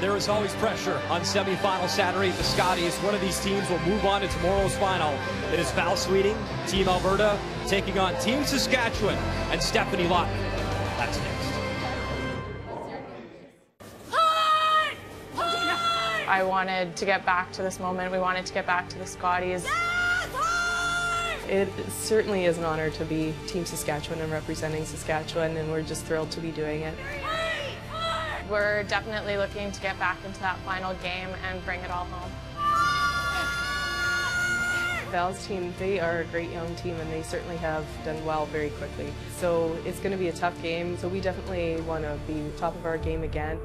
There is always pressure on semifinal Saturday at the Scotties. One of these teams will move on to tomorrow's final. It is Val Sweeting, Team Alberta, taking on Team Saskatchewan and Stefanie Lawton. That's next. I wanted to get back to this moment. We wanted to get back to the Scotties. It certainly is an honor to be Team Saskatchewan and representing Saskatchewan, and we're just thrilled to be doing it. We're definitely looking to get back into that final game and bring it all home. Val's team, they are a great young team, and they certainly have done well very quickly. So it's going to be a tough game, so we definitely want to be top of our game again.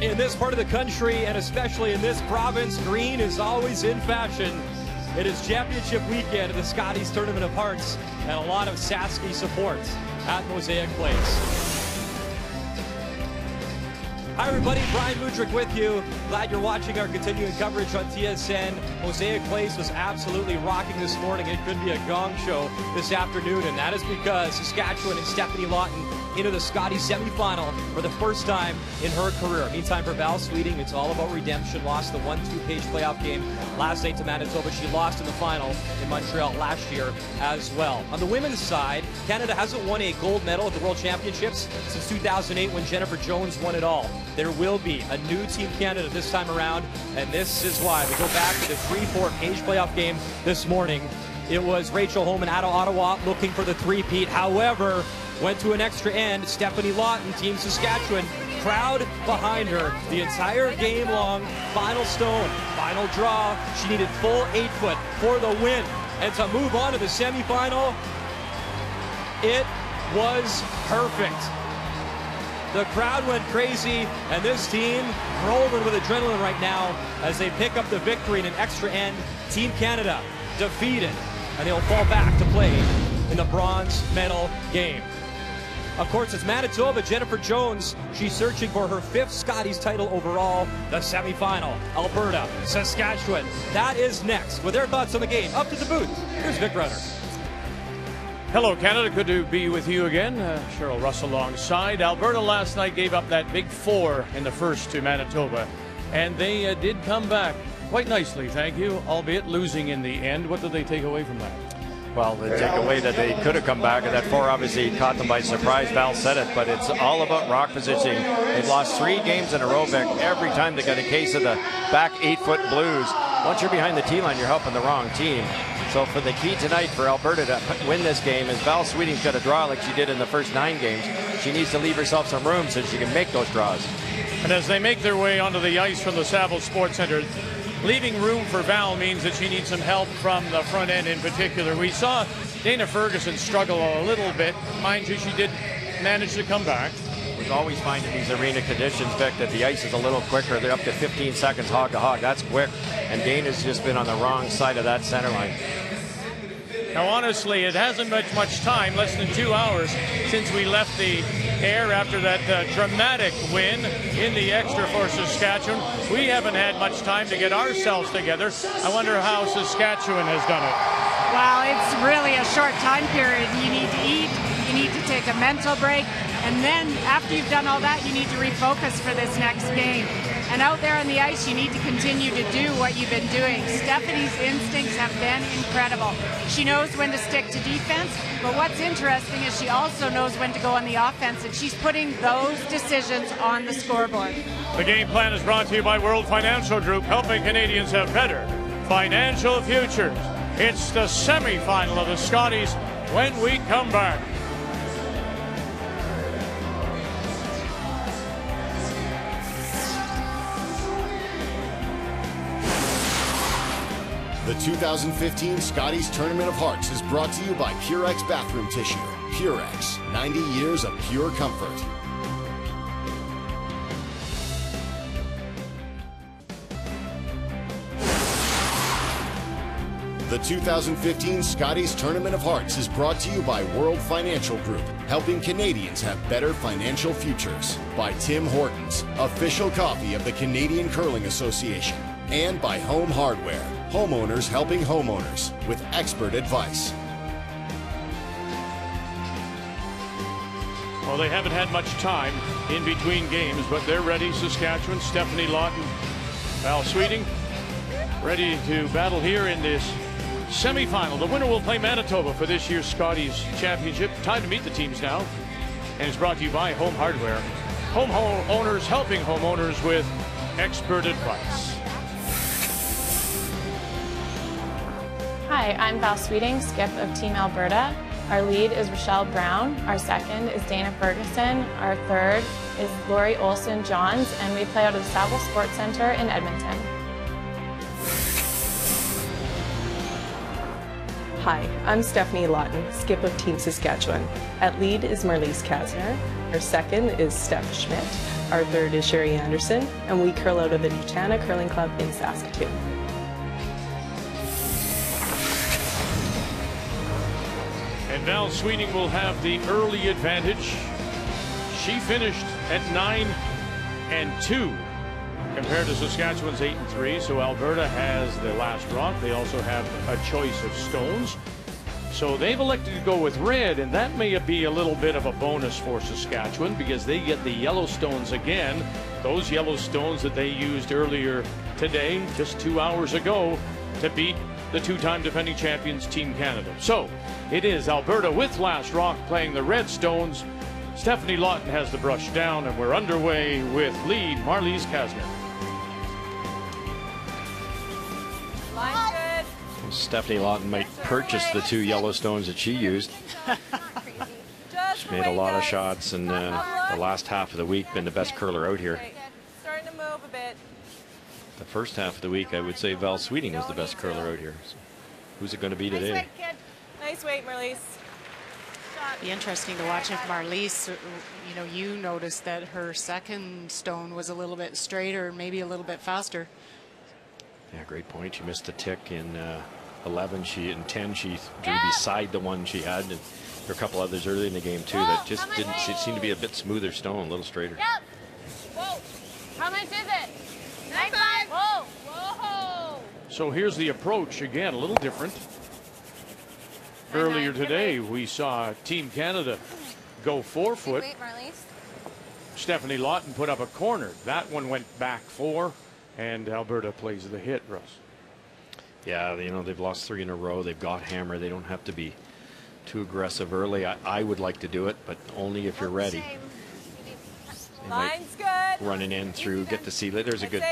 In this part of the country, and especially in this province, green is always in fashion. It is championship weekend at the Scotties Tournament of Hearts, and a lot of Saskie support at Mosaic Place. Hi everybody, Brian Mudrick with you. Glad you're watching our continuing coverage on TSN. Mosaic Place was absolutely rocking this morning. It could be a gong show this afternoon, and that is because Saskatchewan and Stefanie Lawton into the Scotties semifinal for the first time in her career. Meantime, for Val Sweeting, it's all about redemption. Lost the 1-2 Page playoff game last night to Manitoba. She lost in the final in Montreal last year as well. On the women's side, Canada hasn't won a gold medal at the World Championships since 2008 when Jennifer Jones won it all. There will be a new Team Canada this time around, and this is why. We go back to the 3-4 Page playoff game this morning. It was Rachel Homan out of Ottawa looking for the three-peat. However, went to an extra end. Stefanie Lawton, Team Saskatchewan, crowd behind her the entire game long. Final stone, final draw. She needed full 8 foot for the win. And to move on to the semifinal, it was perfect. The crowd went crazy, and this team rolling with adrenaline right now as they pick up the victory in an extra end. Team Canada defeated, and they'll fall back to play in the bronze medal game. Of course, it's Manitoba, Jennifer Jones. She's searching for her 5th Scotties title overall, the semifinal. Alberta, Saskatchewan. That is next. With their thoughts on the game, up to the booth, here's Vic Rutter. Hello, Canada. Good to be with you again. Cheryl Russ alongside. Alberta last night gave up that big 4 in the first to Manitoba, and they did come back quite nicely, thank you, albeit losing in the end. What did they take away from that? Well, the takeaway that they could have come back, and that 4 obviously caught them by surprise. Val said it, but it's all about rock positioning. They've lost 3 games in a row, Vic. Every time they got a case of the back 8 foot blues. Once you're behind the tee line, you're helping the wrong team. So for the key tonight for Alberta to win this game is Val Sweeting's got to draw like she did in the first 9 games. She needs to leave herself some room so she can make those draws. And as they make their way onto the ice from the Saville Sports Centre, leaving room for Val means that she needs some help from the front end in particular. We saw Dana Ferguson struggle a little bit. Mind you, she did manage to come back. We always find in these arena conditions, Vic, that the ice is a little quicker. They're up to 15 seconds hog to hog. That's quick. And Dana's just been on the wrong side of that center line. Now, honestly, it hasn't been much time, less than 2 hours, since we left the air after that dramatic win in the extra for Saskatchewan. We haven't had much time to get ourselves together. I wonder how Saskatchewan has done it. Wow, it's really a short time period. You need to eat, you need to take a mental break, and then after you've done all that, you need to refocus for this next game. And out there on the ice, you need to continue to do what you've been doing. Stefanie's instincts have been incredible. She knows when to stick to defense, but what's interesting is she also knows when to go on the offense, and she's putting those decisions on the scoreboard. The game plan is brought to you by World Financial Group, helping Canadians have better financial futures. It's the semifinal of the Scotties when we come back. The 2015 Scotties Tournament of Hearts is brought to you by Purex Bathroom Tissue. Purex, 90 years of pure comfort. The 2015 Scotties Tournament of Hearts is brought to you by World Financial Group. helping Canadians have better financial futures. By Tim Hortons, official coffee of the Canadian Curling Association. And by Home Hardware, homeowners helping homeowners with expert advice. Well, they haven't had much time in between games, but they're ready. Saskatchewan, Stefanie Lawton, Val Sweeting, ready to battle here in this semifinal. The winner will play Manitoba for this year's Scotties Championship. Time to meet the teams now. And it's brought to you by Home Hardware. Homeowners helping homeowners with expert advice. Hi, I'm Val Sweeting, skip of Team Alberta. Our lead is Rochelle Brown. Our second is Dana Ferguson. Our third is Lori Olson-Johns, and we play out of the Saville Sports Centre in Edmonton. Hi, I'm Stefanie Lawton, skip of Team Saskatchewan. At lead is Marlies Kasner. Our second is Steph Schmidt. Our third is Sherry Anderson, and we curl out of the Nutana Curling Club in Saskatoon. And Val Sweeting will have the early advantage. She finished at 9-2 compared to Saskatchewan's 8-3. So Alberta has the last rock. They also have a choice of stones. So they've elected to go with red, and that may be a little bit of a bonus for Saskatchewan because they get the yellow stones again. Those yellow stones that they used earlier today, just 2 hours ago, to beat the two-time defending champions Team Canada. So it is Alberta with last rock playing the Red Stones. Stefanie Lawton has the brush down, and we're underway with lead Marlies Kasner. Line good. Stefanie Lawton might purchase the two yellow stones that she used. She made a lot of shots, and the last half of the week been the best curler out here. Starting to move a bit. The first half of the week, I would say Val Sweeting is the best curler out here. So who's it going to be today? Nice weight, kid. Nice weight, Marlies. Be interesting to watch if Marlies, you noticed that her second stone was a little bit straighter, maybe a little bit faster. Yeah, great point. She missed a tick in 11. In 10, she drew beside the one she had. And there were a couple others early in the game, too, that just didn't seem to be a bit smoother stone, a little straighter. Yep. Whoa. How much is it? Nine-five. Whoa. Whoa. So here's the approach again, a little different. Earlier today, we saw Team Canada go 4-foot. Stefanie Lawton put up a corner. That one went back 4, and Alberta plays the hit, Russ. Yeah, they've lost 3 in a row. They've got hammer. They don't have to be too aggressive early. I would like to do it, but only if you're ready. Line's good. Running in through, get to see. There's a good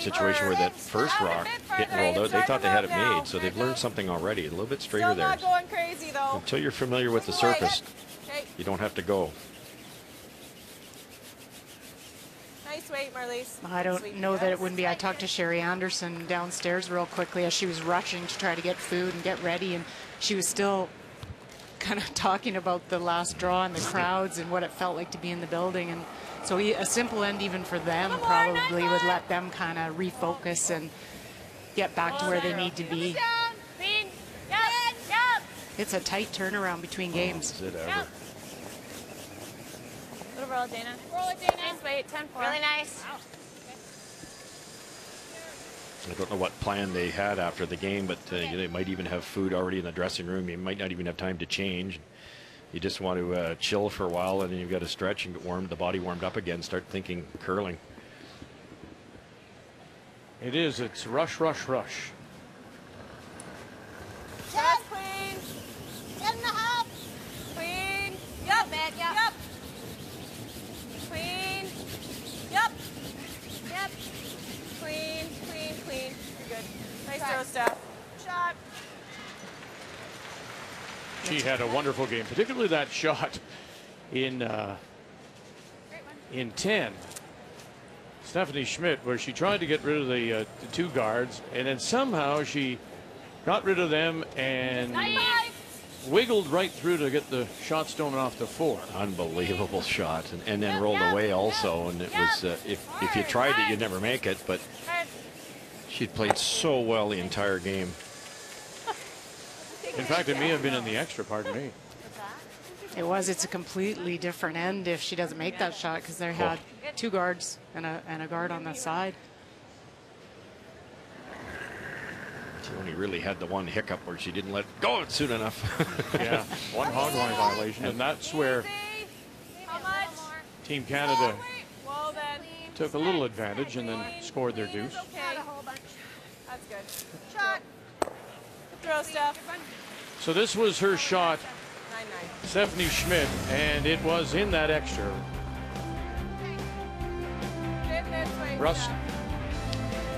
situation where that first rock getting rolled out. They thought they had it made, so they've learned something already. A little bit straighter there. Going crazy though. Until you're familiar with the surface, you don't have to go. Nice weight, Marlies. I don't know that it wouldn't be. I talked to Sherry Anderson downstairs real quickly as she was rushing to try to get food and get ready, and she was still kind of talking about the last draw and the crowds and what it felt like to be in the building. And so a simple end even for them probably would let them kind of refocus and get back to where they need to be. It's a tight turnaround between games. Good roll, Dana. Nice weight, 10-4. Really nice. I don't know what plan they had after the game, but they might even have food already in the dressing room. You might not even have time to change. You just want to chill for a while, and then you've got to stretch and get warmed, the body warmed up again, start thinking curling. It is. It's rush, rush, rush. Yes, queen. 7.5. Queen. Yup. Yup. Queen. Yup. Yep. Queen. Queen. Queen. You're good. Nice throw, Steph. Shot. She had a wonderful game, particularly that shot in 10. Stefanie Schmidt, where she tried to get rid of the two guards, and then somehow she got rid of them and wiggled right through to get the shot stone off the 4. Unbelievable shot, and then rolled away also, and it was if you tried it, you'd never make it. But she played so well the entire game. In fact, it may have been in the extra, pardon me. It was. It's a completely different end if she doesn't make that shot, because they had two guards and a guard on the side. She only really had the one hiccup where she didn't let go soon enough. Yeah, one hog line violation, and that's where Team Canada took a little advantage and then scored their deuce. That's good. Shot. Throw, Steph. So this was her shot, Stefanie Schmidt, and it was in that extra. Russ.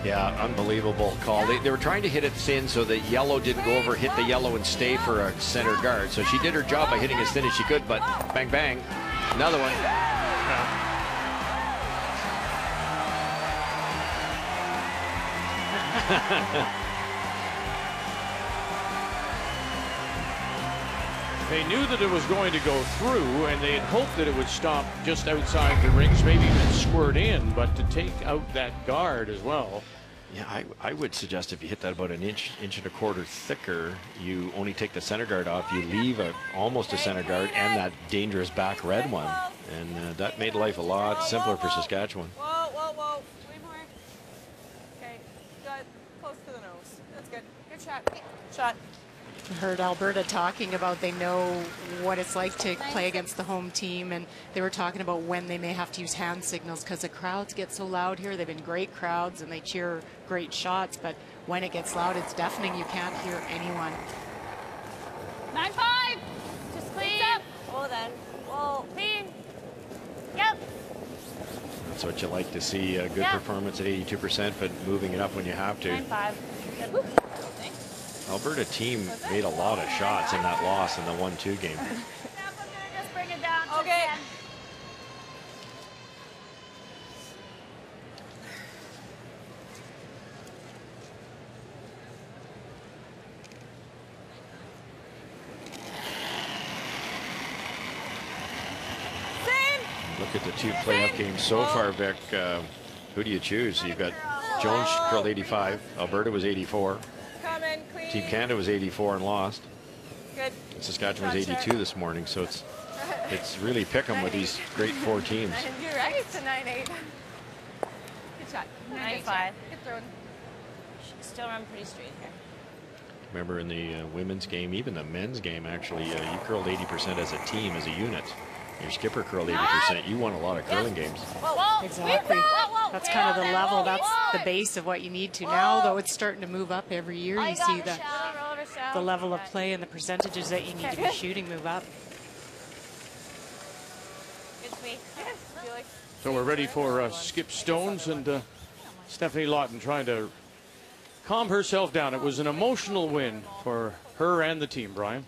Yeah, unbelievable call. They were trying to hit it thin so that yellow didn't go over, hit the yellow and stay for a center guard. So she did her job by hitting as thin as she could, but bang, bang, another one. Yeah. They knew that it was going to go through, and they had hoped that it would stop just outside the rings, maybe even squirt in, but to take out that guard as well. Yeah, I would suggest if you hit that about an inch and a quarter thicker, you only take the center guard off, you leave almost a center guard and that dangerous back red one, and that made life a lot simpler for Saskatchewan. Shot. Heard Alberta talking about they know what it's like to play against the home team, and they were talking about when they may have to use hand signals because the crowds get so loud here. They've been great crowds and they cheer great shots, but when it gets loud, it's deafening. You can't hear anyone. 9-5. Just clean up. Well then. Well, clean. Yep. That's what you like to see. A good performance at 82%, but moving it up when you have to. 9-5. Alberta team made a lot of shots in that loss in the 1-2 game. Just bring it down. Okay. Look at the two playoff games so far, Vic. Who do you choose? You've got Jones curled 85. Alberta was 84. Team Canada was 84 and lost. Good. And Saskatchewan was 82 this morning, so it's really pick 'em with these great four teams. You're right. It's a 9-8. Good shot. 9-5. Good throw. Should still run pretty straight here. Remember in the women's game, even the men's game, actually, you curled 80% as a team, as a unit. Your skipper curled 80%. You won a lot of curling games. Whoa. Exactly. That's kind of the level. That's the base of what you need to now, though it's starting to move up every year. You see the level of play and the percentages that you need to be shooting move up. So we're ready for Skip Stones and Stefanie Lawton trying to calm herself down. It was an emotional win for her and the team, Brian.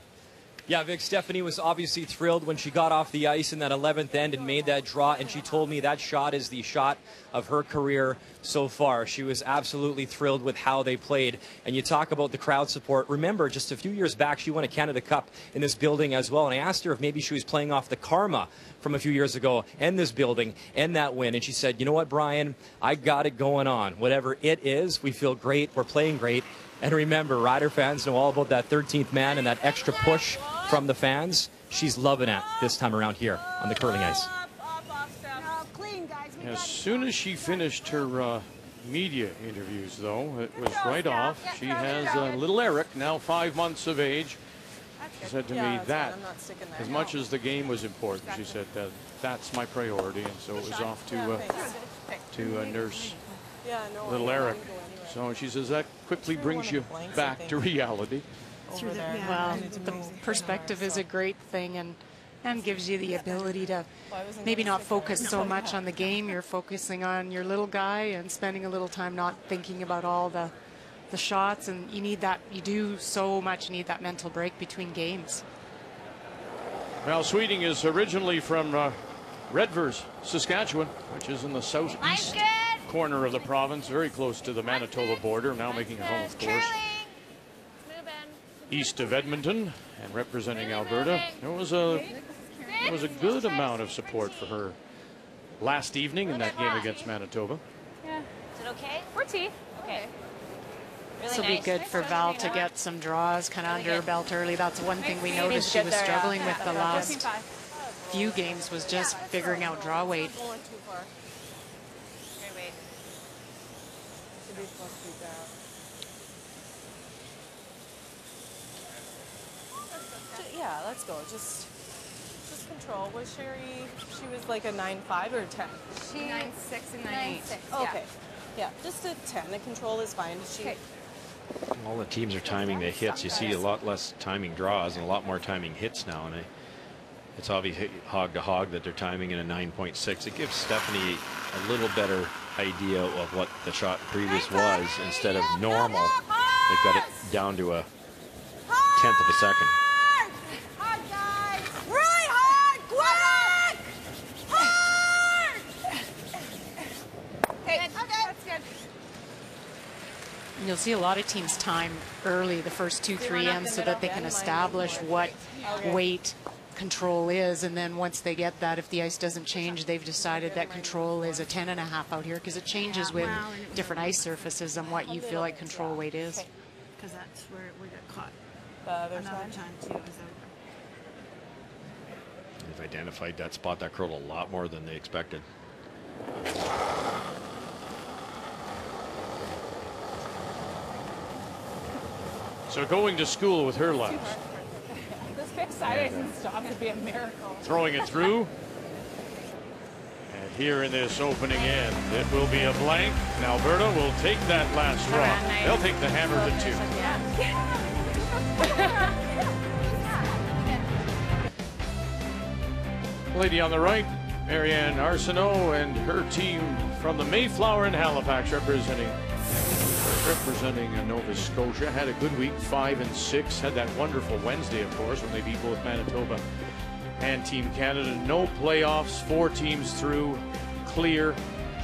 Yeah, Vic, Stefanie was obviously thrilled when she got off the ice in that 11th end and made that draw, and she told me that shot is the shot of her career so far. She was absolutely thrilled with how they played, and you talk about the crowd support. Remember, just a few years back, she won a Canada Cup in this building as well, and I asked her if maybe she was playing off the karma from a few years ago and this building and that win, and she said, you know what, Brian, I got it going on. Whatever it is, we feel great, we're playing great. And remember, Rider fans know all about that 13th man and that extra push from the fans. She's loving it this time around here on the curling ice. As soon as she finished her media interviews, though, it was right off. She has a little Eric, now 5 months of age. She said to me that, as much as the game was important, she said, that's my priority. And so it was off to nurse little Eric. So she says that quickly brings you back to reality. Well, the perspective is a great thing and gives you the ability to maybe not focus so much on the game. You're focusing on your little guy and spending a little time not thinking about all the shots. And you need that. You do so much need that mental break between games. Well, Sweeting is originally from Redvers, Saskatchewan, which is in the southeast corner of the province, very close to the Manitoba border, now making home, of course, east of Edmonton and representing Alberta. There was a good amount of support for her last evening in that game against Manitoba. Yeah. Is it okay? 40. Okay. This will be good for Val to get some draws kind of under her belt early. That's one thing we noticed she was struggling with the last few games, was just figuring out draw weight. Yeah, let's go. Just control. Was Sherry? She was like a 9.5 or a 10. She 9.6 and 9.8. Okay. Yeah, just a 10. The control is fine. All the teams are timing the hits. You see a lot less timing draws and a lot more timing hits now, and it's obviously hog to hog that they're timing in a 9.6. It gives Stefanie a little better idea of what the shot previous was instead of normal. They've got it down to a 10th of a second. You'll see a lot of teams time early, the first 2, 3 ends, so that they can establish what weight control is, and then once they get that, if the ice doesn't change, they've decided that control is a 10.5 out here, because it changes with different ice surfaces and what you feel like control weight is. Because that's where we got caught another time too. They've identified that spot, that curled a lot more than they expected. So going to school with her laps. This big side isn't stopped to be a miracle. Throwing it through. And here in this opening end, it will be a blank. And Alberta will take that last draw. They'll take the hammer to 2. Yeah. Lady on the right, Marianne Arsenault, and her team from the Mayflower in Halifax, representing Nova Scotia. Had a good week, 5 and 6. Had that wonderful Wednesday, of course, when they beat both Manitoba and Team Canada. No playoffs, 4 teams through, clear.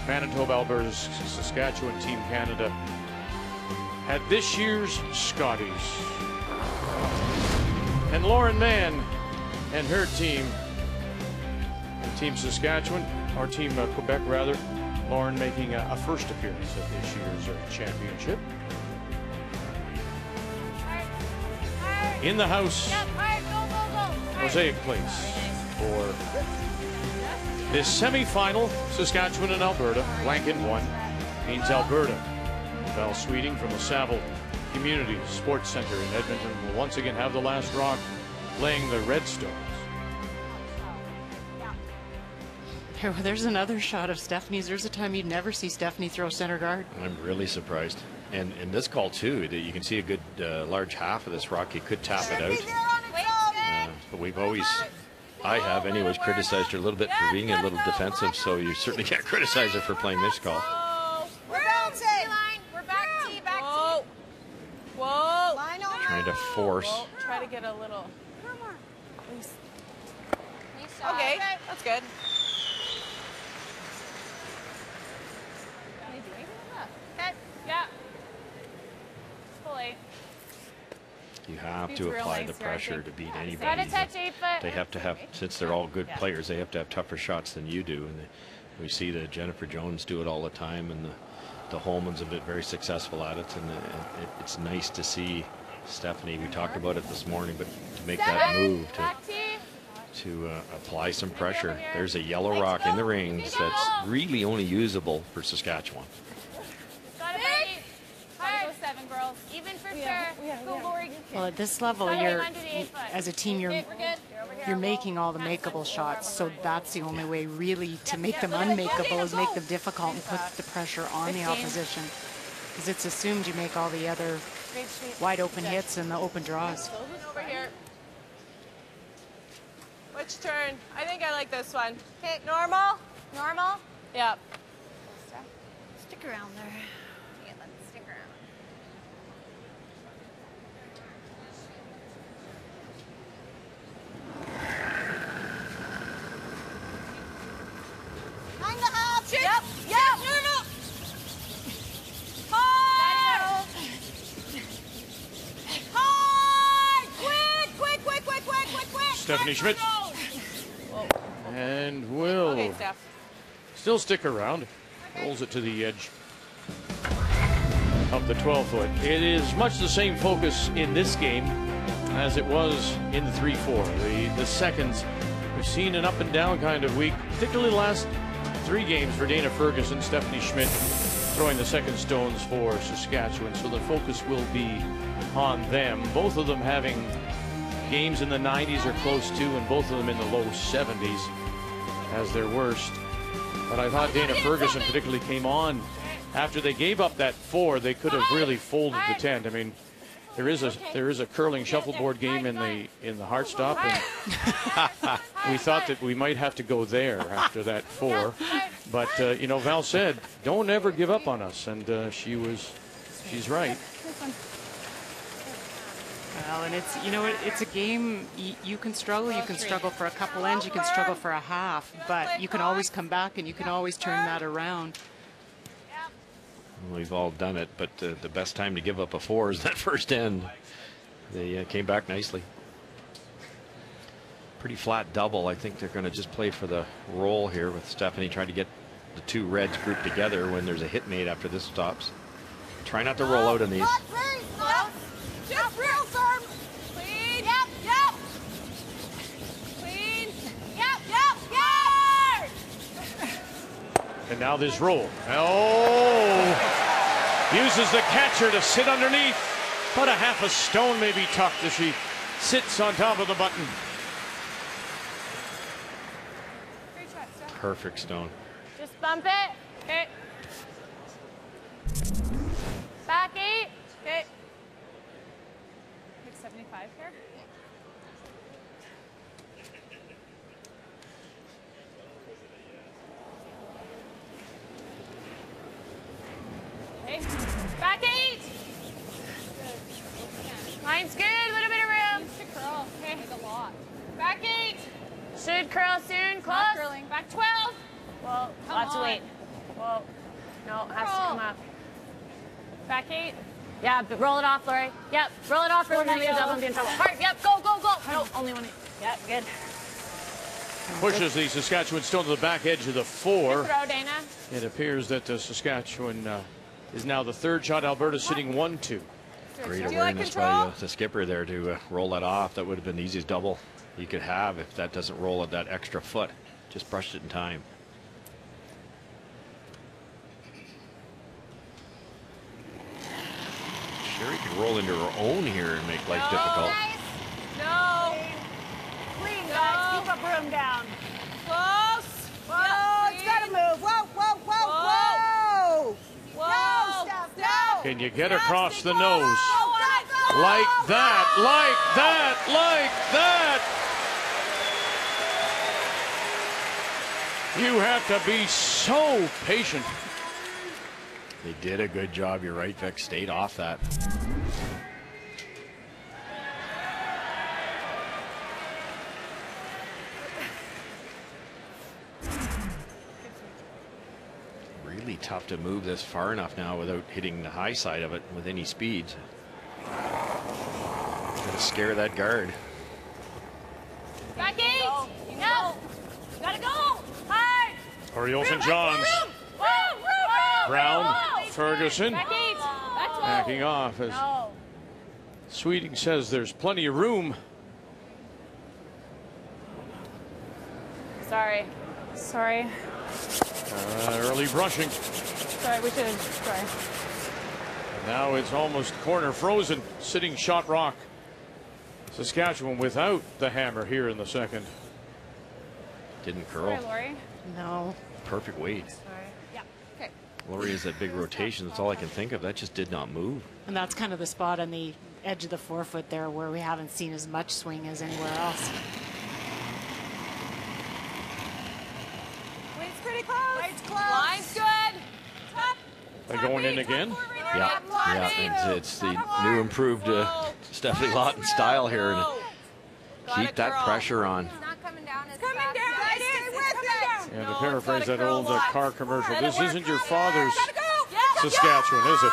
Manitoba, Alberta, Saskatchewan, Team Canada at this year's Scotties. And Lauren Mann and her team, and Team Saskatchewan, or Team Quebec, rather. Lauren making a first appearance at this year's championship. In the house, Mosaic Place for this semi-final, Saskatchewan and Alberta. Blank in 1 means Alberta. Val Sweeting from the Saville Community Sports Centre in Edmonton will once again have the last rock, playing the Redstones. There's another shot of Stefanie's. There's a time you'd never see Stefanie throw center guard. I'm really surprised. And in this call, too, that you can see a good large half of this rock. He could tap it out. But we've always, I have anyways, criticized her a little bit for being a little defensive, so you certainly can't criticize her for playing this call. We're bouncing. We're back T, back T. Whoa. Trying to force. Try to get a little. Okay, that's good. Yeah. You have to apply the pressure to beat anybody. They have to have, since they're all good players, they have to have tougher shots than you do. And we see the Jennifer Jones do it all the time, and the Holmans have been very successful at it. And it's nice to see Stefanie. We talked about it this morning, but to make that move to apply some pressure. There's a yellow rock in the rings that's really only usable for Saskatchewan. Well, at this level, you're, as a team, you're making all the makeable shots, so that's the only way really to make them unmakeable is make them difficult and put the pressure on the opposition, because it's assumed you make all the other wide open hits and the open draws. Which turn? I think I like this one. Okay, normal? Normal? Yep. Stick around there. Stefanie Schmidt. And will still stick around. Rolls it to the edge. A of the 12-foot. It is much the same focus in this game as it was in the 3-4. The seconds, we've seen an up and down kind of week, particularly last three games for Dana Ferguson, Stefanie Schmidt throwing the second stones for Saskatchewan. So the focus will be on them. Both of them having games in the 90s or close to, and both of them in the low 70s as their worst. But I thought Dana Ferguson particularly came on after they gave up that 4. They could have really folded the 10. I mean, there is a curling shuffleboard game in the Heart Stop, and we thought that we might have to go there after that 4. But you know, Val said, "Don't ever give up on us," and she's right. Well, and it's, you know, it's a game. You can struggle. You can struggle for a couple ends. You can struggle for a half, but you can always come back and you can always turn that around. Well, we've all done it, but the best time to give up a 4 is that first end. They came back nicely. Pretty flat double. I think they're going to just play for the roll here with Stefanie trying to get the two reds grouped together when there's a hit made after this stops. Try not to roll out in these. Just real firm. Clean. Yep, yep. Clean. Yep, yep, yep. And now this roll. Oh! Uses the catcher to sit underneath. But a half a stone may be tucked as she sits on top of the button. Perfect stone. Just bump it. Okay. Back 8. Okay. 75 here. Okay. Back 8. Line's good. A little bit of room. Should curl. Okay. Like a lot. Back 8. Should curl soon. Close. Back 12. Whoa. Lots of weight. Whoa. No, it has to come up. Back 8. Yeah, but roll it off, Lori. Yep, roll it off. Or we're going to get a double and be in trouble. Hard, yep, go, go, go. No, only one. Yep, good. Pushes the Saskatchewan stone to the back edge of the 4. Good throw, Dana. It appears that the Saskatchewan is now the third shot. Alberta sitting 1-2. Great awareness by the skipper there to roll that off. That would have been the easiest double you could have if that doesn't roll at that extra foot. Just brushed it in time. Sherry can roll into her own here and make life difficult. Guys. No. Clean, guys. Keep up room down. Close. Whoa, it's got to move. Whoa, whoa, whoa, whoa. Whoa. No, stop, no. Can you get across the nose? Like that, like that, like that. You have to be so patient. They did a good job. You're right, Vic. Stayed off that. Really tough to move this far enough now without hitting the high side of it with any speed. Gotta scare that guard. Back 8. No. No. Gotta go. Hard. Lori Olson-Johns. Brown, Ferguson, backing off as Sweeting says there's plenty of room. Sorry. Sorry. Early brushing. Sorry, we should. Sorry. Now it's almost corner frozen, sitting shot rock. Saskatchewan without the hammer here in the second. Didn't curl. Sorry, Lori. No. Perfect weight. Sorry. Lori is that big rotation. That's all I can think of. That just did not move. And that's kind of the spot on the edge of the forefoot there where we haven't seen as much swing as anywhere else. Weight's pretty close. Weight's close. Line's good. Top. They're going in again. Yeah. Yeah. It's the new improved Stefanie Lawton style here. And keep that pressure on. It's not coming down. It's coming down. And to paraphrase that old car commercial, this isn't your father's Saskatchewan, is it?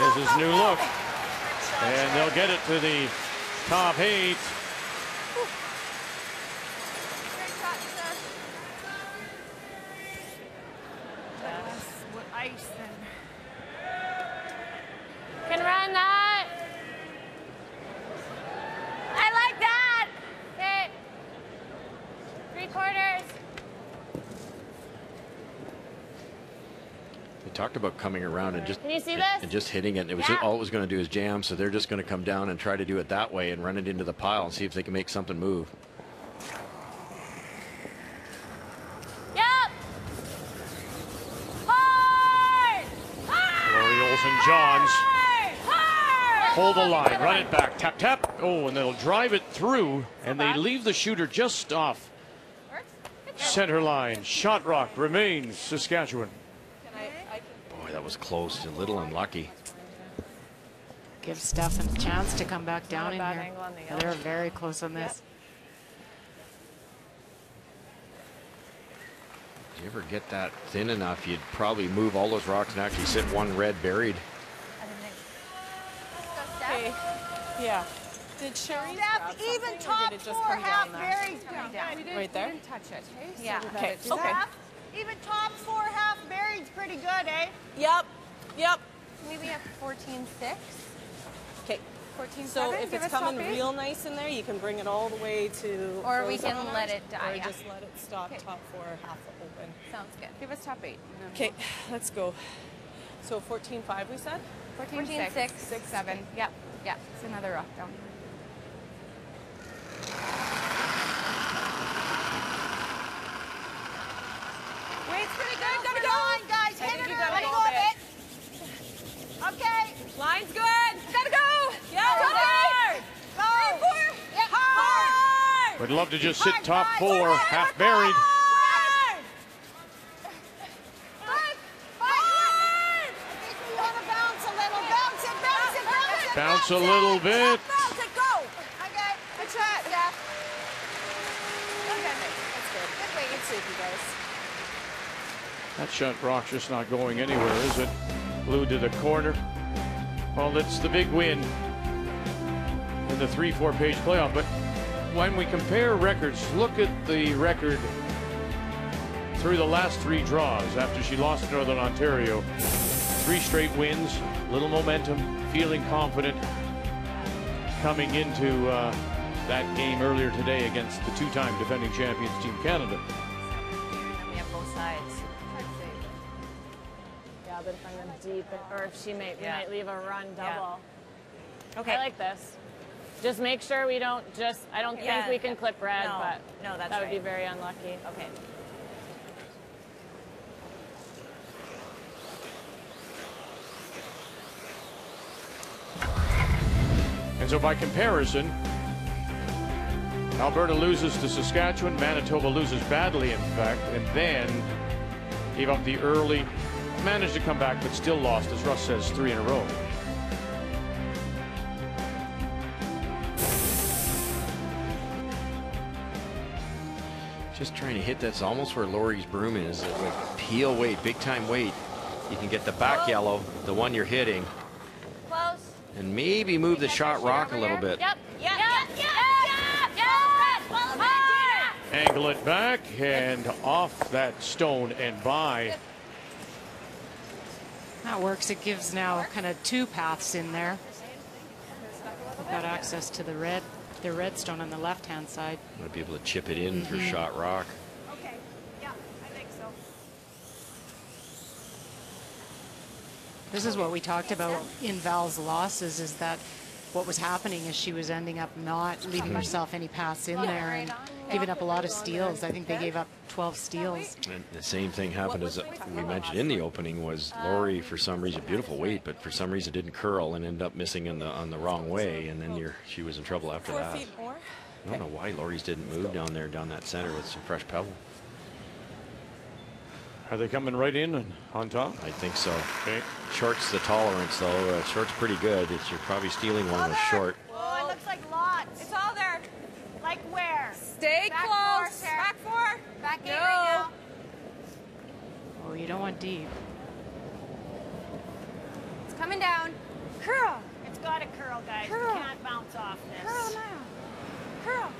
Is his new look. And they'll get it to the top 8. ice and can run that. I like that. Okay. 3/4. We talked about coming around and just can you see this? And just hitting it. It was all it was going to do is jam, so they're just going to come down and try to do it that way and run it into the pile and see if they can make something move. Johns, hold the line, run it back, tap, tap. Oh, and they'll drive it through, and they leave the shooter just off center line. Shot rock remains Saskatchewan. Boy, that was close and little unlucky. Give Steph a chance to come back down in here. They're very close on this. If you ever get that thin enough, you'd probably move all those rocks and actually sit one red buried. Okay. Yeah. Did Sherry even top four half buried? Right there. Didn't touch it. Okay? Yeah. So okay. Even top four half buried's pretty good, eh? Yep. Yep. Maybe up to 14.6. Okay. 14.7. So if it's coming real nice in there, you can bring it all the way to. Or we can let it die. Or just let it stop top four half open. Sounds good. Give us top 8. Okay. Let's go. So 14.5 we said. 14.6, 6.7. Yep. Yeah, it's another rock down. Weight's pretty good. Gotta go on, guys. Hit it a little bit. Okay. Line's good. Gotta go. Yeah. Go. Go. Hard. Yeah. Hard. Would love to just sit top four, half buried. Bounce a little bit. Bounce it, go. Okay, good shot. Yeah. That's good. Good way to save you guys. That shot rock's just not going anywhere, is it? Glued to the corner. Well, it's the big win in the 3-4 page playoff. But when we compare records, look at the record through the last 3 draws after she lost to Northern Ontario. 3 straight wins, little momentum, feeling confident coming into that game earlier today against the two-time defending champions Team Canada. We have both sides. Yeah, but if I'm deep, or if she might, we might leave a run double. Yeah. Okay, I like this. Just make sure we don't just. I don't think we can clip red, no, but no, that's that would be very unlucky. Okay. And so by comparison, Alberta loses to Saskatchewan, Manitoba loses badly in fact, and then gave up the early, managed to come back but still lost, as Russ says, 3 in a row. Just trying to hit that's almost where Lori's broom is, like peel weight, big time weight. You can get the back yellow, the one you're hitting. Close. And maybe move the shot rock a little bit. Yep, yep, yep, yep. Angle it back and off that stone and by. That works. It gives now kind of 2 paths in there. Got access to the red stone on the left-hand side. I'm going to be able to chip it in through shot rock. Okay. Yeah, I think so. This is what we talked about in Val's losses, is that what was happening is she was ending up not leaving herself any paths in there and giving up a lot of steals. I think they gave up 12 steals. And the same thing happened as we mentioned in the opening was Lori, for some reason, beautiful weight, but for some reason didn't curl and ended up missing in the, on the wrong way, and then she was in trouble after that. I don't know why Lori's didn't move down there, down that center with some fresh pebble. Are they coming right in and on top? I think so. Okay. Short's the tolerance, though. Short's pretty good. It's, you're probably stealing one with short. Oh, it looks like lots. It's all there. Like where? Stay close. Back four. Back 8 right now. Oh, you don't want deep. It's coming down. Curl. It's got to curl, guys. Curl. You can't bounce off this. Curl now. Curl.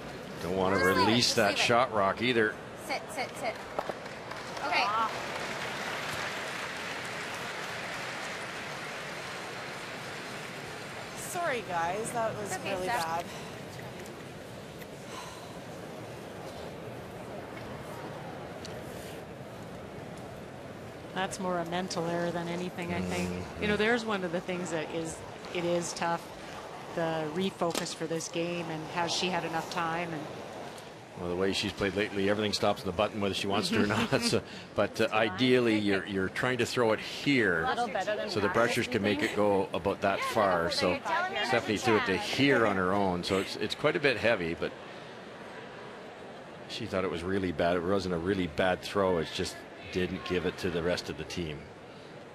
Don't want to release that shot rock either. Sit, sit, sit. Okay. Sorry, guys. That was okay, really Steph. Bad. That's more a mental error than anything, I think. You know, there's one of the things that is, it is tough, the refocus for this game and has she had enough time. And well, the way she's played lately, everything stops in the button whether she wants to or not. So, but ideally, you're trying to throw it here so the brushers can make it go about that far. So Stephanie threw it to here on her own. So it's quite a bit heavy, but she thought it was really bad. It wasn't a really bad throw. It's just didn't give it to the rest of the team.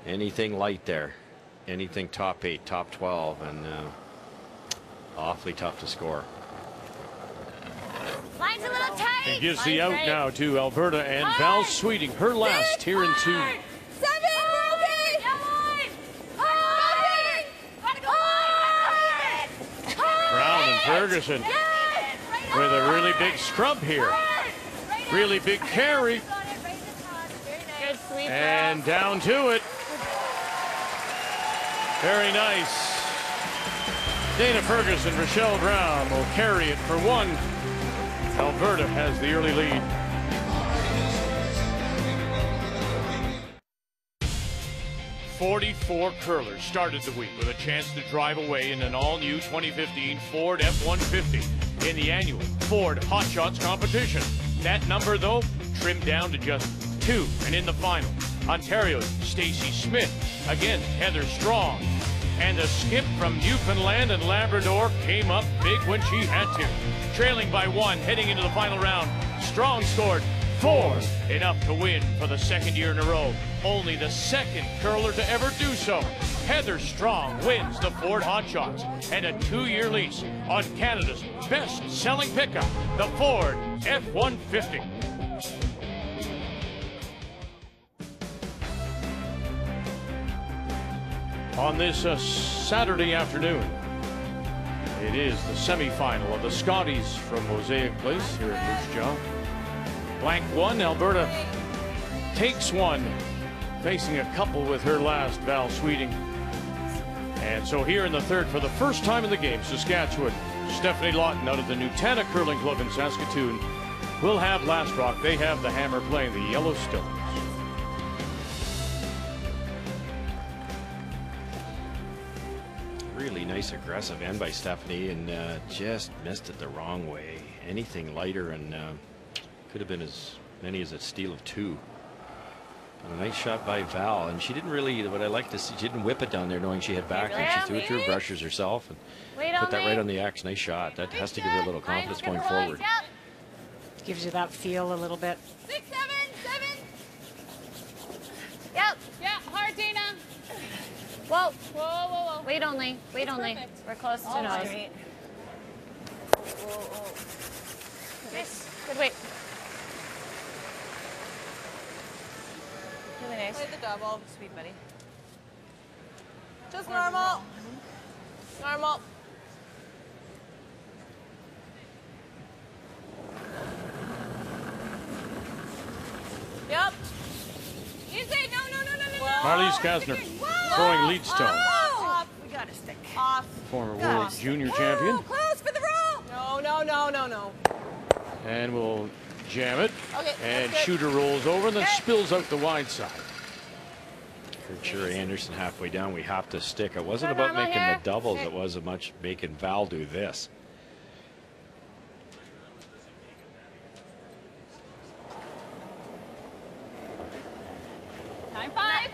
Anything light there, anything top 8, top 12, and awfully tough to score. Line's a little tight. It gives the out now to Alberta and Val Sweeting, her last here in 2. Brown and Ferguson with a really big scrub here. Really big carry. And down to it. Very nice. Dana Ferguson, Rochelle Brown will carry it for 1. Alberta has the early lead. Forty-four curlers started the week with a chance to drive away in an all-new 2015 Ford F-150 in the annual Ford Hot Shots competition. That number, though, trimmed down to just 2, and in the final, Ontario's Stacy Smith against Heather Strong. And the skip from Newfoundland and Labrador came up big when she had to. Trailing by 1 heading into the final round, Strong scored 4, enough to win for the 2nd year in a row. Only the 2nd curler to ever do so. Heather Strong wins the Ford Hot Shots and a 2-year lease on Canada's best-selling pickup, the Ford F-150. On this Saturday afternoon, it is the semifinal of the Scotties from Mosaic Place here at Moose Jaw. Blank 1, Alberta takes 1, facing a couple with her last, Val Sweeting. And so here in the 3rd, for the first time in the game, Saskatchewan, Stefanie Lawton out of the Nutana Curling Club in Saskatoon will have last rock. They have the hammer playing the Yellowstone. Really nice aggressive end by Stefanie, and just missed it the wrong way. Anything lighter and could have been as many as a steal of 2. But a nice shot by Val, and she didn't really, what I like to see, she didn't whip it down there knowing she had back, and she threw it through brushers herself and put that right on the axe. Nice shot. That has to give her a little confidence going forward. Gives you that feel a little bit. 6, 7, 7. Yep. Yeah, hard, Dana. Whoa. Whoa, whoa, whoa. Wait only. Wait only. Perfect. We're close to nose. Nice. Good weight. Really nice. Play the double. Sweet, buddy. Just normal. Normal. Yep. Easy. No, no, no, no, no. Marlies Kasner. Throwing lead stone. Off. We got to stick. Off. Former world junior champion. Close for the roll. No, no, no, no, no. And we'll jam it. Okay, and shooter rolls over and then spills out the wide side. Heard Sherry Anderson halfway down. We have to stick. It wasn't about making the doubles. It wasn't much making Val do this. Time 5.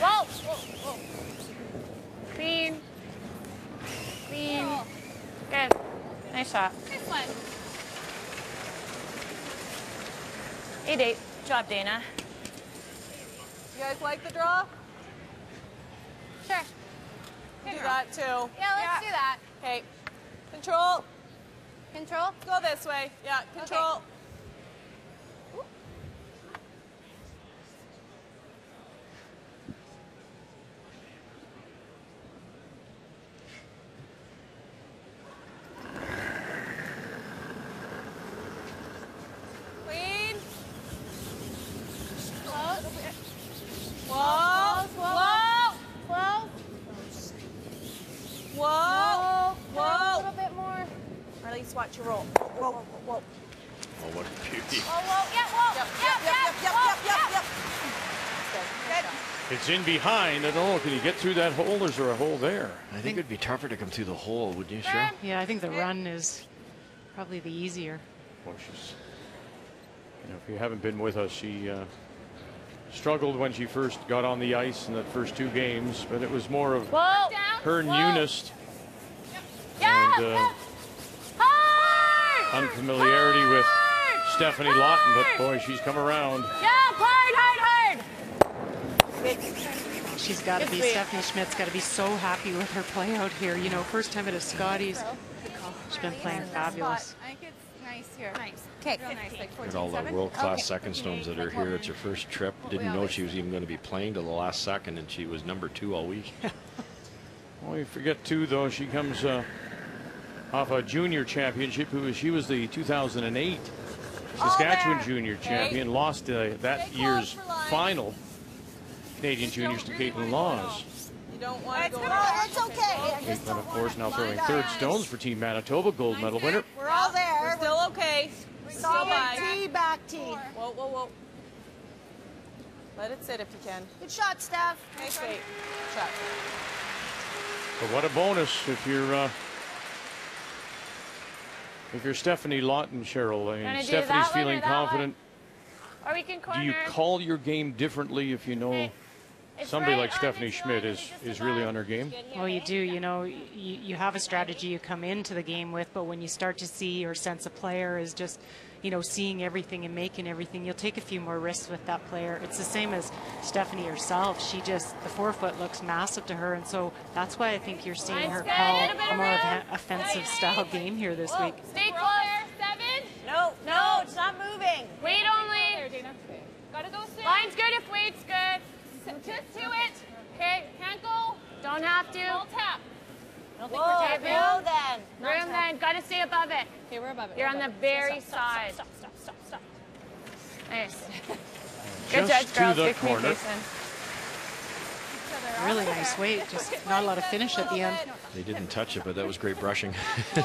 Whoa, whoa, whoa. Clean. Clean. Whoa. Good. Nice shot. Nice one. 8-8. Good job, Dana. You guys like the draw? Sure. We'll do that too. Yeah, let's do that. Okay. Control. Control? Go this way. Yeah, control. Okay. Whoa! please watch your roll. Whoa, whoa, whoa, whoa. Oh, what a beauty. Whoa, whoa, yeah, whoa, yep, yep, yep, yep, yep, yep, yep. It's in behind. I don't know. Can you get through that hole? Is there a hole there? I think it'd be tougher to come through the hole, wouldn't you, Cheryl? Yeah, I think the run is probably the easier. Well, she's, you know, if you haven't been with us, she struggled when she first got on the ice in the first two games, but it was more of whoa, her whoa, newness and unfamiliarity with Stefanie Lawton, but boy, she's come around. Yeah, she's got to be, Steph Schmidt's got to be so happy with her play out here. You know, first time at a Scotties. She's been playing fabulous. I think it's nice here. Nice. Okay. Real nice, like 14, all the world-class second stones that are here. It's her first trip. Didn't know she was even going to be playing till the last second, and she was #2 all week. Well, you forget, too, though, she comes off a junior championship. She was the 2008 Saskatchewan junior champion, lost that year's final. Canadian juniors to Caitlin Laws. You don't want to go out. That's okay. Caitlin, of course, now throwing third stones for Team Manitoba, gold medal winner. We're all there. We're still okay. Solid tee, back tee. Whoa, whoa, whoa. Let it sit if you can. Good shot, Steph. Nice weight. Good shot. But what a bonus if you're Stefanie Lawton, Cheryl, and Stephanie's feeling confident. Or we can corner. Do you call your game differently if you know? Okay. Somebody like Stefanie Schmidt is really on her game. Well, you do. You know, you have a strategy you come into the game with, but when you start to see or sense a player is just, you know, seeing everything and making everything, you'll take a few more risks with that player. It's the same as Stefanie herself. She just, the forefoot looks massive to her, and so that's why I think you're seeing her call a more of an offensive style game here this week. Stay close. Seven. No, no, it's not moving. Weight only. Gotta go soon. Line's good if weight's good. Just to it. Okay, can't go. Don't have to. Don't tap. I don't think we're tapping. Room then. Room then. Gotta stay above it. Okay, we're above it. You're on the very side. Stop, stop, stop, stop, stop. Nice. Good judge, girls. Good communication. Really nice weight. Just not a lot of finish at the end. They didn't touch it, but that was great brushing.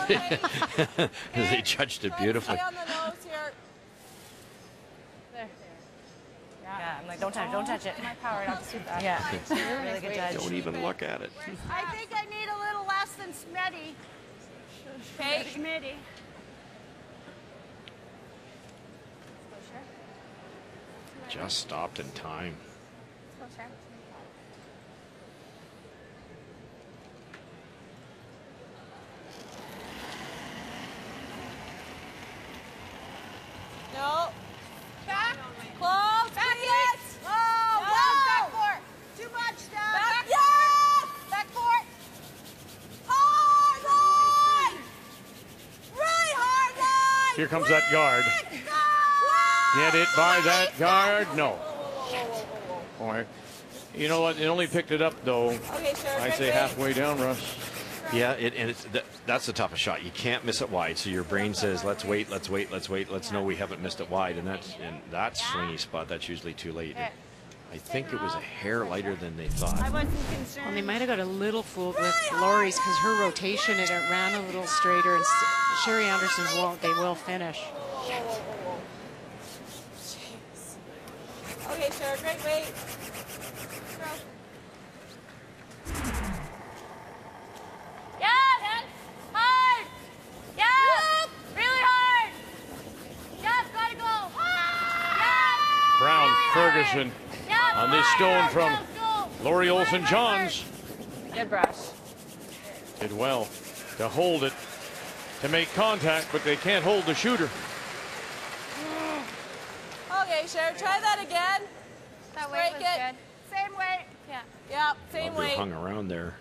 They judged it beautifully. Yeah, I'm like, don't touch it. My power, I'll just do that. Yeah, really good judge. Don't even look at it. I think I need a little less than Smitty. Okay, Smitty. Just stopped in time. No. Back. Close. Back it. Whoa, no. Whoa. Back court. Too much down. Back. Yes. Back court. Hard line. Right hard line. Here comes that guard. Get it by that guard. No. All right. You know what? It only picked it up, though. Okay, sure. I'd say halfway down, Russ. Yeah, that's the toughest shot. You can't miss it wide. So your brain says, "Let's wait, let's wait, let's wait. Let's know we haven't missed it wide." And that's in that swingy spot. That's usually too late. And I think it was a hair lighter than they thought. Well, they might have got a little fooled with Lori's because her rotation it ran a little straighter. And Sherry Anderson won't. They will finish. Yes. Okay, Sherry, great weight. Yes! Hard! Yes! Really hard! Yes, gotta go! Hard! Brown, really Ferguson hard. On this stone from Lori Olson-Johns. Good brush. Did well to hold it, to make contact, but they can't hold the shooter. Okay, Sherry, try that again. That weight was good. Same weight. Yeah. Yep, same weight. Hung around there.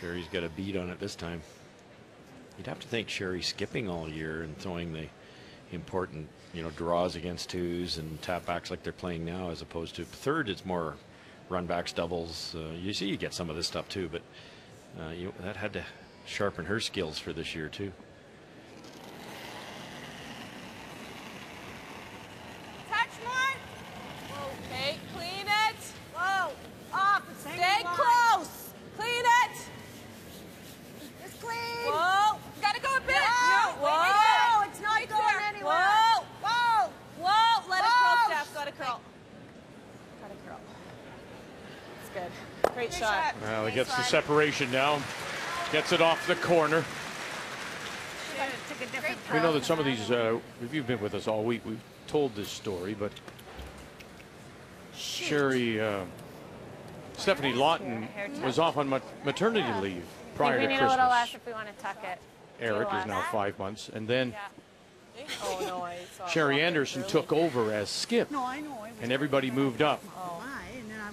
Sherry's got a beat on it this time. You'd have to think Sherry skipping all year and throwing the important, you know, draws against twos and tap backs like they're playing now, as opposed to third. It's more run backs, doubles. You get some of this stuff too, but that had to sharpen her skills for this year too. Touch more. Okay, clean it. Whoa, off. Stay close. Clean it. Clean. Whoa. Gotta go Great shot. Well, he gets the separation now. Gets it off the corner. We know that some of these, if you've been with us all week, we've told this story, but Sherry, Stefanie Lawton was off on maternity leave prior to Christmas. It'll last if we want to tuck it. Eric is now 5 months, and then Sherry Anderson took over as skip, and everybody moved up,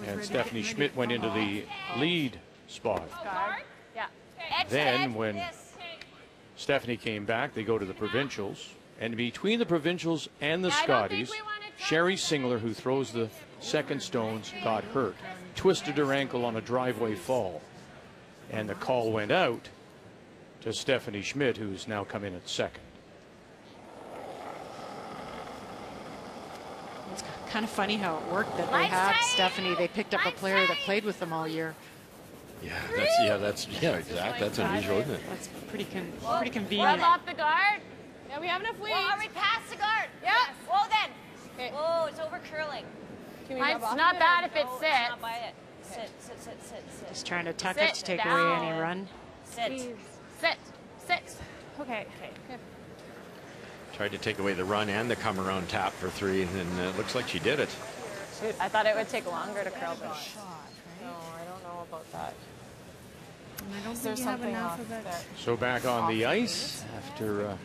and Steph Schmidt went into the lead spot. Then when Stefanie came back, they go to the provincials, and between the provincials and the Scotties, Sherry Singler, who throws the second stones, got hurt, twisted her ankle on a driveway fall, and the call went out to Stefanie Schmidt, who's now come in at second. It's kind of funny how it worked that they have Stefanie. They picked up a player that played with them all year. Yeah, exactly. That's unusual, isn't it? That's pretty convenient. Well, off the guard. Yeah, we have enough leads. Well, already past the guard. Yep. Yes. Well then. Okay. Whoa, it's over curling. Can we not bad if it sits. Not by it. Okay. Sit. Just trying to tuck it to take away any run. Sit. Okay. Tried to take away the run and the come around tap for three, and it looks like she did it. Shoot, I thought it would take longer to curl, but no, I don't know about that. I don't think you have enough of that. So back on the ice after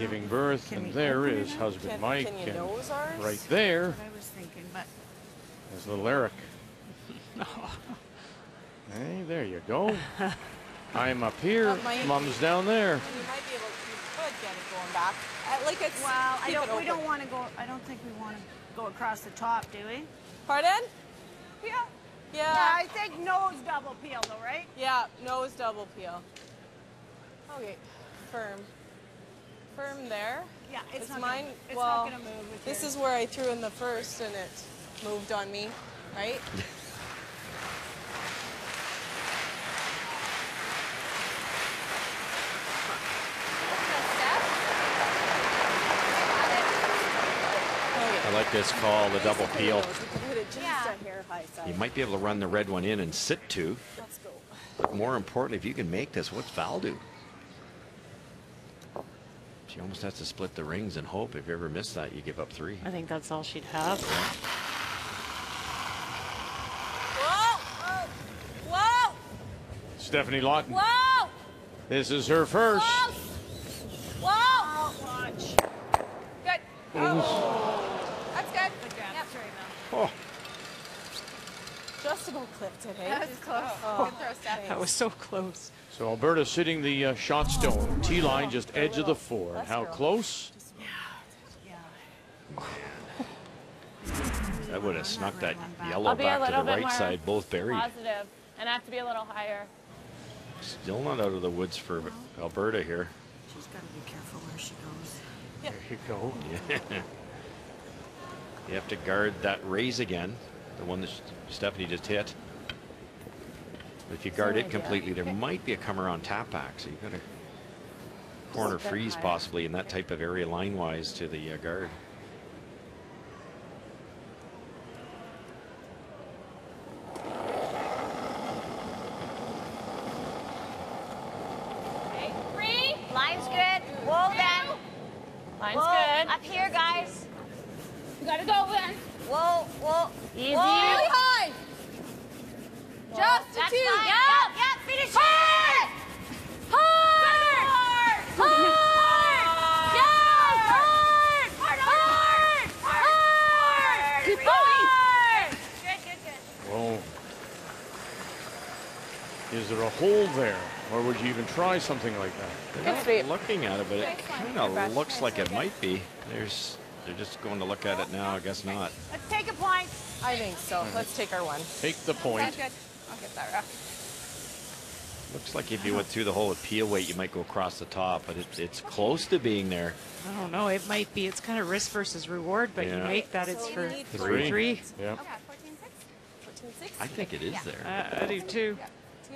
giving birth, and there is husband Mike, and right there is little Eric. Hey, there you go. I'm up here, Mom's down there. Going back. Like it's, wow, we don't want to go, I don't think we want to go across the top, do we? Pardon? Yeah, I think nose double peel though, right? Yeah, nose double peel. Okay, firm there. Yeah, it's not mine. It's not going to move. With this is where I threw in the first and it moved on me, right? I like this call, the double peel. You might be able to run the red one in and sit two. But more importantly, if you can make this, what's Val do? She almost has to split the rings and hope. If you ever miss that, you give up three. I think that's all she'd have. Whoa! Stefanie Lawton. Whoa! This is her first. Whoa! Good. Oh. Oh. Just about clipped it, eh? That was close. That was so close. So Alberta sitting the shot stone. T-line just edge of the four. That's how close? Yeah. That would have snuck that yellow back to the right side, both buried. Positive. And I have to be a little higher. Still not out of the woods for Alberta here. She's got to be careful where she goes. Yeah. There you go. Yeah. You have to guard that raise again, the one that Stefanie just hit. If you guard it completely, there might be a come around tap back, so you've got a corner freeze possibly in that type of area line wise to the guard. Okay, three. Line's good. Whoa, then. Line's good. Up here, guys. You gotta go then. Whoa. Easy. Whoa. Too high. Whoa. Just to two. Yep. Finish hard. It. Hard. Keep going. Good. Whoa. Is there a hole there? Or would you even try something like that? They're not looking at it, but it kind of looks like it might be. They're just going to look at it now. I guess not. Let's take a point. I think so. Right. Let's take our one. Take the point. That's good. I'll get that rough. Looks like if you went through the whole peel weight, you might go across the top, but it's close to being there. I don't know. It might be. It's kind of risk versus reward, but you make that. So it's for three. Yeah. Okay, 14-6. I think it is there. I do too. Yeah.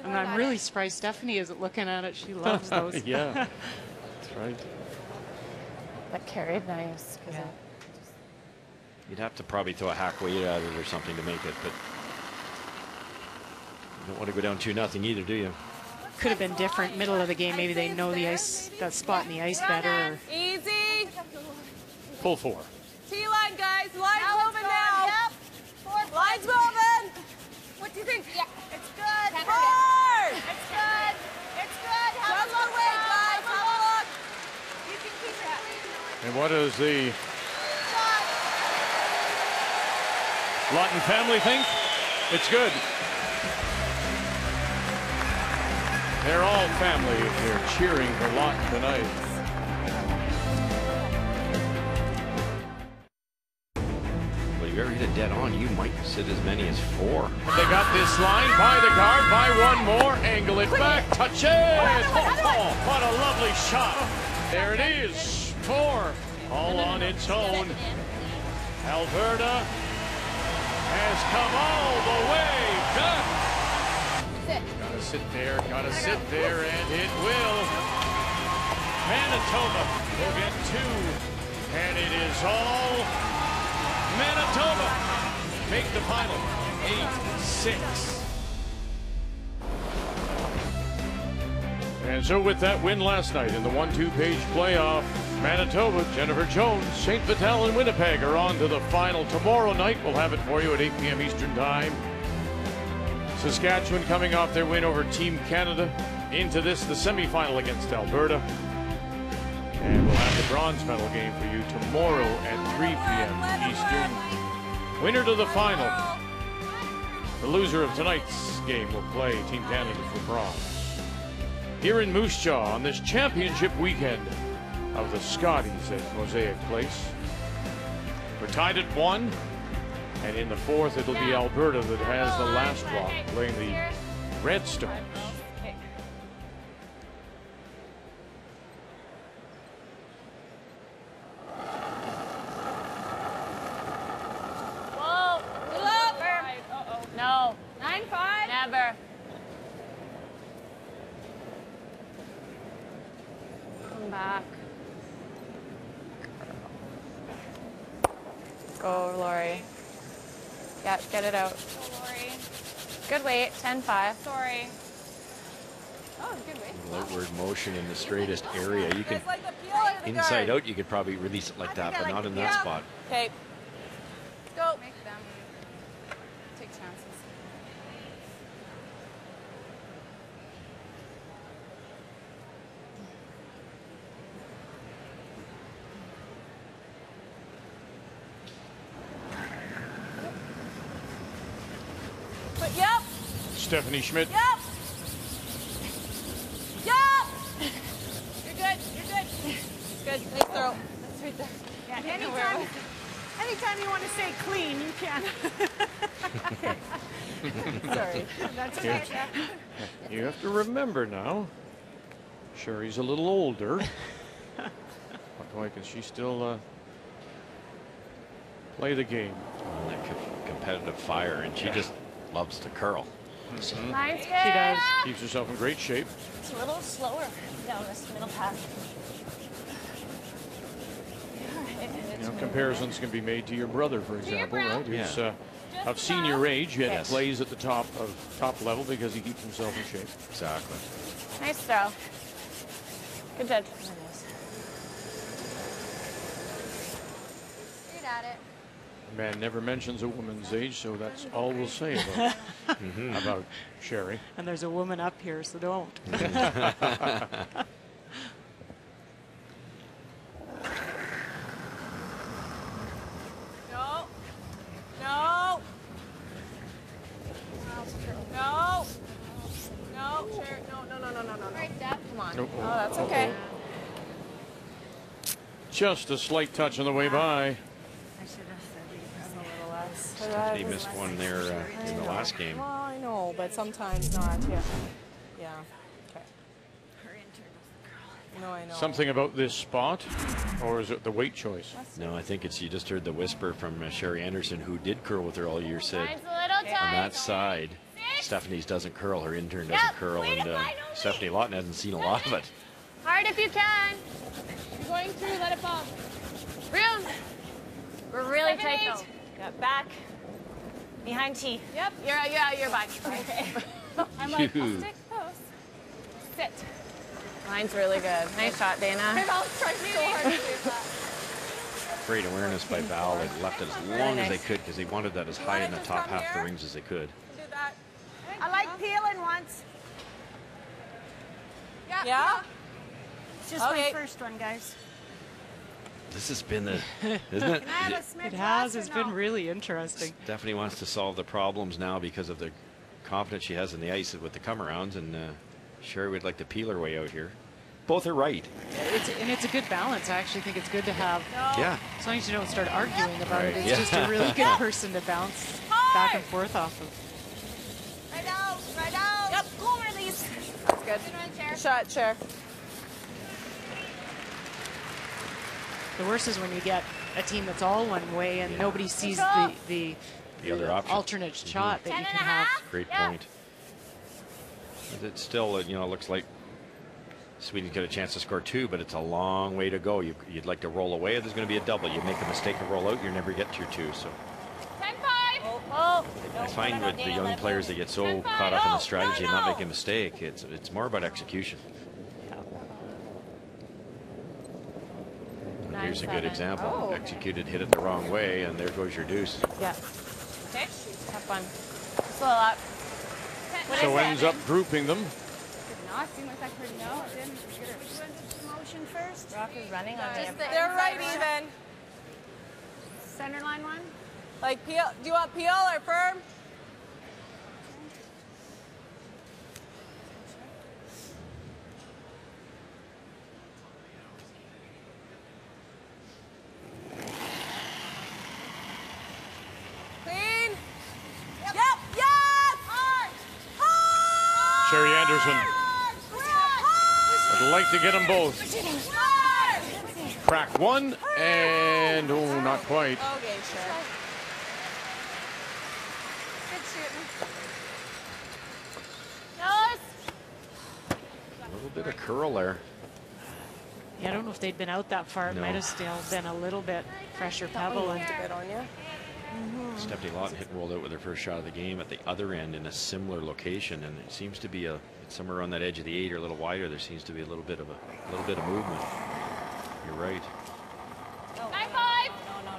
And I'm really surprised Stefanie isn't looking at it. She loves those. Yeah. That's right. That carried nice. You'd have to probably throw a hack weight at it or something to make it, but You don't want to go down 2-0 either, do you? Could have been different, middle of the game. Maybe they know the ice, that spot in the ice better. Easy. Pull four. T-line, guys. Line's moving now. Yep. Four. Line's moving. What do you think? Yeah. It's good. Hard. It's good. It's good. Have a look, guys. Have a look. You can keep it. And what does the Lawton family think? It's good. They're all family. They're cheering for Lawton tonight. Ever hit a dead on, you might sit as many as four. They got this line by the guard, by one more, angle it back, touch it! Oh, what a lovely shot! There it is, four, all on its own. Alberta has come all the way back. Gotta sit there, and it will. Manitoba will get two, and it is all Manitoba make the final, 8-6. And so with that win last night in the 1-2 page playoff, Manitoba, Jennifer Jones, St. Vital and Winnipeg are on to the final. Tomorrow night we'll have it for you at 8 p.m. Eastern Time. Saskatchewan coming off their win over Team Canada into this, the semi-final against Alberta. And we'll have the bronze medal game for you tomorrow at 3 p.m. Eastern. Winner to the final. The loser of tonight's game will play Team Canada for bronze. Here in Moose Jaw on this championship weekend of the Scotties at Mosaic Place. We're tied at 1. And in the 4th, it'll be Alberta that has the last rock, playing the Red Stars. It out. Sorry. Good weight, 10-5. Sorry. Oh, good weight. Outward motion in the straightest area. You can, like inside out, you could probably release it like that, but like not in that spot. Okay. Go. Make them take chances. Stefanie Schmidt. Yep. Yep. You're good. You're good. Good. Nice throw. That's right there. Yeah, anytime you want to say clean, you can. Sorry. That's okay. You have to remember now, Sherry's a little older. Why can she still play the game? Oh, that competitive fire, and she just loves to curl. Mm-hmm. Nice. She does. Keeps herself in great shape. It's a little slower down this middle path. You know, comparisons can be made to your brother, for example, right? Yeah. Who's of senior age, yet plays at the top level because he keeps himself in shape. Exactly. Nice throw. Good judge. Good at it. Man never mentions a woman's age, so that's all we'll say about, about Sherry. And there's a woman up here, so don't. No. No. No. No. Sherry. No, no, no, no, no, no. Right, Dad, come on. Oh, that's okay. Just a slight touch on the way by. Stephanie missed one there in the last game. Well, I know, but sometimes not. Yeah. Yeah. Okay. Her intern doesn't curl. No, I know. Something about this spot, or is it the weight choice? No, I think it's, you just heard the whisper from Sherry Anderson, who did curl with her all year, said on that side, Stephanie's doesn't curl, her intern doesn't curl, and Stefanie Lawton hasn't seen a lot of it. Hard if you can. You're going through, let it fall. Room. We're really tight though. Back. Behind T. Yep. You're back. Okay. I'm like, I'll stick close. Sit. Mine's really good. Nice shot, Dana. My Val's tried so hard to do that. Great awareness by Val. They left it as long as they could because they wanted that as high in the top half of the rings as they could. Do that. I like peeling once. Yeah. Yeah. It's just my first one, guys. This has been the, isn't it? It has. It's been really interesting. Stefanie wants to solve the problems now because of the confidence she has in the ice with the come-arounds, and Sherry would like to peel her way out here. Both are right. It's a good balance. I actually think it's good to have. Yeah. As long as you don't start arguing about it, it's just a really good person to bounce back and forth off of. Right out, right out. Yep, cool release. That's good. Good shot, Cher. The worst is when you get a team that's all one way and nobody sees the other option. Alternate shot that you can have. Great point. It still, you know, looks like Sweeting's got a chance to score two, but it's a long way to go. You'd like to roll away, or there's going to be a double. You make a mistake and roll out, you never get to your two. So. 10-5. Oh, I find with the young players, they get so caught up in the strategy and not making a mistake. It's more about execution. Here's a good example. Executed, hit it the wrong way, and there goes your deuce. Yeah. Okay. Have fun. Slow up. So ends up grouping them. Did not seem like I could know. I didn't. Motion first. Rock is running on the They're right even. Center line one. Like peel. Do you want peel or firm? Sherry Anderson would like to get them both. Crack one, and oh, not quite. Okay, sure. Good shooting. A little bit of curl there. Yeah, I don't know if they'd been out that far. It might have still been a little bit fresher pebble. And a bit on you. Stefanie Lawton rolled out with her first shot of the game at the other end in a similar location, and it seems to be somewhere on that edge of the eight or a little wider. There seems to be a little bit of movement. You're right. 9-5. No. A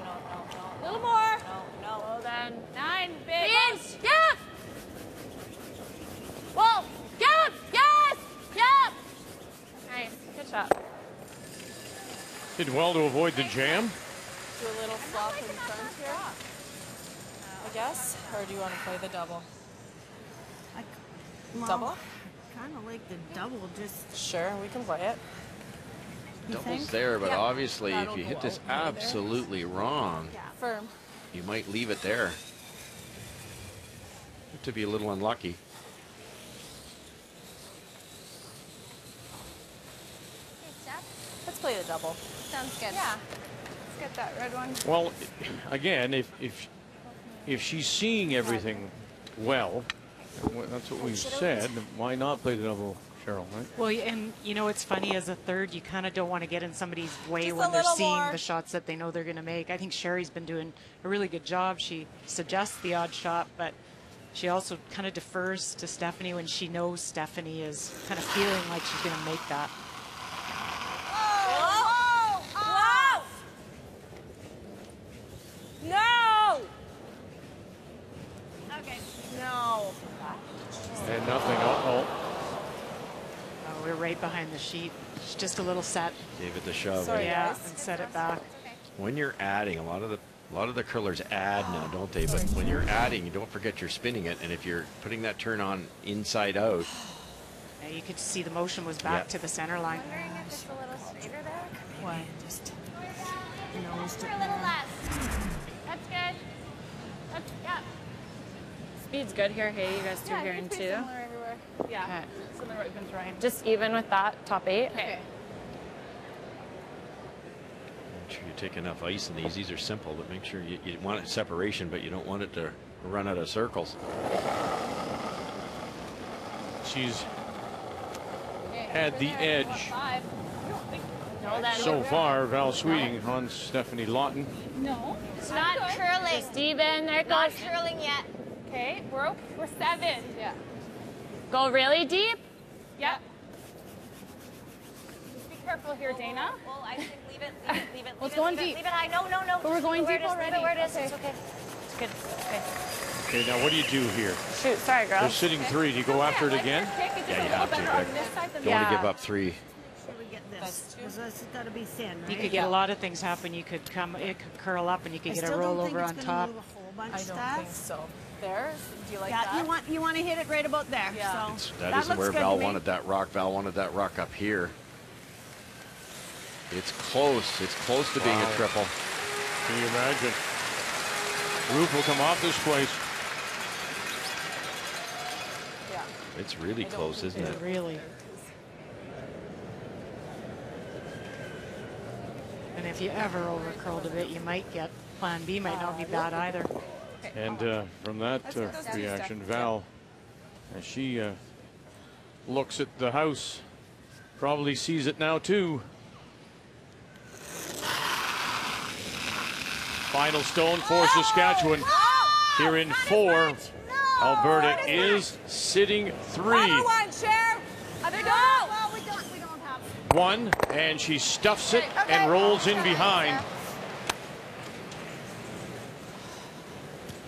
little more. No. Well then. 9 big. Yes. Yeah. Whoa. Yes. Yes. Yes. Nice. Good shot. Did well to avoid the jam. Do a little flop in front here. I guess, or do you want to play the double? Double? Kind of like the double, just... Sure, we can play it. Double's there, but obviously if you hit this absolutely wrong, firm, you might leave it there. You have to be a little unlucky. Let's play the double. Sounds good. Yeah. Let's get that red one. Well, again, if she's seeing everything well, that's what we've said, why not play the double, Cheryl, right? Well, and you know, it's funny, as a third, you kind of don't want to get in somebody's way when they're seeing the shots that they know they're going to make. I think Sherry's been doing a really good job. She suggests the odd shot, but she also kind of defers to Stefanie when she knows Stefanie is kind of feeling like she's going to make that. Whoa! Whoa! Whoa! No! Okay. No. And nothing. Oh, we're right behind the sheet. It's just a little set. Gave it the shove. Sorry, and set it back. Okay. When you're adding, a lot of the curlers add now, don't they? But when you're adding, you don't forget you're spinning it, and if you're putting that turn on inside out. Yeah, you could see the motion was back to the center line. I'm wondering if it's a little straighter there. Why? Just for a little less. That's good. That's Speed's good here. Hey, you guys two here in two. Similar everywhere. Yeah, similar what we've been trying. Just even with that top eight. Okay. Make sure you take enough ice in these. These are simple, but make sure you want it separation, but you don't want it to run out of circles. She's had the edge so far. Val Sweeting on Stefanie Lawton. No, it's not curling. Steven, there it goes. Not curling yet. Okay, we're 7. Yeah. Go really deep? Yep. Just be careful here, Dana. Well, I think leave it. Let's go on deep. Leave it high. No, no, no. But we're going deep already. Leave it where it is. It's okay. It's good. Okay, now what do you do here? Shoot, sorry, girl. They're sitting three. Do you go after it again? Yeah, you have to. Don't want to give up three. That'll be thin, right? You could get a lot of things happen. You could come, it could curl up, and you could get a rollover on top. I don't think so. There, do you like that? Yeah, you want to hit it right about there. Yeah. So that is where Val wanted that rock. Val wanted that rock up here. It's close. It's close to being a triple. Can you imagine? Roof will come off this place. Yeah. It's really close, isn't it? Really. And if you ever overcurled a bit, you might get plan B. Might not be bad either. And from that reaction, Val, as she looks at the house, probably sees it now too. Final stone for Saskatchewan. Here in four, Alberta is sitting three. Another one, Cher. Another go. One, and she stuffs it and rolls in behind.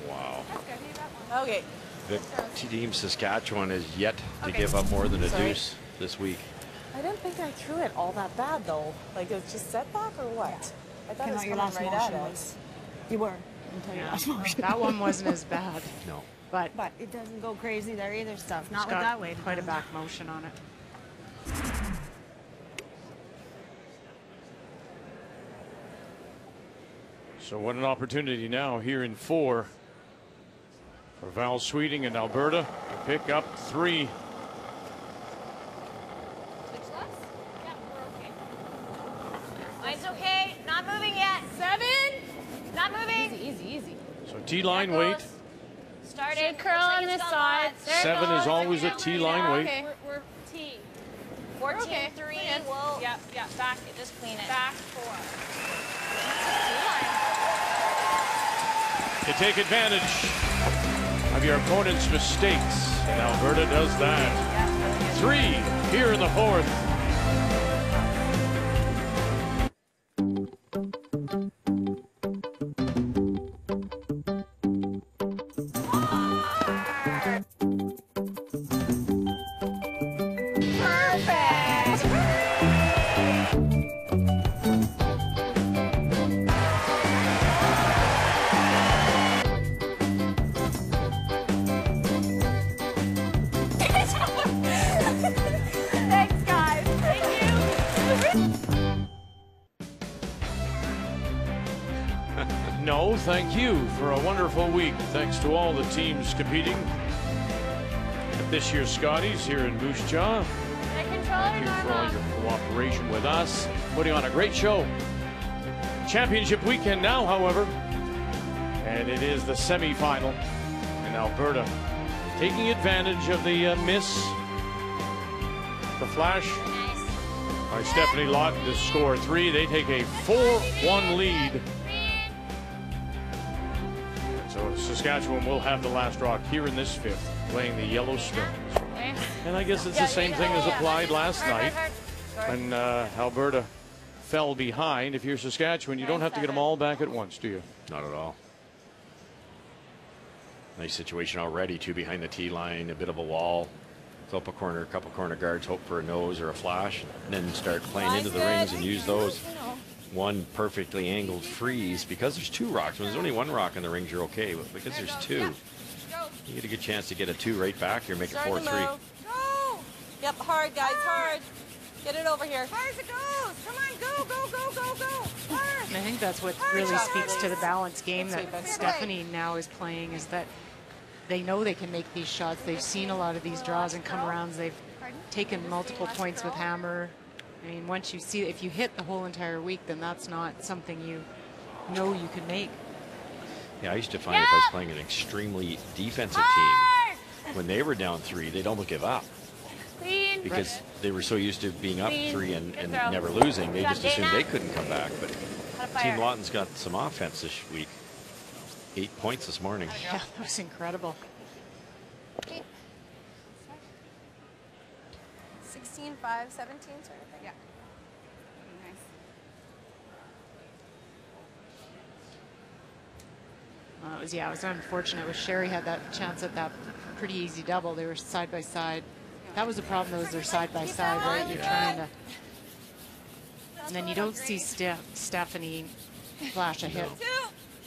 Wow. Okay. The team Saskatchewan is yet to give up more than a deuce this week. I didn't think I threw it all that bad though. Like it was just setback or what? Yeah. I thought it was your last right at us. You were until your last motion. That one wasn't as bad. No. But it doesn't go crazy there either. Stuff. Not with that weight. Quite a back motion on it. So what an opportunity now here in four for Val Sweeting and Alberta to pick up three. Switch left? Yeah, we're okay. Mine's okay. Not moving yet. Seven. Not moving. Easy. So T-line weight. Started curl on the side. Seven is always a T-line weight. Okay. We're T. 14, okay. Three. We'll back. Just clean it. Back four. To take advantage of your opponent's mistakes. And Alberta does that. Three here in the fourth. Thank you for a wonderful week. Thanks to all the teams competing at this year's Scotties here in Moose Jaw. Thank you for all your cooperation with us, putting on a great show. Championship weekend now, however, and it is the semi-final, and Alberta taking advantage of the miss, the flash by Stefanie Lawton to score three. They take a 4-1 lead. Saskatchewan will have the last rock here in this fifth, playing the yellow stones. And I guess it's the same thing as applied last night when Alberta fell behind. If you're Saskatchewan, you don't have to get them all back at once, do you? Not at all. Nice situation already, two behind the tee line, a bit of a wall, flip a corner, a couple corner guards, hope for a nose or a flash, and then start playing into the rings and use those. One perfectly angled freeze because there's two rocks. When there's only one rock in the rings, you're okay, but because there's two, you get a good chance to get a two right back here, make it 4-3. Yep, hard guys, hard. Get it over here. Hard as it goes. Come on, go. Hard. And I think that's what really speaks to the balanced game that Stefanie now is playing, is that they know they can make these shots. They've seen a lot of these draws and come rounds. They've taken multiple points with hammer. I mean, once you see, if you hit the whole entire week, then that's not something you know you can make. Yeah, I used to find if I was playing an extremely defensive team, when they were down three, they'd almost give up. Because they were so used to being up three and never losing, they just assumed they couldn't come back. But Team Lawton's got some offense this week. 8 points this morning. Yeah, that was incredible. 16, 5, 17 sort of thing. Yeah. Nice. Well, it was unfortunate with Sherry had that chance at that pretty easy double. They were side by side. That was the problem, those are side by side, right? You're trying to. And then you don't see Stefanie flash a hit.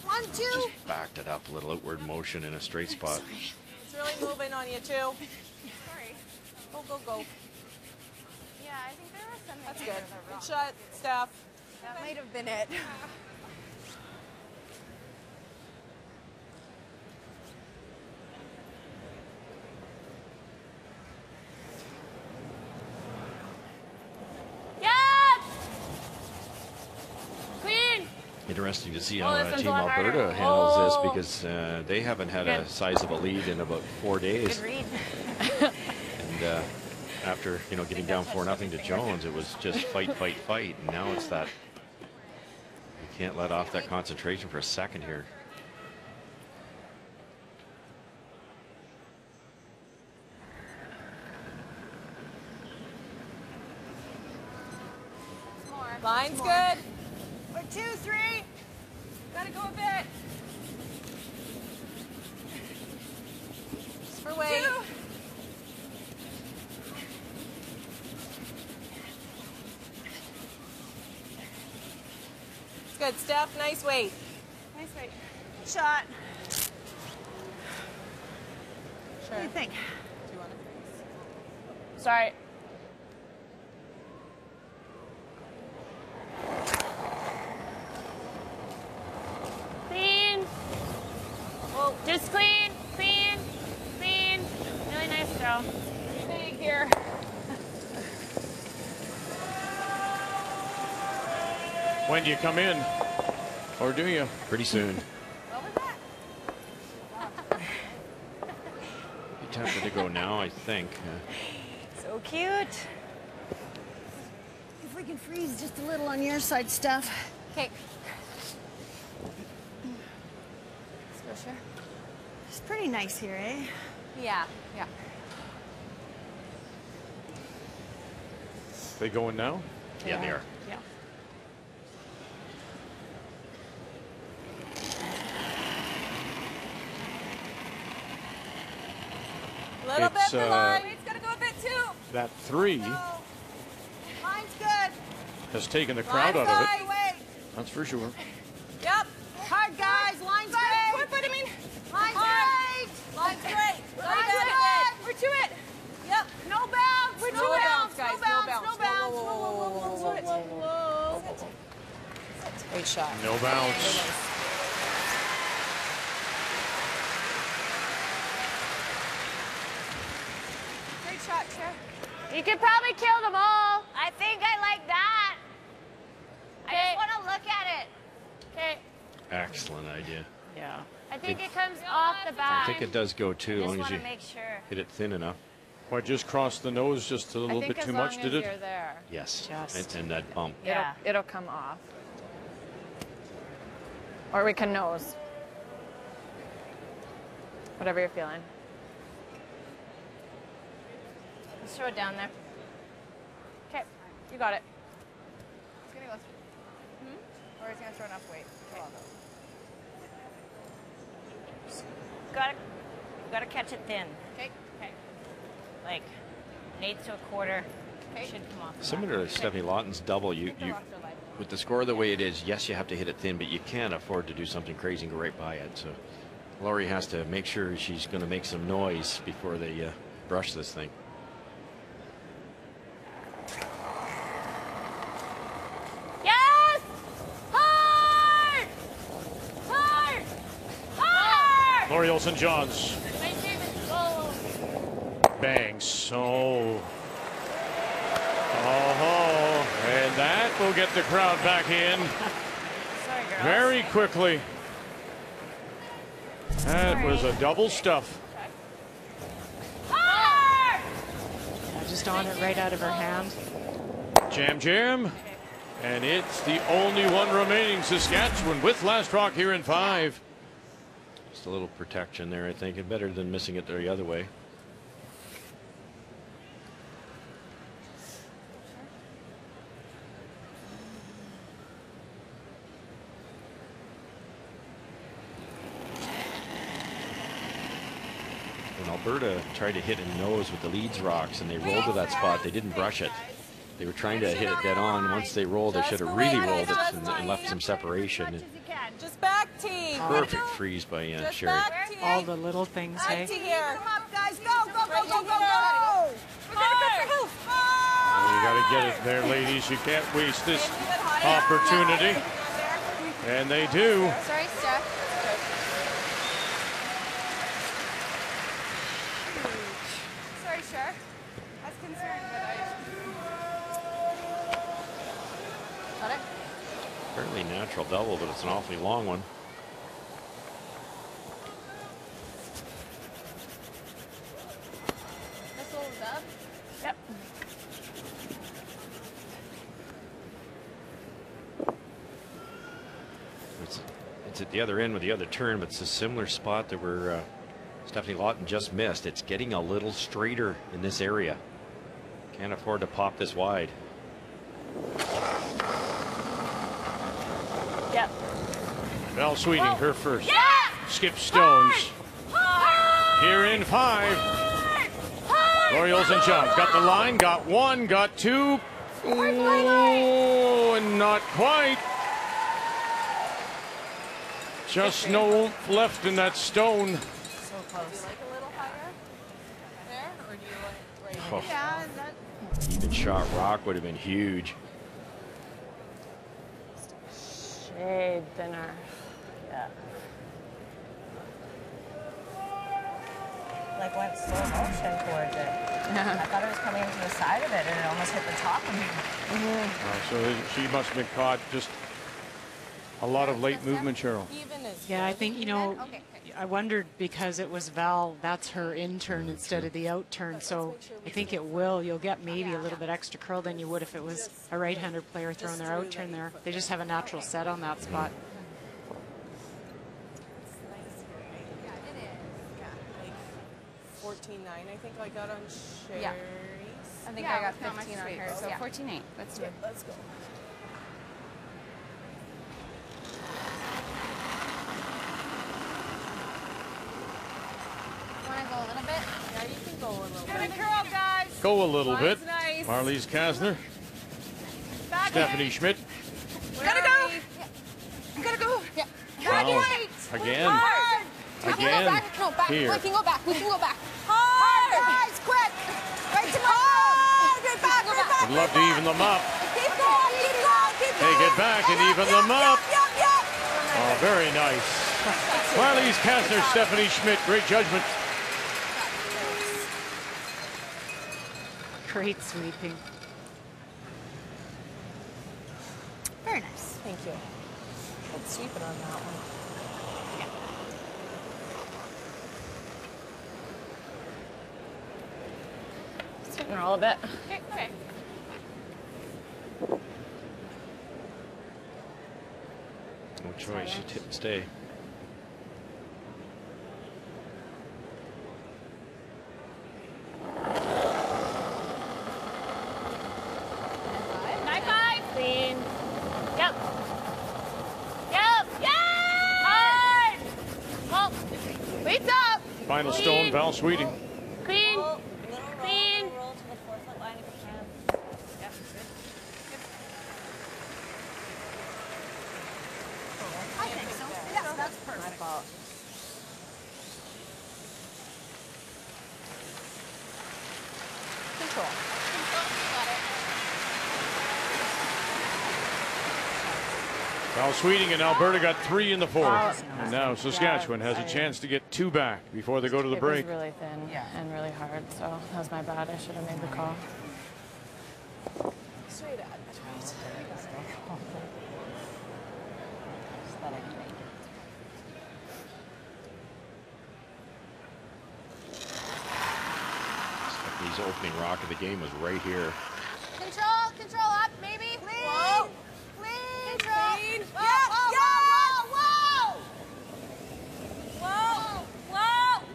One, two. Just backed it up, a little outward motion in a straight spot. It's really moving on you, too. Sorry. Go, go, go. Yeah, I think there was something. That's good. Good shot, Steph. That might have been it. Interesting to see how Team Alberta handles this, because they haven't had a sizable lead in about 4 days. Good read. And after getting down 4-0 to Jones, it was just fight, fight, fight. And now it's that you can't let off that concentration for a second here. Line's good. 1, 2, 3. Gotta go a bit. Just for weight. Good, Steph. Nice weight. Nice weight. Good shot. Sure. What do you think? Do you want to freeze? Sorry. Just clean, clean, clean. Really nice throw. Big here. When do you come in? Or do you? Pretty soon. What was that? You're tempted to go now, I think. So cute. If we can freeze just a little on your side, Steph. Okay. Sure. It's pretty nice here, eh? Yeah, yeah. They going now? Yeah, they are. Yeah. A little bit for line. It's going to go a bit too. That three. No. Line's good. Has taken the crowd out of it. Wait. That's for sure. Yep. Hard, guys. Line's good. Line's great! Line's great! Line's good! We're to it! Yep. No bounce! We're to it! No bounce! No bounce! Whoa, whoa. Great shot. No bounce. Great shot, Cher. You could probably kill them all. I think I like that. I just want to look at it. Okay. Excellent idea. Yeah. I think it comes off the back. I think it does go too, as long as you hit it thin enough. Or just cross the nose just a little bit too much, did it? Yes, and that bump. Yeah, it'll come off. Or we can nose. Whatever you're feeling. Let's throw it down there. Okay, you got it. It's gonna go through. Hmm? Or it's gonna throw enough weight. Okay. Gotta catch it thin. Okay. Okay. Like 1/8 to 1/4. Okay. Should come off. Similar to Stefanie Lawton's double, you with the score the way it is, yes, you have to hit it thin, but you can't afford to do something crazy and go right by it. So Lori has to make sure she's going to make some noise before they brush this thing. Lori Olson-Johns. Bang. So. Oh, and that will get the crowd back in. Sorry, girl. Very quickly. That was a double stuff. Just on it right out of her hand. Jam, jam. And it's the only one remaining. Saskatchewan with last rock here in 5. A little protection there, I think, and better than missing it the other way. Alberta tried to hit a nose with the leads rocks, and they rolled to that spot. They didn't brush it. They were trying to hit it dead on. Once they rolled, they should have really rolled it and left some separation. Just back team. Perfect freeze by Sherry. All the little things, hey? You got to get it there, ladies. You can't waste this opportunity. And they do. Sorry, Steph. Sorry, Cher. I was concerned, but I... Got it? Fairly natural double, but it's an awfully long one. Missile is up? Yep. It's at the other end with the other turn, but it's a similar spot that we're... Stefanie Lawton just missed. It's getting a little straighter in this area. Can't afford to pop this wide. Yep. Val Sweeting, her first. Yeah! Skip Stones. Hard! Here in five. Lori Olson-Johns got the line, got one, got two. Oh, and not quite. Just no left in that stone. Close. Do you like a little higher there, or do you like right here? Yeah, that... Even shot rock would have been huge. Shade thinner. Yeah. Like went slow motion towards it. I thought it was coming into the side of it, and it almost hit the top of me. So she must have been caught just a lot of late movement, Cheryl. Yeah, I think, you know, I wondered because it was Val, that's her in turn instead of the out turn. So I think it will. You'll get maybe a little bit extra curl than you would if it was a right-hander player throwing their out turn there. They just have a natural set on that spot. Yeah, it is. Yeah. Like 14.9, I think I got on Sherry's. Yeah. I think I got 15 on her. So 14.8. Let's do it. Let's go. Go a little bit. Yeah, you can go a little bit. Curl, guys. Go a little bit. Nice. Marlies Kasner. Stefanie Schmidt. Gotta go. Yeah. Gotta go. Yeah. Wow. Again. Hard. Again. Here. We can go back. We can go back. Hard. Guys, quick. Right to my hard. Get back. I'd love to even them up. Keep going. Keep going. Keep going. They get back and even them up. Oh, very nice. Marlies Kasner, Stefanie Schmidt. Great judgment. Great sweeping. Very nice. Thank you. Good sweeping on that one. Yeah. Sweep and roll a bit. Okay. Okay. No choice. You tip and stay. Final stone, Val Sweeting. Clean. Clean. Roll to the 4-foot line if you can. Yeah, good. I think so. Yeah, that's perfect. Control. Val Sweeting and Alberta got 3 in the 4th. And now Saskatchewan has a chance to get 2 back before they go to the break. It was really thin and really hard, so that was my bad. I should have made the call. Straight out. That's right. Stephanie's opening rock of the game was right here. Control, control up, maybe. Whoa. Clean. Whoa, whoa, whoa, whoa, whoa, whoa,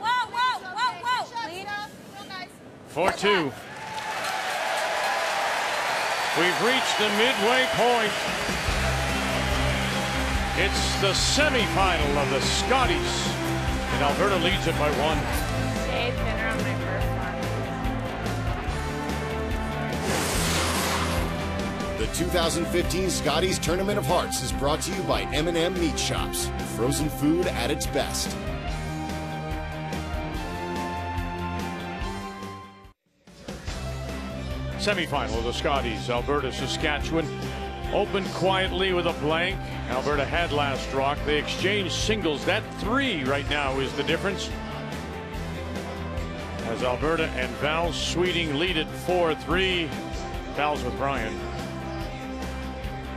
whoa, whoa, whoa, whoa, whoa. Clean up. Real nice. 4-2. We've reached the midway point. It's the semifinal of the Scotties, and Alberta leads it by 1. The 2015 Scotties Tournament of Hearts is brought to you by M&M Meat Shops, frozen food at its best. Semifinal of the Scotties, Alberta, Saskatchewan. Opened quietly with a blank. Alberta had last rock. They exchanged singles. That three right now is the difference. As Alberta and Val Sweeting lead it 4-3. Val's with Brian.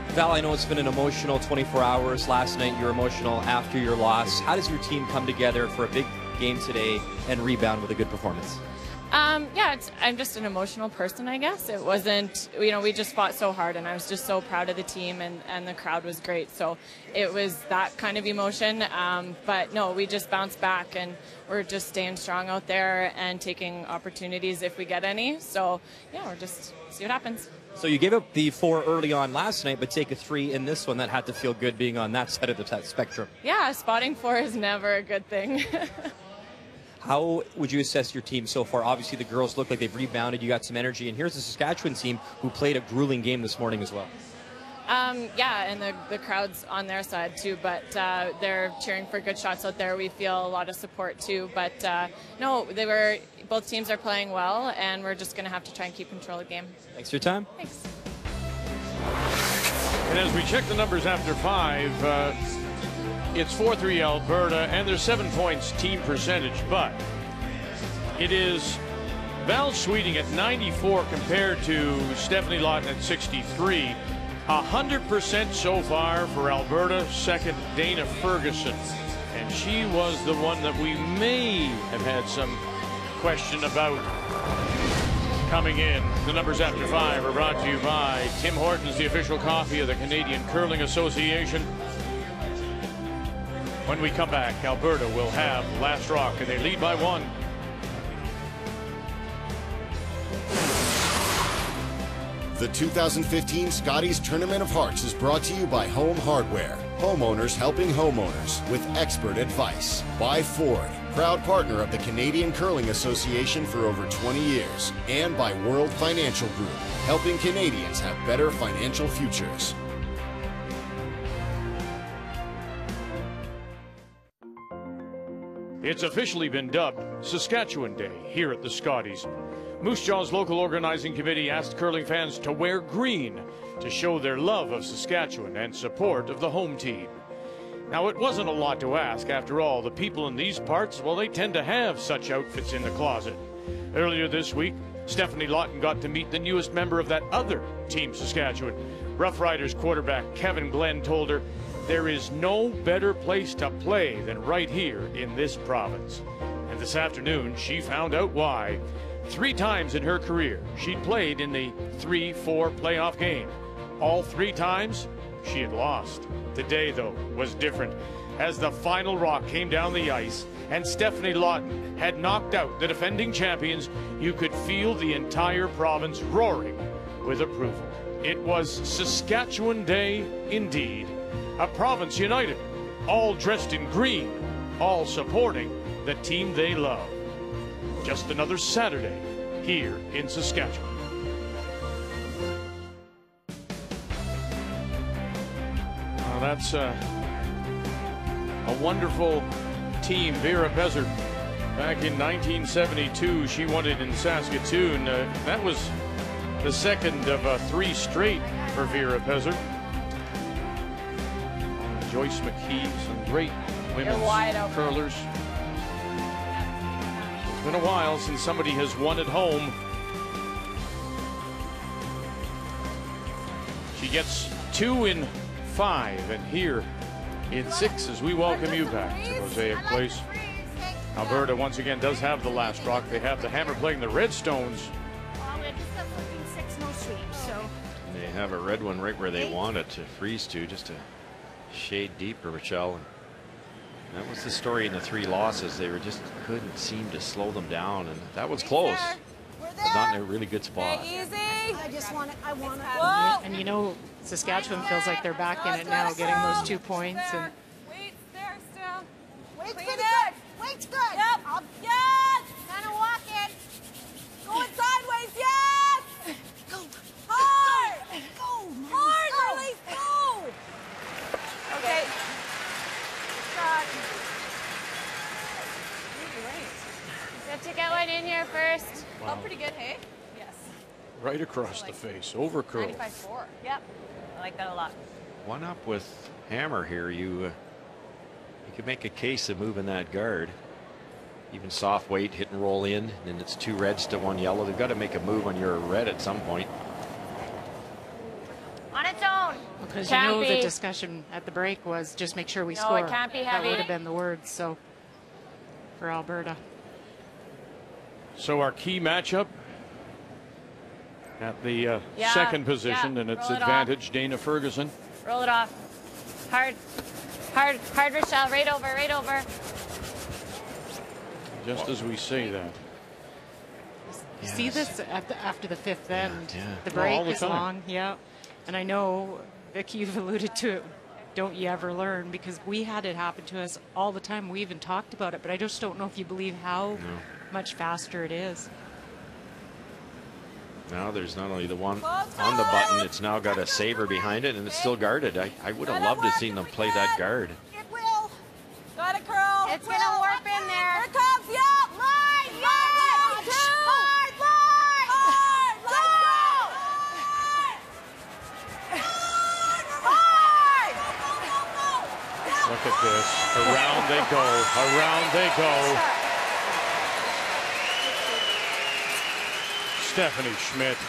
Val, I know it's been an emotional 24 hours. Last night you were emotional after your loss. How does your team come together for a big game today and rebound with a good performance? Yeah, I'm just an emotional person, I guess. It wasn't, you know, we just fought so hard, and I was just so proud of the team, and the crowd was great. So it was that kind of emotion. But no, we just bounced back, and we're just staying strong out there and taking opportunities if we get any. So yeah, we're just see what happens. So you gave up the 4 early on last night, but take a 3 in this one. That had to feel good being on that side of the spectrum. Yeah, spotting 4 is never a good thing. How would you assess your team so far? Obviously, the girls look like they've rebounded. You got some energy. And here's the Saskatchewan team who played a grueling game this morning as well. Yeah, and the crowd's on their side too, but they're cheering for good shots out there. We feel a lot of support too, but no, both teams are playing well, and we're just going to have to try and keep control of the game. Thanks for your time. Thanks. And as we check the numbers after 5, it's 4-3 Alberta, and there's 7 points team percentage, but it is Val Sweeting at 94 compared to Stefanie Lawton at 63. 100% so far for Alberta, second Dana Ferguson. And she was the one that we may have had some question about coming in. The numbers after 5 are brought to you by Tim Hortons, the official coffee of the Canadian Curling Association. When we come back, Alberta will have last rock, and they lead by 1. The 2015 Scotties Tournament of Hearts is brought to you by Home Hardware. Homeowners helping homeowners with expert advice. By Ford, proud partner of the Canadian Curling Association for over 20 years. And by World Financial Group, helping Canadians have better financial futures. It's officially been dubbed Saskatchewan Day here at the Scotties. Moose Jaw's local organizing committee asked curling fans to wear green to show their love of Saskatchewan and support of the home team. Now, it wasn't a lot to ask. After all, the people in these parts, well, they tend to have such outfits in the closet. Earlier this week, Stefanie Lawton got to meet the newest member of that other Team Saskatchewan. Rough Riders quarterback Kevin Glenn told her, "There is no better place to play than right here in this province." And this afternoon, she found out why. 3 times in her career, she'd played in the 3-4 playoff game. All 3 times, she had lost. Today, though, was different. As the final rock came down the ice and Stefanie Lawton had knocked out the defending champions, you could feel the entire province roaring with approval. It was Saskatchewan Day indeed. A province united, all dressed in green, all supporting the team they love. Just another Saturday here in Saskatchewan. Well, that's a wonderful team. Vera Pezer, back in 1972, she won it in Saskatoon. That was the second of 3 straight for Vera Pezer. Joyce McKee, some great women's curlers. It's been a while since somebody has won at home. She gets 2 in 5, and here in 6 as we welcome you back to Mosaic Place. Alberta once again does have the last rock. They have the hammer playing the Redstones. They have a red one right where they want it to freeze to, just to shade deeper, Rochelle. And that was the story in the 3 losses. They were just couldn't seem to slow them down, and that was close. We're there. But not in a really good spot. Very easy. I just want it. I want it. And you know, Saskatchewan feels like they're back in it now, getting those 2 points. And wait's there still. Wait's good. Wait's good. Yep. Yes. Kind of walking. Going sideways. Yes. Go hard. Go. first. Wow. Oh, pretty good, hey? Yes. Right across like the face, over curl. 95-4. Yep. I like that a lot. One up with hammer here. You could make a case of moving that guard. Even soft weight, hit and roll in, and it's two reds to one yellow. They've got to make a move on your red at some point. On its own. Because you know the discussion at the break was just make sure we score. No, it can't be heavy. That would have been the word, so, for Alberta. So our key matchup at the second position, and it's advantage, Dana Ferguson. Roll it off. Hard, hard, hard, Rochelle. Right over, right over. Just as we say that. You see this at the, after the fifth end. Yeah. The break is long. Yeah. And I know, Vicki, you've alluded to it. Don't you ever learn? Because we had it happen to us all the time. We even talked about it, but I just don't know if you believe how much faster it is. Now there's not only the one on the button, it's now got a saver behind it, and it's still guarded. I would have loved to have seen them play that guard. It will. Got a curl. It's going to warp in there. Here comes the up. Line, line, two. Hard, line. Hard, let's go. Look at this. Around they go. Around they go. Stefanie Schmidt. You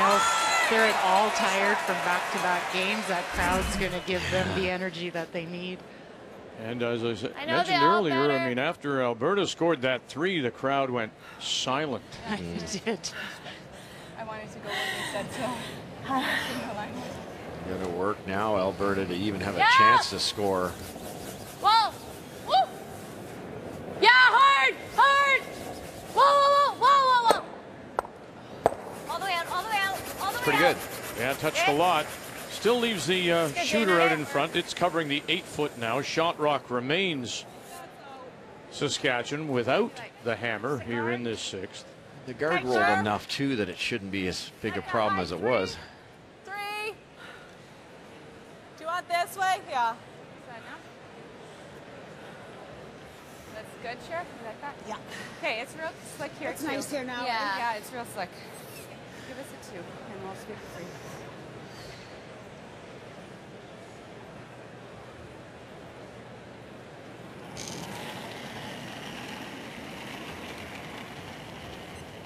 know, if they're at all tired from back-to-back games, that crowd's going to give them the energy that they need. And as I mentioned earlier, I mean, after Alberta scored that three, the crowd went silent. Yeah, it did. I wanted to go when they said so. Got to work now, Alberta, to even have a chance to score. Whoa! Woo! Yeah, hard! Hard! Whoa, whoa, whoa! Whoa, whoa, whoa! All the way out, all the way out, all the way out. Pretty good. Yeah, touched a lot. Still leaves the shooter out in front. It's covering the 8 foot now. Shot rock remains Saskatchewan without the hammer here in this sixth. The guard rolled enough, too, that it shouldn't be as big a problem as it was. Do you want this way? Yeah. Is that enough? That's good, Sheriff? You like that? Yeah. Okay, it's real slick here. It's nice here now. Yeah. Yeah, it's real slick. Give us a two, and we'll speak for you.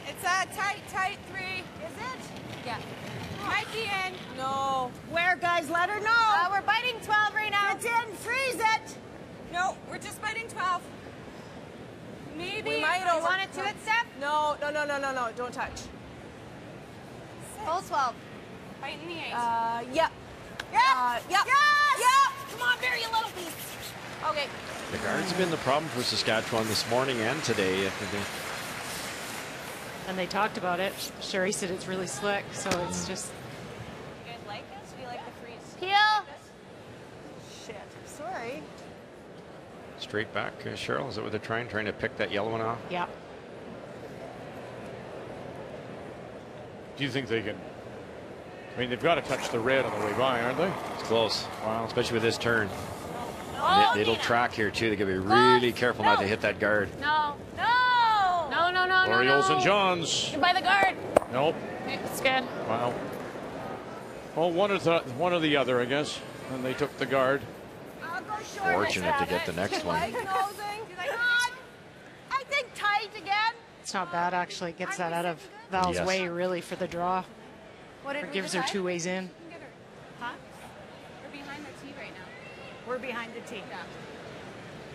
It's a tight, tight three. Is it? Yeah. Mikey in. No. Where, guys? Let her know. We're biting 12 right now. It's in. Freeze it. No, we're just biting 12. Maybe. We might over. Want it to it, Steph? No, no, no, no, no, no. Don't touch. Full 12. Biting the eight. Yep. Yep. Yep. Yes. Yep. Come on, Vera, you little beast. Okay. The guard's been the problem for Saskatchewan this morning and today. And they talked about it. Sherry said it's really slick, so it's just. You guys like this? Do you like the freeze? Peel! Shit, sorry. Straight back, Cheryl, is that what they're trying? Trying to pick that yellow one off? Yeah. Do you think they can? I mean, they've got to touch the red on the way by, aren't they? It's close. Wow. Especially with this turn. Oh, it'll track here, too. They got to be really careful not to hit that guard. No, no! No, no, no, Lori Olson-Johns. By the guard. Nope. It's good. Wow. Well, one or the other, I guess. And they took the guard. I'll go short. Fortunate to get the next one. I think tight again. It's not bad, actually. It gets that out of Val's way, really, for the draw. It gives her two ways in. Huh? We're behind the tee right now. We're behind the tee. Yeah.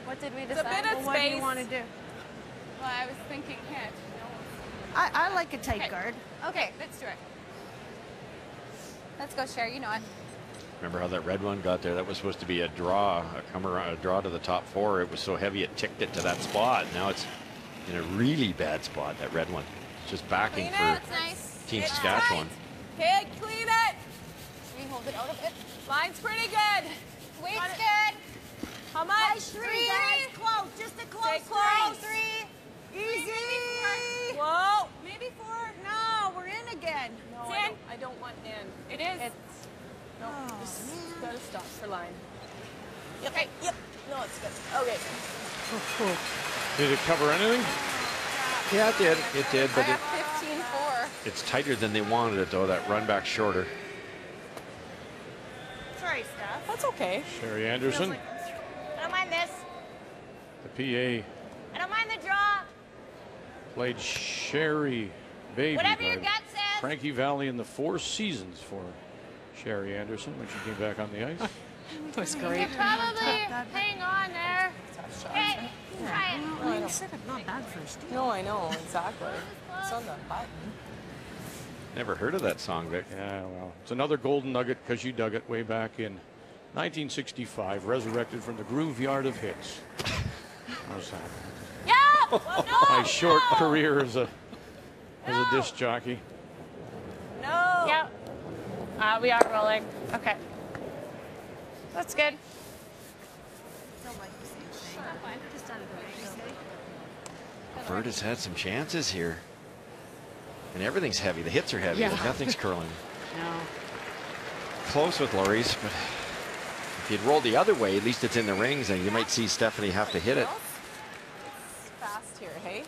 What did we decide? It's a bit of space. What do you want to do? Well, I was thinking hit. I like a tight guard. Okay, let's do it. Let's go, Cher. You know it. Remember how that red one got there? That was supposed to be a draw, a draw to the top four. It was so heavy it ticked it to that spot. Now it's in a really bad spot, that red one. It's just backing for Team Saskatchewan. Kid, clean it. We hold it out of it. Line's pretty good. Weight's good. How much? Three. Close. Just a close. Close. Three. Easy. Maybe four. No, we're in again. No, I don't want in. It is. It's, no, oh, just gotta stop for line. Yep. Okay. Yep. No, it's good. Okay. Did it cover anything? Yeah, it did. It did, but it, 15-4. It's tighter than they wanted it, though. That run back shorter. Sorry, Steph. That's okay. Sherry Anderson. Like, I don't mind this. The PA. I don't mind the draw. Played Sherry Baby. Whatever your gut says. Frankie Valley in the four seasons for Sherry Anderson when she came back on the ice. That was great. You could probably hang on there. Hey, try it. Well, you said it's not bad for a steal. No, I know, exactly. It's on the button. Never heard of that song, Vic. Yeah, well, it's another golden nugget because you dug it way back in 1965, resurrected from the graveyard of hits. How's that? Yeah! Well, no, my short career as a disc jockey. No! Yep. We are rolling. Okay. That's good. Bird has had some chances here. And everything's heavy. The hits are heavy. Yeah. But nothing's curling. No. Close with Laurie's, but if you'd roll the other way, at least it's in the rings, and you might see Stefanie have to hit it. It's fast here, hey?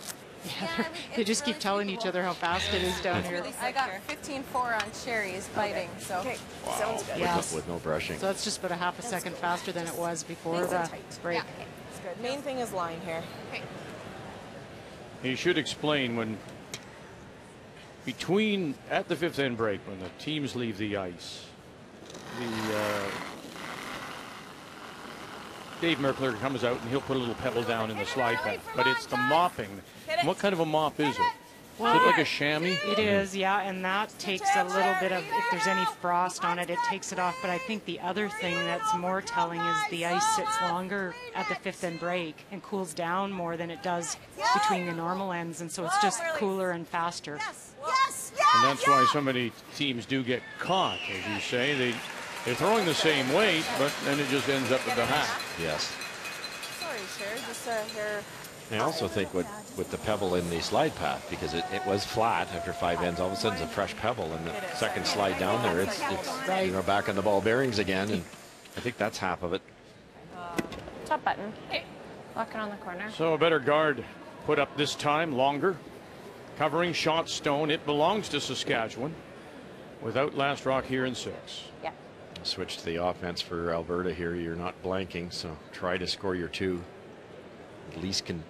Yeah, they just really keep telling each other how fast it is down here. I got 15-4 on Sherry's biting, so. Okay. Wow. Sounds good. Yes. With no brushing. So it's just about a half a second faster than it was before the break. Yeah, okay. It's good. Main thing is line here. Okay. He should explain when, between, at the fifth end break, when the teams leave the ice, the Dave Merkler comes out and he'll put a little pedal down in the slide path, but it's the mopping. What kind of a mop is it? Well, is it like a chamois? It is, yeah, and that takes a little bit of, if there's any frost on it, it takes it off. But I think the other thing that's more telling is the ice sits longer at the fifth end break and cools down more than it does between the normal ends, and so it's just cooler and faster. And that's why so many teams do get caught, as you say. They're throwing the same weight, but then it just ends up at the half. Yes. Sorry, Sherry, just here. I also think with the pebble in the slide path, because it was flat after five ends, all of a sudden it's a fresh pebble, and the second slide down there, it's you know, back on the ball bearings again, and I think that's half of it. Top button. Okay. Locking on the corner. So a better guard put up this time, longer, covering shot stone. It belongs to Saskatchewan, without last rock here in six. Yeah. Switch to the offense for Alberta here. You're not blanking, so try to score your two. At least can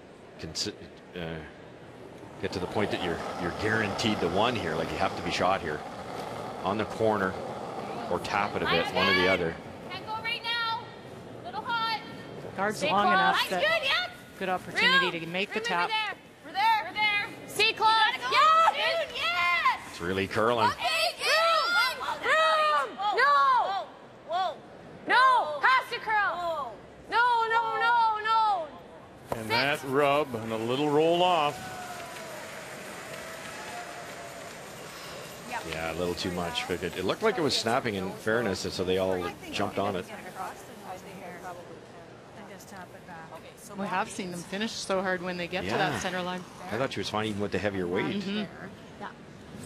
get to the point that you're guaranteed the one here. Like, you have to be shot here on the corner or tap it a bit, one or the other. Can't go right now. Little hot. Guard's long enough that good opportunity to make the tap. We're there. We're there. See close. Yeah, dude. Yes. It's really curling. And that rub and a little roll off. Yep. Yeah, a little too much. It looked like it was snapping, in fairness, and so they all jumped on it. We have seen them finish so hard when they get to that center line. I thought she was fine even with the heavier weight. Mm-hmm. Yeah.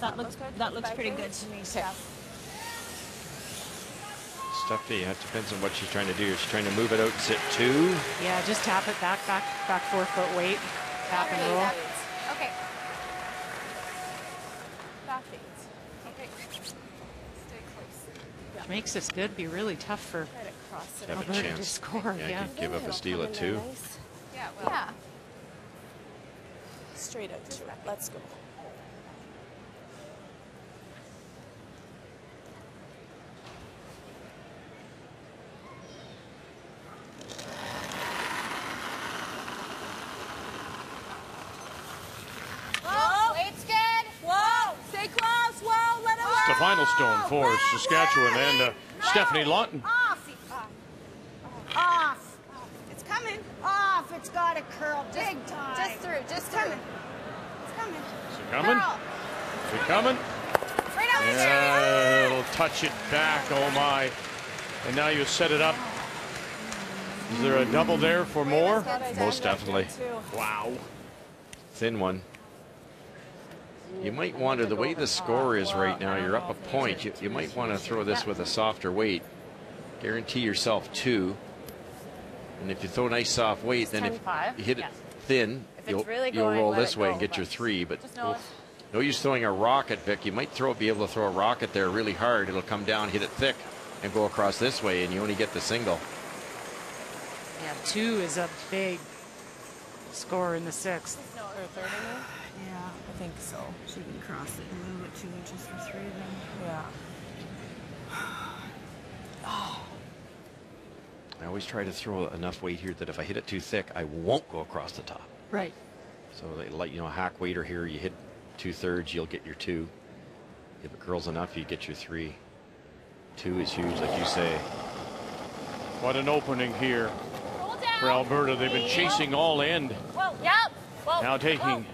That looks pretty good to me, Steph. Stephanie, it depends on what she's trying to do. She's trying to move it out and sit two. Yeah, just tap it back 4 foot weight. Tap and roll. Okay. Back fades. Okay. Stay close. Which makes this good be really tough for Alberta to score. Yeah, yeah. Give up a steal at two. Nice. Yeah, well. Yeah. Straight out to it. Let's go. Final stone for Saskatchewan and Stefanie Lawton. Off. Off. It's coming. Off. It's got to curl big time. Just through. Just coming. It's coming. Is it coming? Curl. Is it coming? Right out there. It'll touch it back. Oh, my. And now you set it up. Is there a double there for more? Most definitely. Wow. Thin one. you might want to, the way the score is right now, you're up a point, you might want to throw this with a softer weight. Guarantee yourself 2. And if you throw a nice soft weight, then if you hit it thin, you'll roll this way and get your 3. But no use throwing a rocket, Vic. You might be able to throw a rocket there really hard. It'll come down, hit it thick, and go across this way, and you only get the single. Yeah, 2 is a big score in the 6th. Yeah, I think so. She can cross it and move it 2 inches for 3 then. Yeah. Oh. I always try to throw enough weight here that if I hit it too thick, I won't go across the top. Right. So they let you know, hack weighter here, you hit 2/3, you'll get your 2. If it curls enough, you get your 3. 2 is huge, like you say. What an opening here for Alberta. They've been chasing all end. Whoa. Yep. Whoa. Now taking,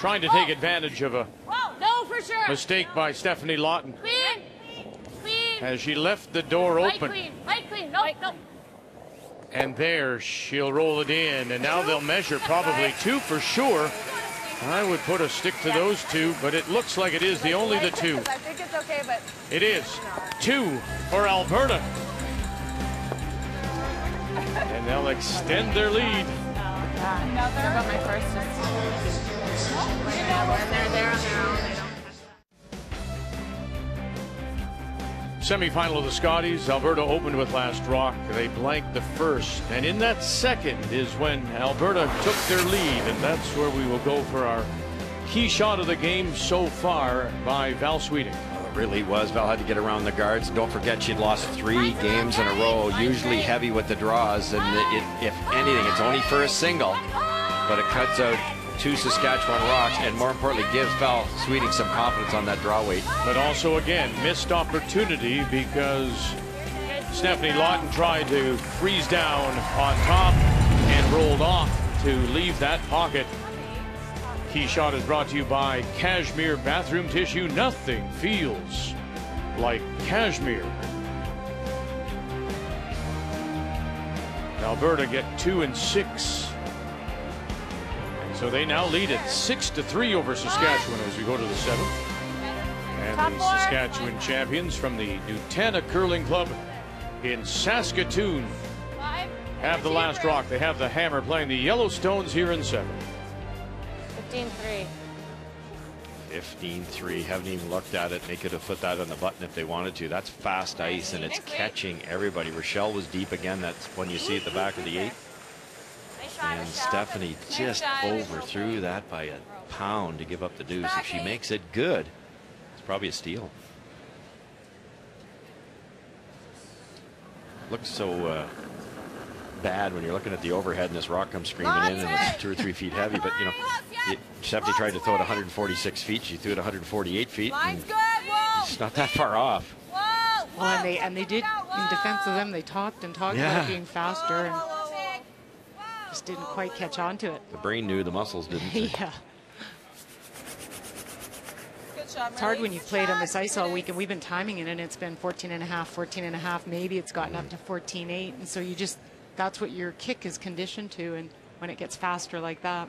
trying to take advantage of a mistake by Stefanie Lawton. As she left the door open. And there she'll roll it in, and now they'll measure probably 2 for sure. I would put a stick to those 2, but it looks like it is the only the 2. I think it's okay, but it is 2 for Alberta. And they'll extend their lead. Semi-final of the Scotties. Alberta opened with Last Rock. They blanked the 1st, and in that 2nd is when Alberta took their lead, and that's where we will go for our key shot of the game so far by Val Sweeting. Well, it really was. Val had to get around the guards. Don't forget she'd lost 3 games in a row, usually heavy with the draws, and if anything, it's only for a single, but it cuts out 2 Saskatchewan rocks, and more importantly gives Val Sweeting some confidence on that draw weight. But also again, missed opportunity because Stefanie Lawton tried to freeze down on top and rolled off to leave that pocket. Key shot is brought to you by Cashmere Bathroom Tissue. Nothing feels like Cashmere. Alberta get 2 and 6. So they now lead at 6-3 over Saskatchewan as we go to the 7th. And the Saskatchewan champions from the Nutana Curling Club in Saskatoon have the last rock. They have the hammer playing the Yellowstones here in 7. 15-3. 15-3. Haven't even looked at it. They could have put that on the button if they wanted to. That's fast ice, and it's catching everybody. Rochelle was deep again. That's one you see at the back of the 8th. And Stefanie just overthrew that by a pound to give up the deuce. If she makes it good, it's probably a steal. Looks so bad when you're looking at the overhead and this rock comes screaming in and it's 2 or 3 feet heavy. But, you know, Stefanie tried to throw it 146 feet. She threw it 148 feet. It's not that far off. Well, and they did, in defense of them, they talked and talked about being faster. And didn't quite catch on to it. The brain knew, the muscles didn't. Yeah. It's hard when you've played on this ice all week, and we've been timing it, and it's been 14.5, 14.5. Maybe it's gotten up to 14.8, and so you just, that's what your kick is conditioned to, and when it gets faster like that.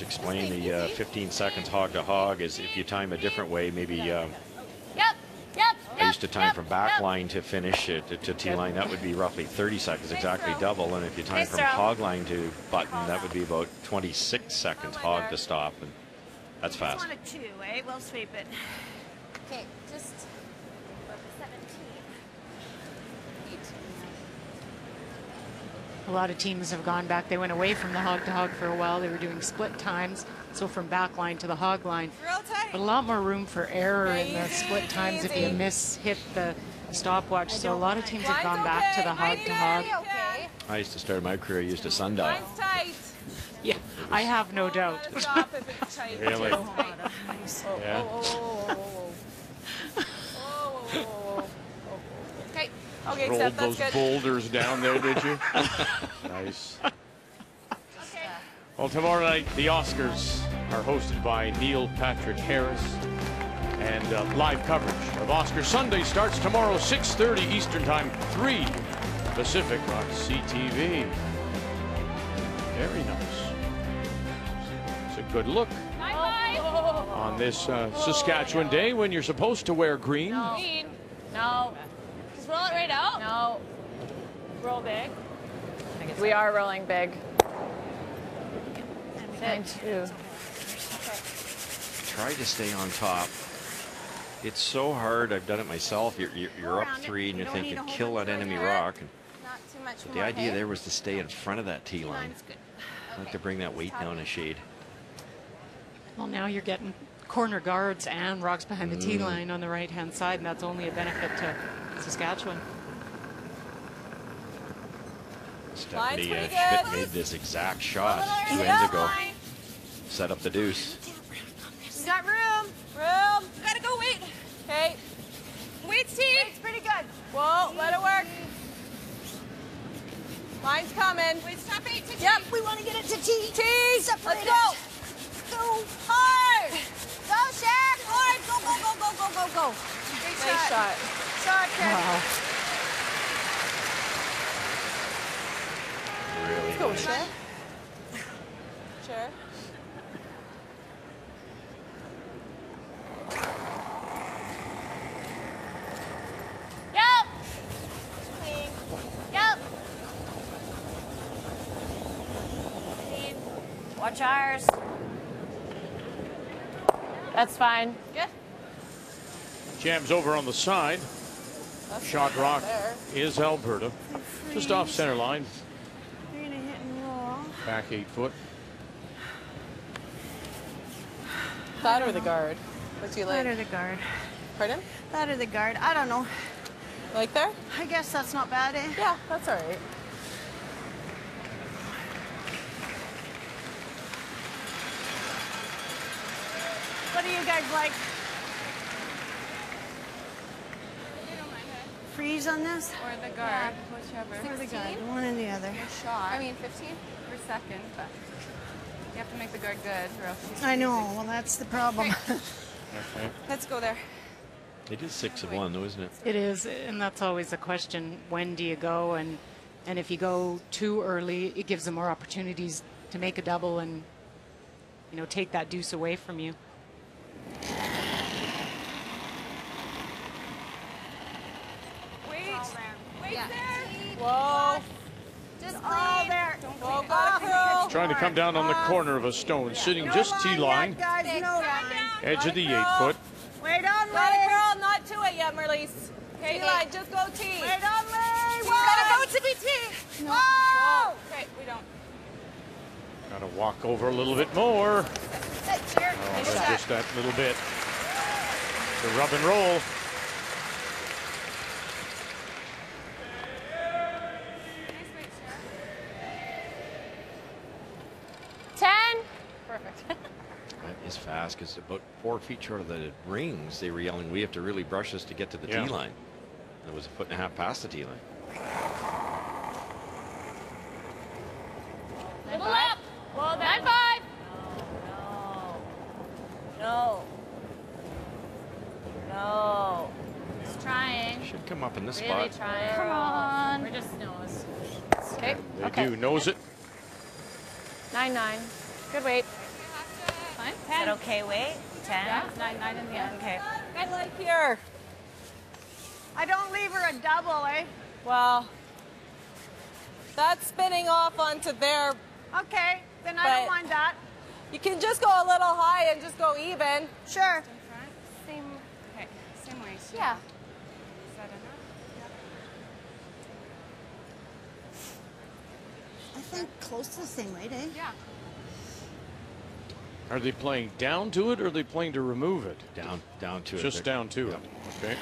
Explain the 15 seconds hog to hog is if you time a different way, maybe I used to time from back line to finish it to T line, that would be roughly 30 seconds, exactly double. And if you time from hog line to button, that would be about 26 seconds hog to stop, and that's fast. Just want a 2, eh? We'll sweep it. Okay, just 17. 18. A lot of teams have gone back. They went away from the hog to hog for a while. They were doing split times, so from back line to the hog line. But a lot more room for error in the split times if you hit the stopwatch. So a lot of teams have gone back to the hog to hog. I used to start my career, I used to sundial. Yeah, I have no doubt. Really? Okay, rolled those boulders down there, did you? Nice. Okay. Well, tomorrow night, the Oscars are hosted by Neil Patrick Harris. And live coverage of Oscar Sunday starts tomorrow, 6:30 Eastern Time, 3 Pacific on CTV. Very nice. It's a good look on this Saskatchewan day when you're supposed to wear green. No. Just roll it right out. No. Roll big. I guess we are rolling big. Try to stay on top. It's so hard. I've done it myself. You're up three and you're thinking, kill that enemy rock. And not too much but the idea there was to stay in front of that tee line. I'd like to bring that weight down a shade. Well, now you're getting corner guards and rocks behind the tee line on the right-hand side, and that's only a benefit to Saskatchewan. Stefanie Schmidt made this exact shot 2 ends ago. Set up the deuce. We got room. Room. Gotta go wait. Okay. Wait, see. It's pretty good. Whoa, let it work. Line's coming. Wait, stop 8 to T. Yep, we want to get it to T. T. Let's go. Go hard. Go, Shaq. Hard. Go, go, go, go, go, go, go. Great shot. Shot, Shaq. Really Let's go, Shaq. Sure. Watch ours. That's fine. Good. Jams over on the side. That's shot rock there. Is Alberta. Just off center line. You're gonna hit and roll. Back 8 foot. That or the guard? What's your leg? That or the guard. Pardon? That or the guard. I don't know. Like there? I guess that's not bad, eh? Yeah, that's all right. What do you guys like? Freeze on this? Or the guard, whichever. Or the guard, one and the other. Shot. I mean, 15 or second, but you have to make the guard good. Or else I know, well, that's the problem. Okay. Let's go there. It is 6 of 1, though, isn't it? It is, and that's always a question. When do you go? And if you go too early, it gives them more opportunities to make a double and, you know, take that deuce away from you. Wait yeah. there. Whoa. Just all there. Don't go. Curl. Trying to come down on the corner of a stone, sitting no just tee line. Guys, no edge of the 8 foot. Wait on, got a curl, not to it yet, Marlies. Okay, line, just go tee. Wait on, Lee. Whoa. Gotta go to be tee. No. Whoa. Okay, we don't. Gotta walk over a little bit more. Oh, just that little bit. The rub and roll. Perfect. That is fast because about 4 feet short of the rings, they were yelling, we have to really brush this to get to the tee line. And it was 1.5 feet past the tee line. Little up. Well, 9-5. No. No. He's trying. Should come up in this spot. Really trying. Come on. We're just nose. Okay. They do nose it. 9-9. Good weight. Fine. 10. Is that okay weight? 10. Yeah. 9-9 in the end. Okay. I like here. I don't leave her a double, eh? Well, that's spinning off onto there. Okay. Then I don't mind that. You can just go a little high and just go even. Sure. Same. Okay. Same way. Yeah. Is that enough? I think close to the same weight, eh? Yeah. Are they playing down to it, or are they playing to remove it? Down to it. Just down to it. Okay.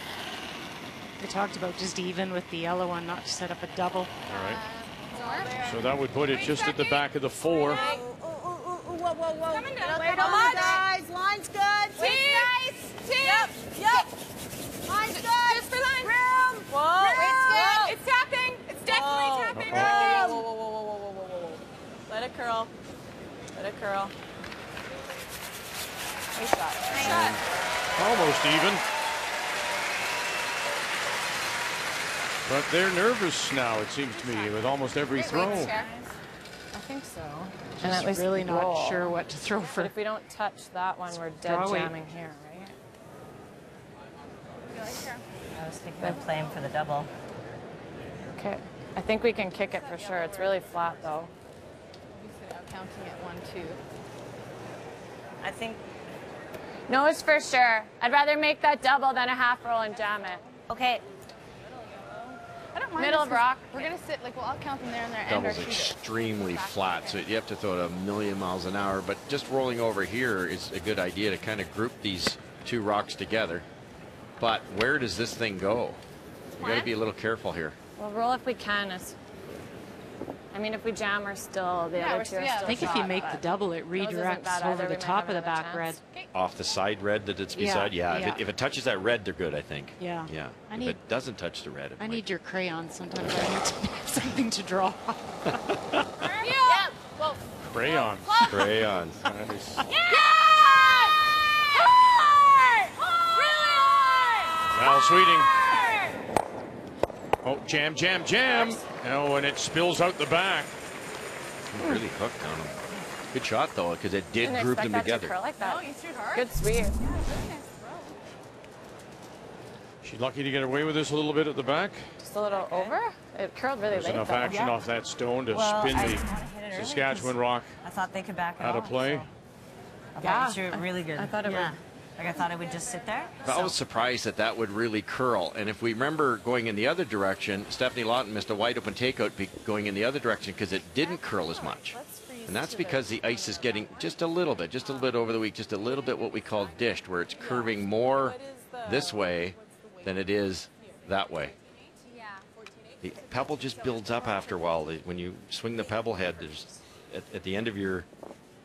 We talked about just even with the yellow one, not to set up a double. All right. So that would put it just at the back of the 4. Whoa, whoa, whoa. Coming down. Wait on, guys. Line's good. Team. Nice. Team. Yep. Line's good. Just for line. Room. Whoa. Room. It's good. It's tapping. It's definitely tapping. Whoa, whoa, whoa, whoa, whoa, whoa, whoa, whoa. Let it curl. Let it curl. Nice shot. Nice shot. almost even. But they're nervous now, it seems to me, with almost every throw. I think so. And at least really not sure what to throw for. But if we don't touch that one, we're dead jamming here, right? I was thinking of playing for the double. Okay. I think we can kick it for sure. It's really flat, though. Counting at 1-2. I think. No, it's for sure. I'd rather make that double than a half roll and jam it. Okay. I don't mind. Middle of rock. We're going to sit, like, well, I'll count them there and there. Double's extremely flat, so you have to throw it a million miles an hour. But just rolling over here is a good idea to kind of group these two rocks together. But where does this thing go? We've got to be a little careful here. We'll roll if we can. I mean, if we jam, we're still the other two. I think if you make the double, it redirects over the top of the back red. Off the side red that it's beside? Yeah. Yeah. If it touches that red, they're good, I think. Yeah. Yeah. If it doesn't touch the red, it might. Need your crayon sometimes. I need something to draw. Crayon. Crayon. Val Sweeting. Oh, jam, jam, jam. Oh, and it spills out the back. It really hooked on him. Good shot, though, because it did group them together. Like that. No, you threw hard. Good sweep. Yeah, really nice throw. She's lucky to get away with this a little bit at the back. Just a little over? It curled really late. Enough action off that stone to spin the Saskatchewan rock. I thought they could back out of play. So. I thought you threw it really good. I thought it would. Like, I thought it would just sit there. I was surprised that that would really curl. And if we remember going in the other direction, Stefanie Lawton missed a wide open takeout going in the other direction because it didn't curl as much. And that's because the ice is getting just a little bit over the week, just a little bit what we call dished, where it's curving more this way than it is that way. The pebble just builds up after a while. When you swing the pebble head, there's at the end of your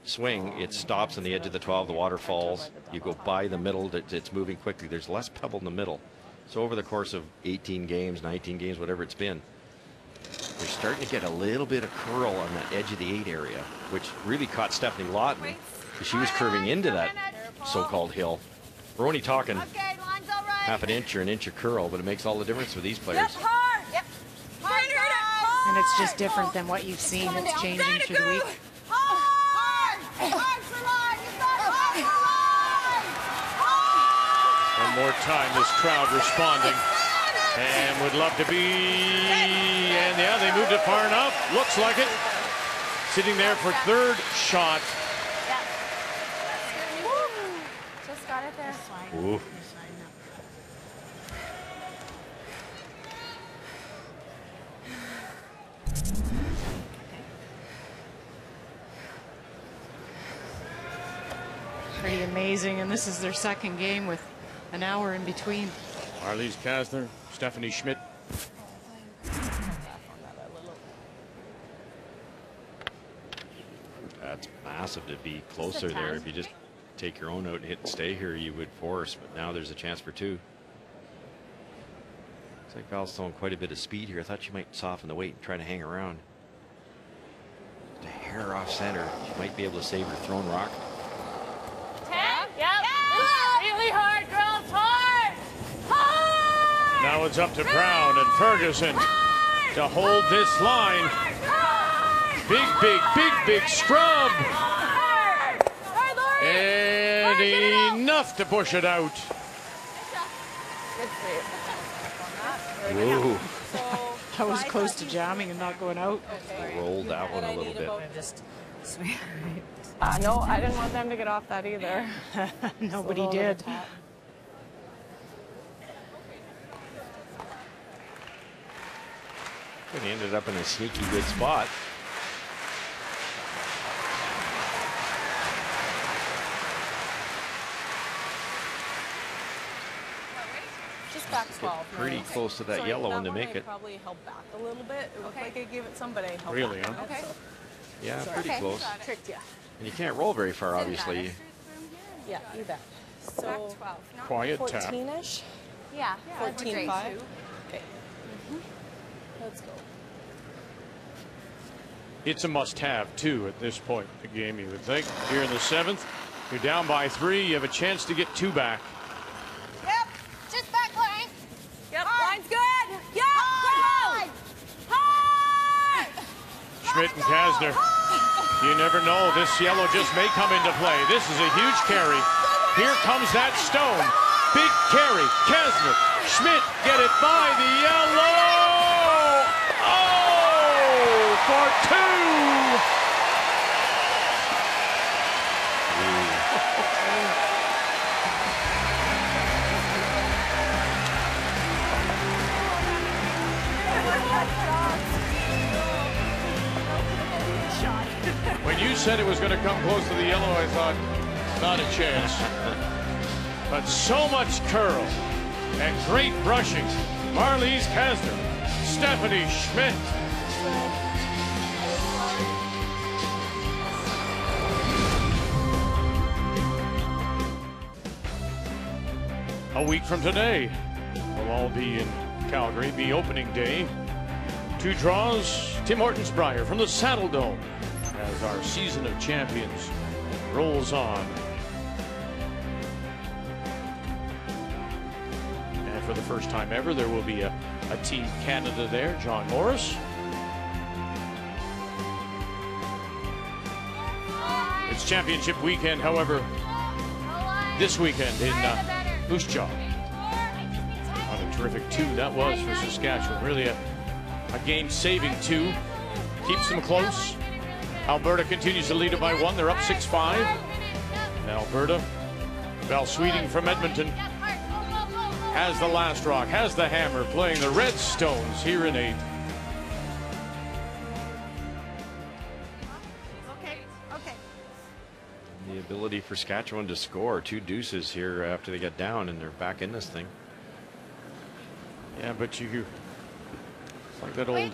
swing, it stops on the edge of the 12, the water falls, you go by the middle, it's moving quickly, there's less pebble in the middle. So over the course of 18 games, 19 games, whatever it's been, we're starting to get a little bit of curl on that edge of the 8 area, which really caught Stefanie Lawton. She was curving into that so-called hill. We're only talking half an inch or an inch of curl, but it makes all the difference with these players. And it's just different than what you've seen. It's changing through the week. One more time, this crowd responding and would love to be, and yeah, they moved it far enough, looks like it. Sitting there for third shot. Just got it there. Ooh. Pretty amazing, and this is their second game with an hour in between. Marlies Kasner, Stefanie Schmidt. That's massive to be closer there. If you just take your own out and hit and stay here, you would force, but now there's a chance for two. Looks like Val's throwing quite a bit of speed here. I thought she might soften the weight and try to hang around. Just a hair off center. She might be able to save her thrown rock. Now it's up to Brown and Ferguson to hold this line. Big scrub. And enough to push it out. Whoa. That was close to jamming and not going out. Rolled that one a little bit. No, I didn't want them to get off that either. Nobody did. And he ended up in a sneaky good spot. Just back 12. Pretty close to that yellow one to make it. Probably held back a little bit. It looked like I gave it some, but I held back. Huh? Okay. Yeah, pretty close. Tricked you. And you can't roll very far, obviously. Yeah, you bet. So back 12. Quiet 14-ish. Yeah. 14-5. Okay. Let's go. It's a must-have, too, at this point in the game, you would think. Here in the 7th, you're down by 3. You have a chance to get 2 back. Schmidt and Kasner. You never know, this yellow just may come into play. This is a huge carry. Here comes that stone. Big carry. Kasner, Schmidt get it by the yellow. Oh, for two. When you said it was going to come close to the yellow, I thought, not a chance. But so much curl and great brushing. Marlies Kasner, Stefanie Schmidt. A week from today, we'll all be in Calgary, be opening day. Two draws, Tim Hortons Brier from the Saddle Dome, as our season of champions rolls on. And for the first time ever, there will be a Team Canada there. John Morris. It's championship weekend, however, this weekend in Moose Jaw. What a terrific two that was for Saskatchewan. Really a game-saving two. Keeps them close. Alberta continues to lead it by one. They're up 6-5. And Alberta, Val Sweeting from Edmonton, has the last rock, has the hammer, playing the Red Stones here in 8. Okay. The ability for Saskatchewan to score two deuces here after they get down, and they're back in this thing. Yeah, but you, it's like that old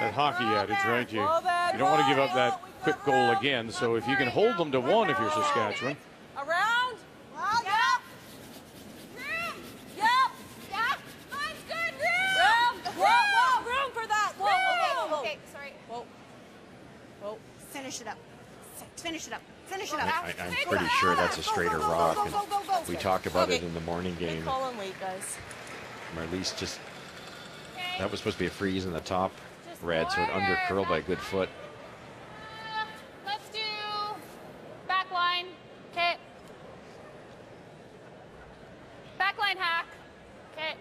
that hockey adage, right? You don't want to give up that quick goal again, so if you can hold them to one if you're Saskatchewan. Around. Yep. That's good. Room for that. Whoa. Okay, sorry. Whoa. Finish it up. I'm pretty sure that's a straighter rock. And we talked about it in the morning game. Call and wait, guys. Marlies just, that was supposed to be a freeze in the top. Red, so it under curled by a good foot. Let's do back line. Okay. Back line hack. Okay.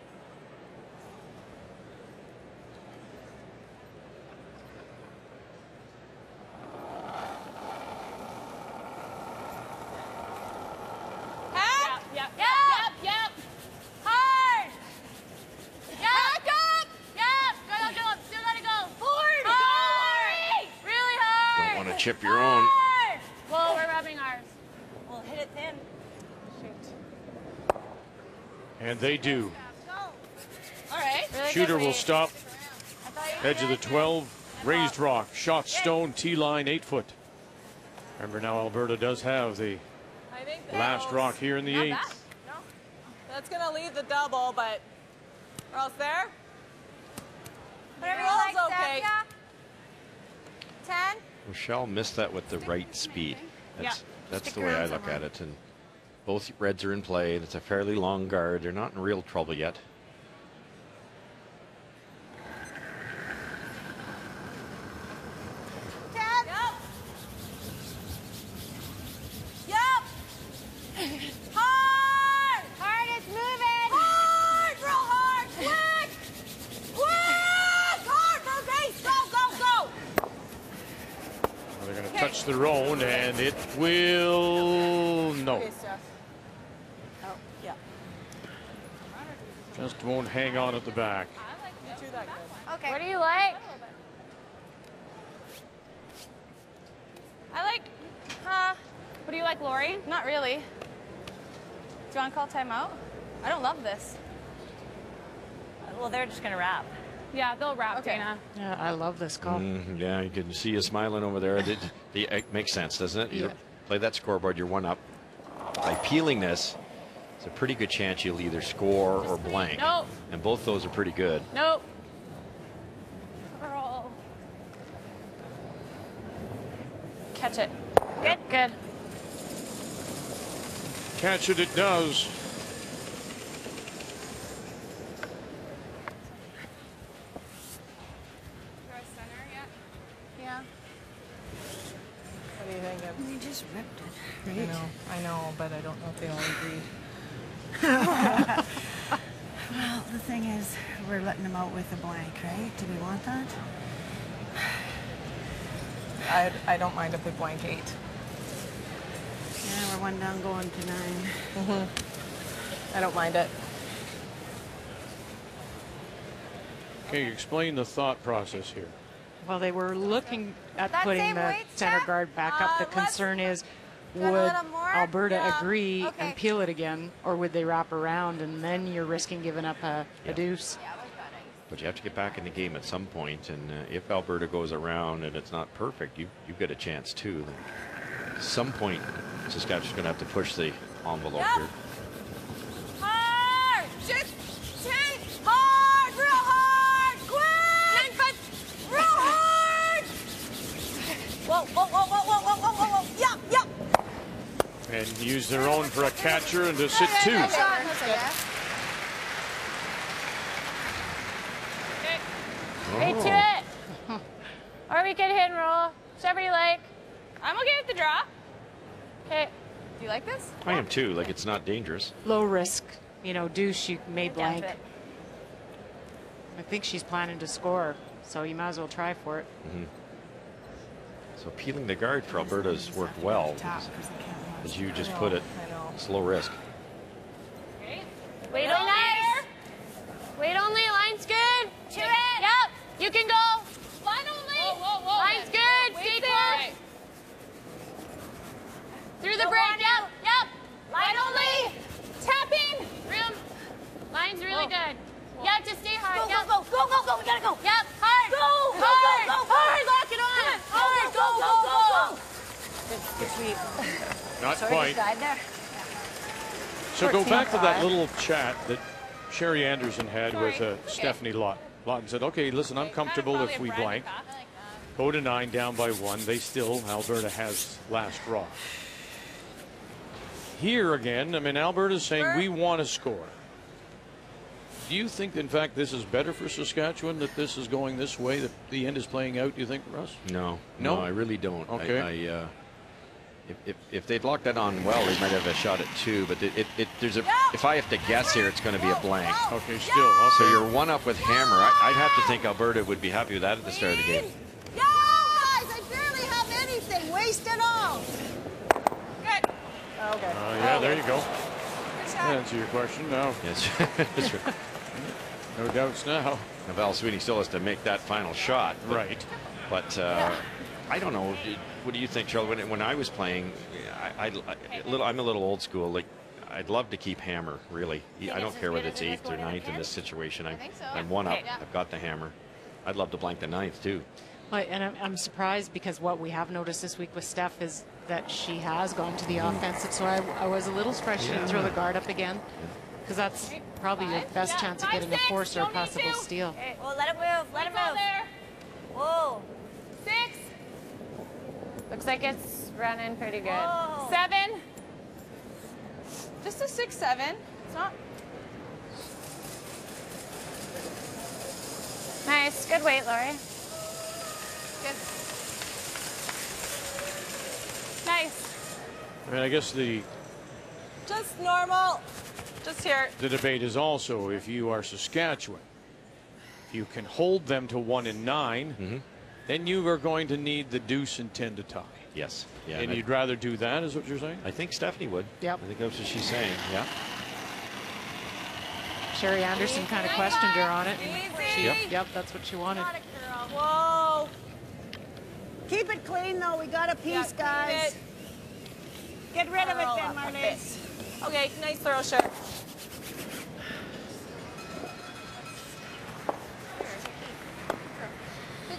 Hack? Yep. Chip your own. Well, we're rubbing ours. We'll hit it then. Shoot. And they do. All right. Shooter will stop. Edge of the 12. Raised rock. Shot stone. T line 8 foot. Remember now, Alberta does have the last rock here in the 8. That? No. That's gonna leave the double, but or else there. Whatever you like, okay. 10. Rochelle missed that with the right speed. That's the way I look at it. And both Reds are in play. It's a fairly long guard. They're not in real trouble yet. Their own, and it will just won't hang on at the back. Okay, what do you like? I like what do you like, Lori? Not really. Do you want to call timeout? I don't love this. Well, they're just gonna wrap. Yeah, they'll wrap, okay. Dana. Yeah, I love this call. Yeah, you can see you smiling over there. It makes sense, doesn't it? You play that scoreboard, you're one up. By peeling this, it's a pretty good chance you'll either score or blank. Nope. And both those are pretty good. Nope. Girl. Catch it. Good. Catch it, it does. I know, but I don't know if they all agreed. Well, the thing is, we're letting them out with a blank, right? Do we want that? I don't mind if we blank 8. Yeah, we're one down going to 9. Mm-hmm. I don't mind it. Okay, explain the thought process here. Well, they were looking at putting the center guard back up. The concern is, would Alberta agree and peel it again, or would they wrap around, and then you're risking giving up a deuce? But you have to get back in the game at some point, and if Alberta goes around and it's not perfect, you've got a chance too. Then at some point, Saskatchewan's going to have to push the envelope here. Hard! 6, 10, hard! Real hard! Quick! 9, 5, real hard! Whoa, whoa, whoa, whoa, whoa, whoa, whoa, whoa! Yup, yup! And use their own for a catcher and to sit two. Hey, to it! Or we can hit and roll. Whatever you like. I'm okay with the draw. Okay. Do you like this? I am too. Like, it's not dangerous. Low risk. You know, deuce, you made blank. I think she's planning to score, so you might as well try for it. Mm-hmm. So peeling the guard for Alberta's worked well. As you just put it, it's low risk. Okay. Wait only. Nice. Wait only. Line's good. To it. Yep. You can go. Line only. Whoa, whoa, whoa. Line's good. Stay close. Through the break. Yep. Yep. Line only. Tapping. Room. Line's really good. Yeah, just stay hard. Go, go, go, go, go, go. We gotta go. Yep. Hard. Go. Go, go, go, go. Hard. Lock it on. Hard. Go, go, go, go. Good sweep. Not quite. So go back to that little chat that Sherry Anderson had with Stefanie Lawton. Lawton said, okay, listen, I'm comfortable if we blank. Go to 9, down by 1. They still, Alberta has last draw. Here again, I mean, Alberta's saying we want to score. Do you think, in fact, this is better for Saskatchewan, that this is going this way, that the end is playing out, do you think, Russ? No. No, no, I really don't. Okay. If they'd locked that on well, they might have a shot at 2. But if I have to guess here, it's going to be a blank. Okay, still. Okay. So you're one up with hammer. I'd have to think Alberta would be happy with that at the start of the game. No, guys, I barely have anything. Waste it all. Good. Oh, okay. Yeah, there you go. Good shot. Answer your question now. Yes. That's right. No doubts now. Now, Val Sweeney still has to make that final shot. But, right. But I don't know. What do you think, Charlie? When I was playing, I'm a little old school. Like, I'd love to keep hammer, really. I don't care whether it's 8th or 9th in this situation. I'm one up. I've got the hammer. I'd love to blank the 9th, too. And I'm surprised because what we have noticed this week with Steph is that she has gone to the offensive. So I was a little surprised she didn't throw the guard up again because that's probably your best chance of getting a force or a possible steal. Well, let it move. Let it move. Whoa. 6. Looks like it's running pretty good. Whoa. 7. Just a 6-7. It's not. Nice. Good weight, Lori. Good. Nice. I mean, I guess the. Just normal. Just here. The debate is also if you are Saskatchewan, if you can hold them to 1 and 9. Mm-hmm. Then you are going to need the deuce and 10 to tie. Yes. Yeah, and you'd rather do that, is what you're saying? I think Stefanie would. Yep. I think that's what she's saying. Yeah. Sherry Anderson kind of questioned her on it. She, yep, that's what she wanted. Whoa. Keep it clean, though. We got a piece, guys. Get rid of it then, Marlies. Okay, nice throw, Sherry.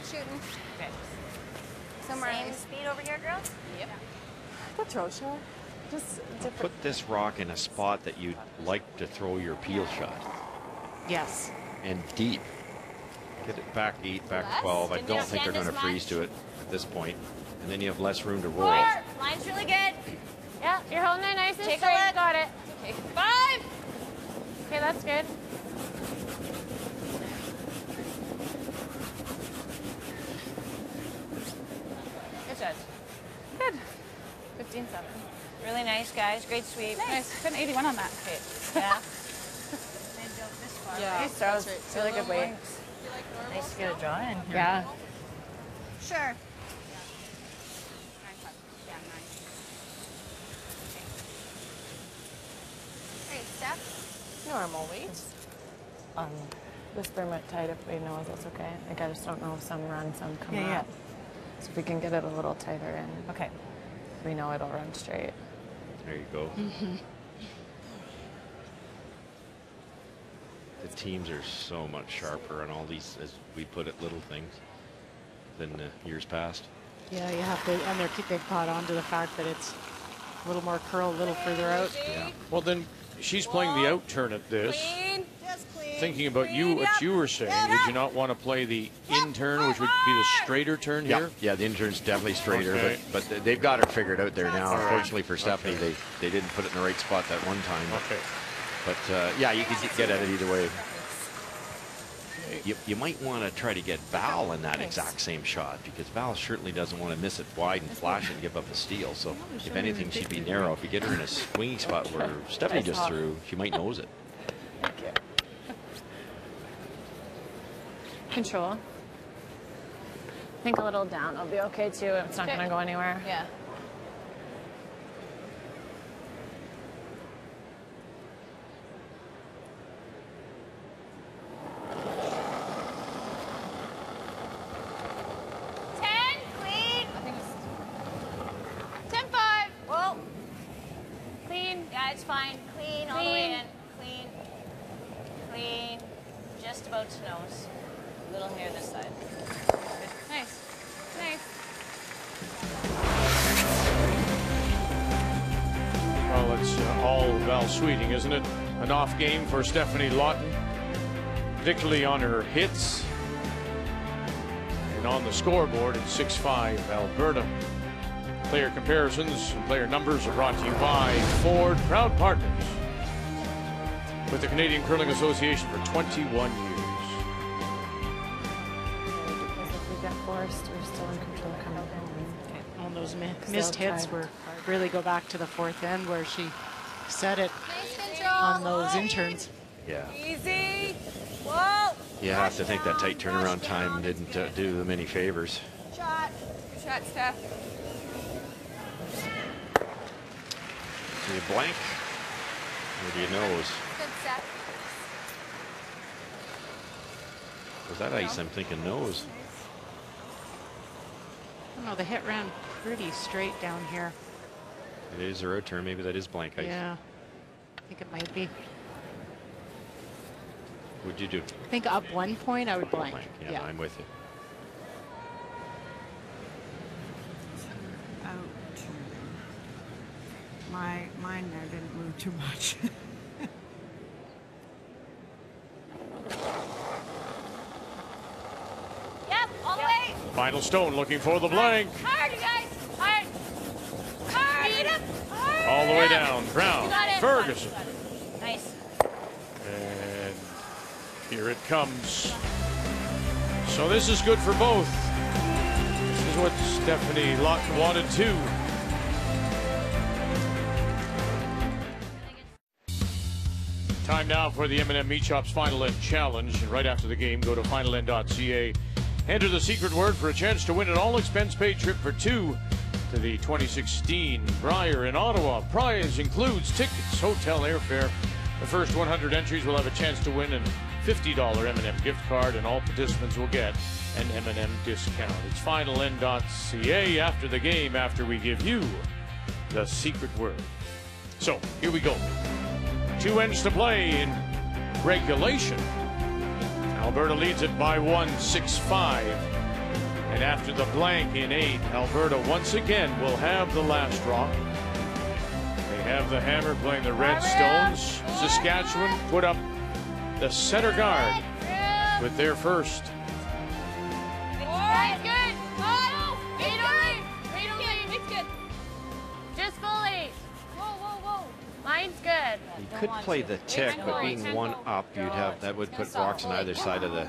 Shooting. Okay. Somewhere same speed over here, girls? Yep. Good throw shot. Just different. Put this rock in a spot that you'd like to throw your peel shot. Yes. And deep. Get it back 8, back 12. I don't think they're going to freeze to it at this point. And then you have less room to roll. 4. Line's really good. Yeah, you're holding it nice and straight. Got it. Okay. 5. Okay, that's good. Good. 15-7. Really nice, guys. Great sweep. Nice. Put an 81 on that. Great. Yeah. This far, yeah. Right? So that was right. Really good weight. Like nice to get a draw in. Yeah. Sure. Normal weight. This thermite tied up, we know that's okay. Like, I just don't know if some run, some come out. Yeah. So if we can get it a little tighter in. Okay. We know it'll run straight. There you go. Mm-hmm. The teams are so much sharper on all these, as we put it, little things than years past. Yeah, you have to, and they've caught on to the fact that it's a little more curl, a little further out. Yeah. Well, then. She's playing the out turn at this. Clean. Yes, clean. Thinking about clean, you, what you were saying, did you not want to play the in turn, which would be the straighter turn here? Yeah, the in turn's definitely straighter, okay. but they've got her figured out there now. Right. Unfortunately for Stefanie, okay. they didn't put it in the right spot that one time. Okay. But yeah, you could get at it either way. You might want to try to get Val in that exact same shot, because Val certainly doesn't want to miss it wide and flash it and give up a steal. So if anything, she'd be narrow. If you get her in a swingy spot where Stefanie just threw, she might nose it. Thank you. Control. I think a little down will be okay too. It's not going to go anywhere. Yeah. Sweeting, isn't it? An off game for Stefanie Lawton, particularly on her hits. And on the scoreboard at 6-5 Alberta. Player comparisons and player numbers are brought to you by Ford, proud partners with the Canadian Curling Association for 21 years. Because if we get forced, we're still in control coming in. Okay. All those missed hits were really go back to the fourth end where she set it on those interns. Yeah. Easy. Whoa. You have to think that tight turnaround time didn't do them any favors. Shot. Good shot, Steph. Do you blank or do you nose? Good set. Was that ice? I'm thinking nose. I don't know. The hit ran pretty straight down here. It is a road turn. Maybe that is blank ice. Yeah, I think it might be. What'd you do? I think up one point, I would blank. Yeah, yeah, I'm with you. Out. Mine there didn't move too much. Yep, all the way. Final stone looking for the blank. Hard, you guys. Hard. All the way down. Brown, Ferguson. Nice. And here it comes. So this is good for both. This is what Stefanie Lawton wanted too. Time now for the M&M Meat Shops Final End Challenge. And right after the game, go to finalend.ca. Enter the secret word for a chance to win an all-expense-paid trip for two to the 2016 Brier in Ottawa. Prize includes tickets, hotel airfare. The first 100 entries will have a chance to win a $50 M&M gift card, and all participants will get an M&M discount. It's finalend.ca after the game, after we give you the secret word. So, here we go. 2 ends to play in regulation. Alberta leads it by 1-6-5. And after the blank in 8, Alberta once again will have the last rock. They have the hammer playing the red stones. Saskatchewan put up the center guard with their first. It's good. It's good. Just fully. Whoa. Mine's good. You could play the tick, but being one up, you'd have that would put rocks on either side of the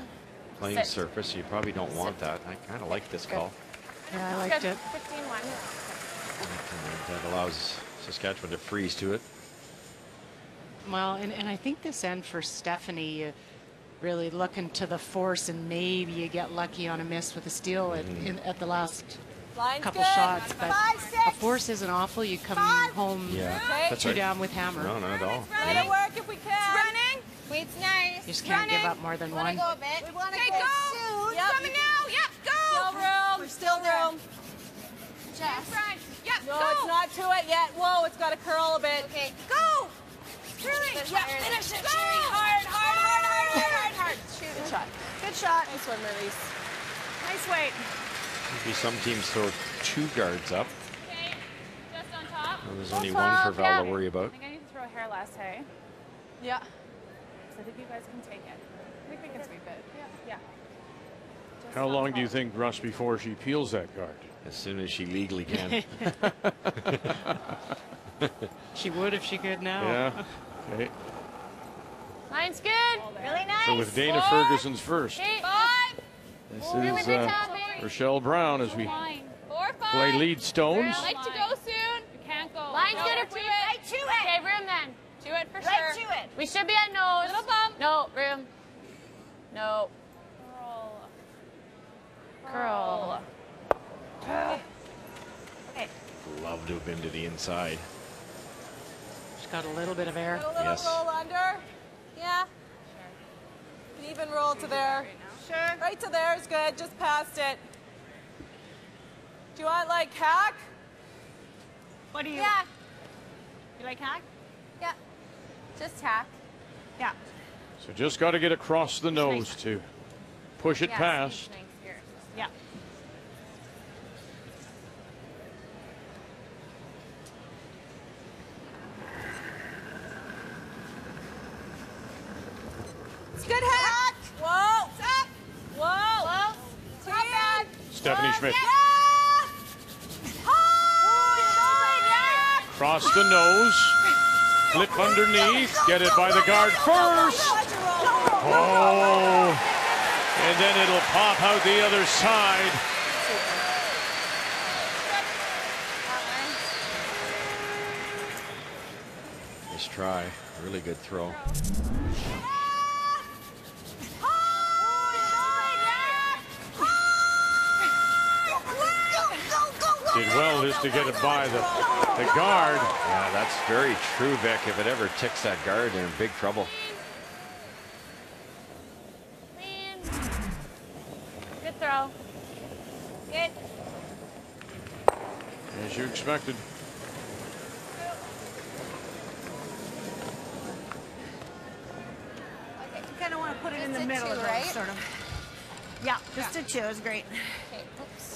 playing surface. You probably don't want that. I kind of like this call. Yeah, I liked it. 15-1. That allows Saskatchewan to freeze to it. Well, and I think this end for Stefanie, really looking to the force, and maybe you get lucky on a miss with a steal at the last couple shots. But a force isn't awful. You come home two down with hammer. No, not at all. Running. Yeah. Work if we can. It's running. Wait, it's nice. You just can't give up more than one. Go a bit. We want to go. Soon. Yep. Coming now. Yep, go. Still room. We're still room. Just. Yep, no, go. It's not to it yet. Whoa, it's got to curl a bit. Okay, go. Finish it, Sherry. Hard, hard, hard, hard, hard, hard. Good shot. Good shot. Nice one, Marlies. Nice weight. Maybe some teams throw two guards up. Okay, just on top. Well, there's only one for Val to worry about. I think I need to throw hair last, hey? Yeah. So I think you guys can take it. I think we can sweep it. Yeah. Yeah. How long do you think, Russ, before she peels that guard? As soon as she legally can. She would if she could now. Yeah. Okay. Mine's good. Really nice. So with Dana Ferguson's first. This is Rochelle Brown as we play lead stones. I'd like to go soon. You can't go. Line's good or to it. Right to it. Okay, room then. To it for right sure. Right to it. We should be at nose. Little bump. No, room. No. Curl. Curl. Curl. Okay. Love to have been to the inside. Got a little bit of air. Got a little roll under. Yeah. Sure. Can even roll to there. Right sure. Right to there is good. Just past it. Do you want like hack? What do you? Yeah. You like hack? Yeah. Just hack. Yeah. So just got to get across the nose to push it past. Yeah. Good hack. Whoa. It's up. Whoa. It's not bad. Stefanie Schmidt. Yeah. Oh, cross the nose. Flip underneath. Get it by the guard first. Oh. And then it'll pop out the other side. Nice try. Really good throw. Did well is to get it by the guard. Yeah, that's very true, Vic. If it ever ticks that guard, they're in big trouble. Clean. Good throw. Good. As you expected. Okay, you kind of want to put it in the middle of it, sort of. Yeah, just a two is great. Okay, oops.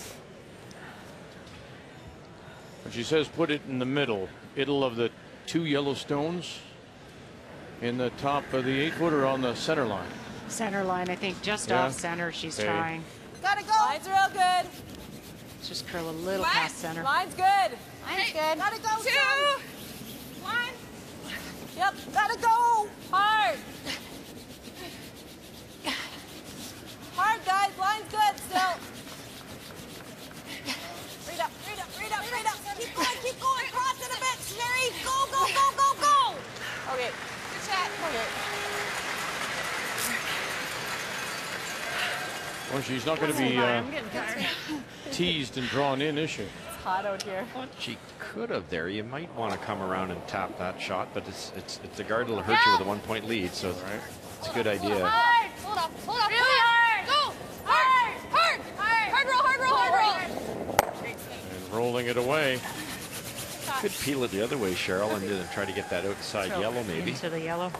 When she says put it in the middle of the two yellow stones in the top of the 8-footer on the center line. Center line, I think, just off center she's trying. Gotta go. Line's real good. Let's just curl a little past center. Line's good. Line's good. Gotta go. Two. One. Yep, gotta go. Hard. Hard, guys. Line's good still. Read up, read up, read up, read up. Keep going, cross it a bit, Sherry. Go, go, go, go, go. Okay. Good shot. Okay. Well, she's not going to be teased and drawn in, is she? It's hot out here. Well, she could have there. You might want to come around and tap that shot, but it's the guard will hurt you with a 1-point lead, so it's a good idea. Hard. Hold up, hold up, really hard. Go. Hard. Hard. Hard roll, hard roll, hard roll. Rolling it away. Could peel it the other way, Cheryl, and then try to get that outside yellow, maybe. Into the yellow.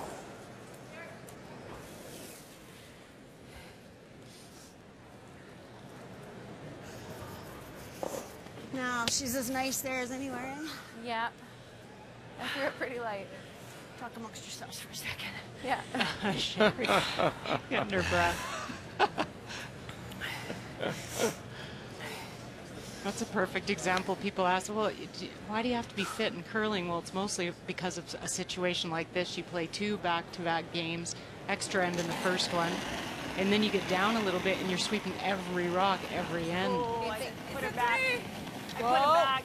No, she's as nice there as anywhere. Yeah. I threw it pretty light. Talk amongst yourselves for a second. Yeah. Sherry, getting her breath. That's a perfect example. People ask, well, why do you have to be fit in curling? Well, it's mostly because of a situation like this. You play two back-to-back games, extra end in the first one, and then you get down a little bit and you're sweeping every rock, every end. Oh, I put her back. I put her back.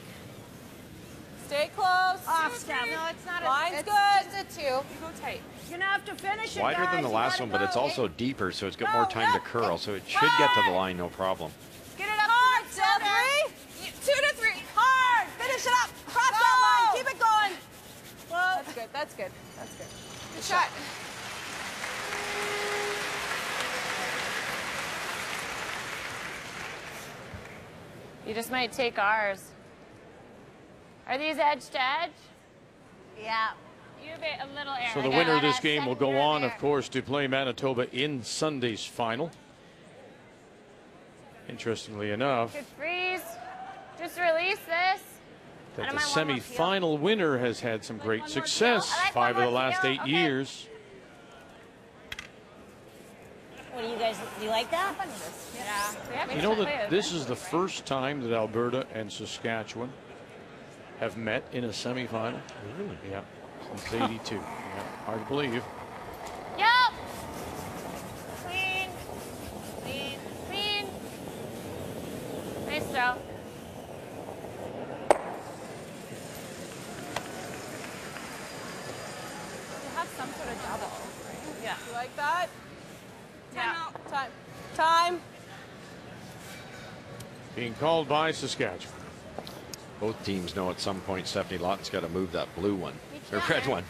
Stay close. Off step. No, it's not a... Line's good. It's just a two. You go tight. You're going to have to finish it, guys. Wider than the last one, but it's also deeper, so it's got more time to curl. So it should get to the line, no problem. Get it up. Hard. Two to three. 2 to 3. Hard. Finish it up. Cross that line. Keep it going. Whoa. That's good. That's good. That's good. Good shot. You just might take ours. Are these edge to edge? Yeah. You have a little error. So the winner of this game will go on, of course, to play Manitoba in Sunday's final. Interestingly enough. Good freeze. Just release this. That the semi-final winner has had some great success. Like 5 of the last 8 years. What do you guys, do you like that? Yeah. You know that this is the first time that Alberta and Saskatchewan have met in a semifinal. Really? Yeah. Since '82. Yeah. Hard to believe. Yep. Clean. Clean. Clean. Nice throw. You have some sort of double, right? Yeah. You like that? Time out. Time. Being called by Saskatchewan. Both teams know at some point Stefanie Lawton's got to move that blue one, or red one.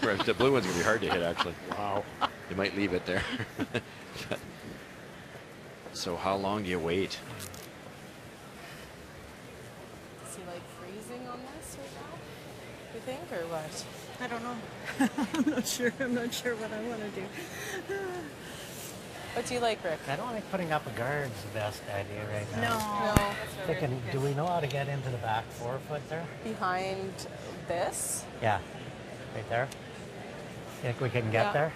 The blue one's going to be hard to hit, actually. Wow. You might leave it there. So how long do you wait? Is he like freezing on this right now? You think, or what? I don't know. I'm not sure. I'm not sure what I want to do. What do you like, Rick? I don't think putting up a guard's the best idea right now. No. Thinking, do we know how to get into the back forefoot there? Behind this? Yeah. Right there? Think we can get there?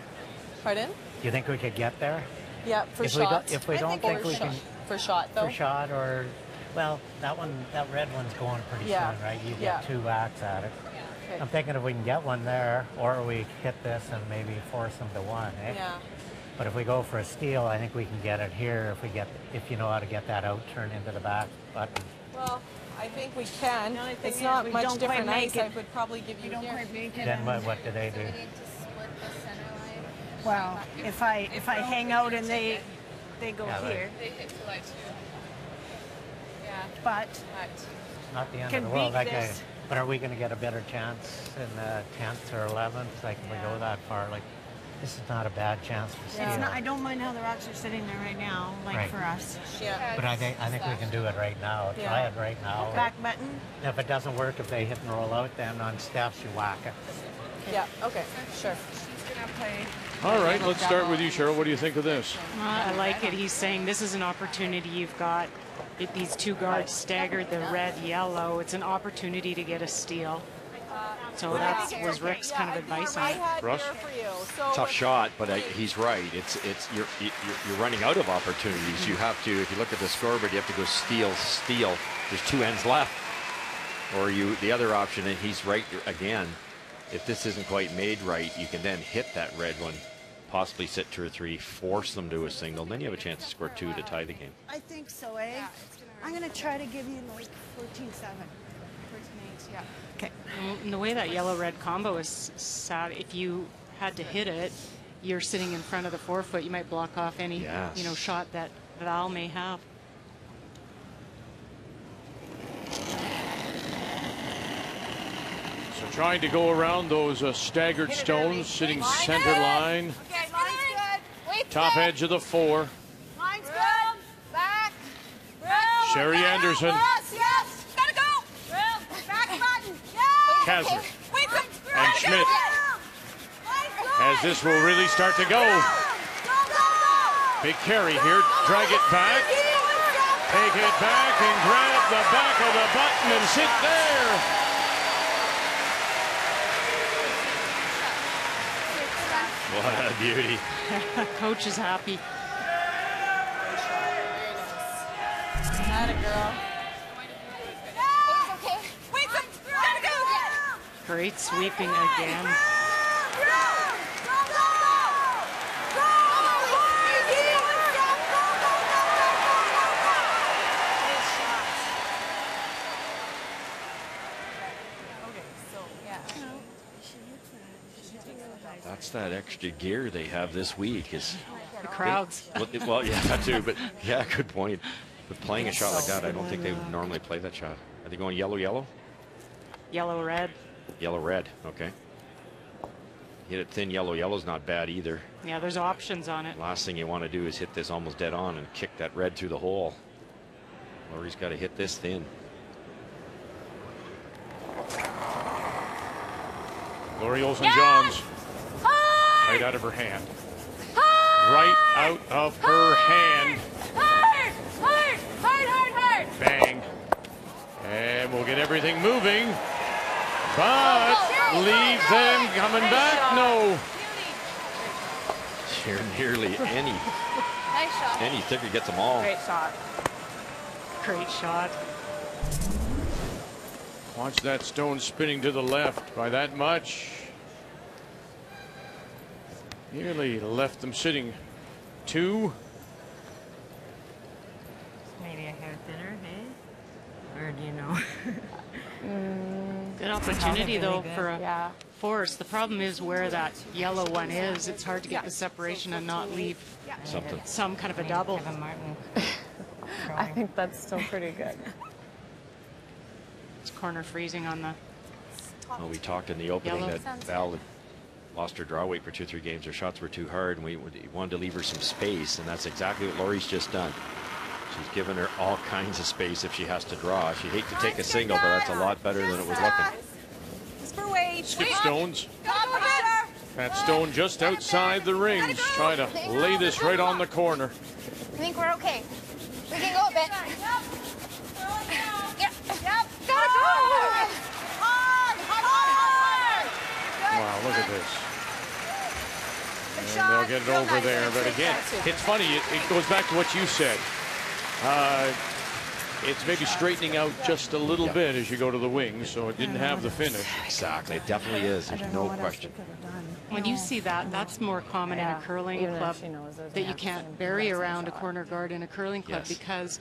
Pardon? You think we could get there? Yeah, for shot. If we don't think we can... For shot, though? For shot or... Well, that one, that red one's going pretty soon, right? You get 2 whacks at it. Yeah. Okay. I'm thinking if we can get one there, or we hit this and maybe force them to one, eh? Yeah. But if we go for a steal, I think we can get it here if we get, if you know how to get that out, turn into the back button. Well, I think we can. It's not much different ice. I would probably give you here. Then what do they do? Well, if I hang out and they go here. They hit to light too. Yeah. But not the end of the world. Okay. But are we going to get a better chance in the 10th or 11th? Like if we go that far, like. This is not a bad chance for steal. I don't mind how the rocks are sitting there right now, like for us. Yeah. But I think we can do it right now. Yeah. Try it right now. Back button. And if it doesn't work, if they hit and roll out, then on steps you whack it. Yeah. Okay. Sure. She's gonna play. All right. Let's start with you, Cheryl. What do you think of this? I like it. He's saying this is an opportunity you've got. If these two guards staggered the red, yellow, it's an opportunity to get a steal. So that was Rick's kind of advice on it. Russ? Tough shot, but he's right. You're running out of opportunities. You have to, if you look at the scoreboard, you have to go steal. There's 2 ends left. Or the other option, and he's right again. If this isn't quite made right, you can then hit that red one, possibly sit 2 or 3, force them to a single, then you have a chance to score 2 to tie the game. I think so, eh? Yeah, I'm going to try to give you like 14-7. Yeah. Okay. And the way that yellow-red combo is sad, if you had to hit it, you're sitting in front of the forefoot. You might block off any you know, shot that Val may have. So trying to go around those staggered stones, sitting center line. Okay, line's good. Top edge of the 4. Line's good. Back. Sherry Anderson. Yes. Kasner and Schmidt, as this will really start to go. Big carry here, drag it back, take it back and grab the back of the button and sit there. What a beauty. Coach is happy. Not a girl. Great sweeping again. Okay. That's that extra gear they have this week is the crowds. Well, yeah, that too. But yeah, good point. But playing a shot like that, I don't think they would normally play that shot. Are they going yellow, yellow? Yellow, red. Yellow, red. Okay. Hit it thin. Yellow, yellow's not bad either. Yeah, there's options on it. Last thing you want to do is hit this almost dead on and kick that red through the hole. Laurie's got to hit this thin. Lori Olson-Johns, right out of her hand. Hard! Right out of her hand. Hard! Hard! Hard! Hard! Hard! Bang. And we'll get everything moving. But leave them coming back. No. Sure, nearly any. Nice shot. Any thicker gets them all. Great shot. Great shot. Watch that stone spinning to the left by that much. Nearly left them sitting two. Maybe a hair thinner, hey? Or do you know? Good opportunity, though, really good. For a force. The problem is where that yellow one is. It's hard to get the separation and not leave some kind of a double. I think that's still pretty good. It's corner freezing on the top. Well, we talked in the opening that Val lost her draw weight for 2 or 3 games. Her shots were too hard, and we wanted to leave her some space, and that's exactly what Laurie's just done. She's given her all kinds of space if she has to draw. She'd hate to take a single, but that's a lot better than it was looking. Skip stones. That stone just outside the rings. Try to lay this right on the corner. I think we're okay. We can go a bit. Wow, look at this. And they'll get it over there. But again, it's funny. It goes back to what you said. It's maybe straightening out just a little bit as you go to the wing, so it didn't have the finish. Exactly. It definitely is. There's no question. When you see that, that's more common in a curling club, that you can't bury around a corner guard in a curling club because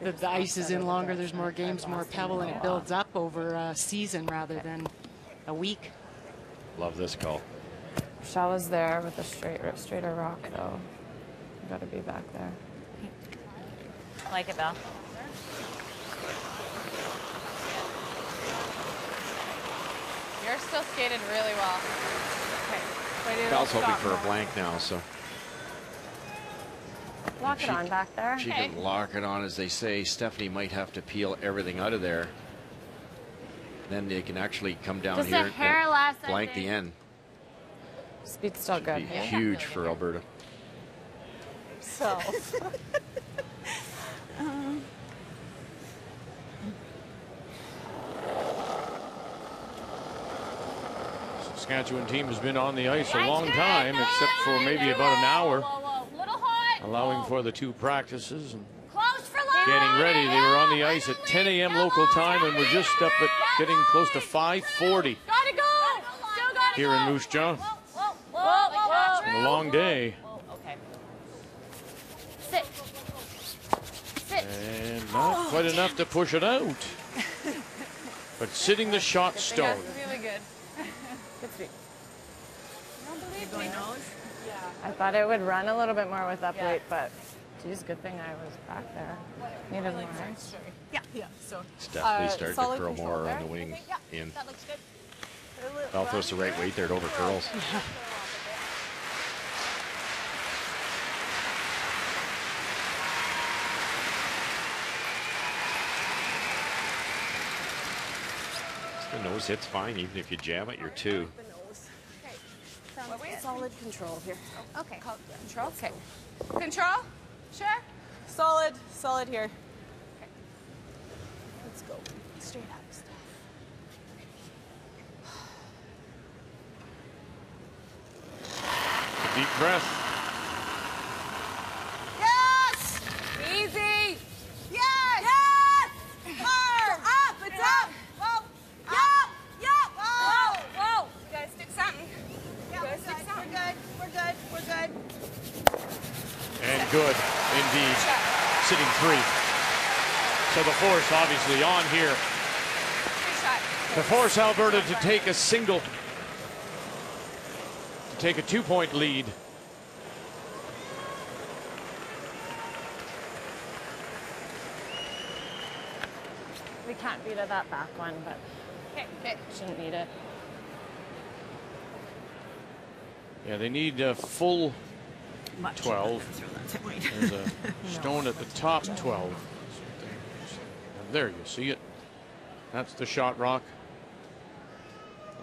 the ice is in longer, there's more games, more pebble, and it builds up over a season rather than a week. Love this call. Rochelle is there with a straighter rock, though. You gotta be back there. Like it, Val. You're still skated really well. Okay. Val's hoping for a blank now, so. Lock it on back there. She can lock it on, as they say. Stefanie might have to peel everything out of there. Then they can actually come down just here and blank the end. Speed's still good. Huge for Alberta. So. Saskatchewan team has been on the ice a long time, except for maybe about an hour. Allowing for the 2 practices and getting ready. They were on the ice at 10 a.m. local time, and we're just up at getting close to 5:40 here in Moose Jaw. It's been a long day. And not quite enough to push it out. But sitting the shot stone. Really good. Good feet. You don't believe me? I thought it would run a little bit more with up weight, but geez, good thing I was back there. Needed more. So Steph, start to curl more on the wing in. That looks good. I'll throw the right weight there to over curls. The nose hits fine, even if you jam it, you're 2. Solid control here. Okay. Control? Okay. Control? Sure. Solid. Solid here. Okay. Let's go. Straight up. Deep breath. Yes! Easy! Yes! Yes! Hard! Up! It's up! Whoa! Up! Yep! Whoa! Whoa! You guys stick something. We're good. We're good. We're good. And good, indeed. Sitting 3. So the force, obviously, on here. To force Alberta to take a single. take a 2-point lead. We can't beat it, that back one, but shouldn't need it. Yeah, they need a full 12. There's a stone at the top 12. And there you see it. That's the shot rock.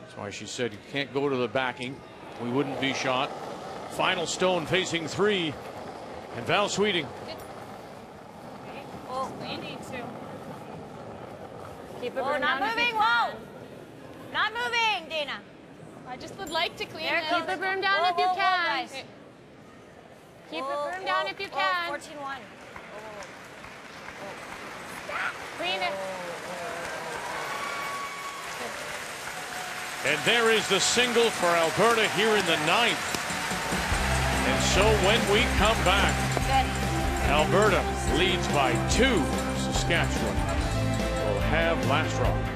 That's why she said you can't go to the backing. We wouldn't be shot. Final stone facing 3. And Val Sweeting. Well, we need to keep it running. Not moving, whoa! Not moving, Dana. I just would like to clean it. Keep the broom down if you can. Keep the broom down if you can. 14-1. Clean it. And there is the single for Alberta here in the 9th. And so when we come back, Alberta leads by 2. Saskatchewan will have last rock.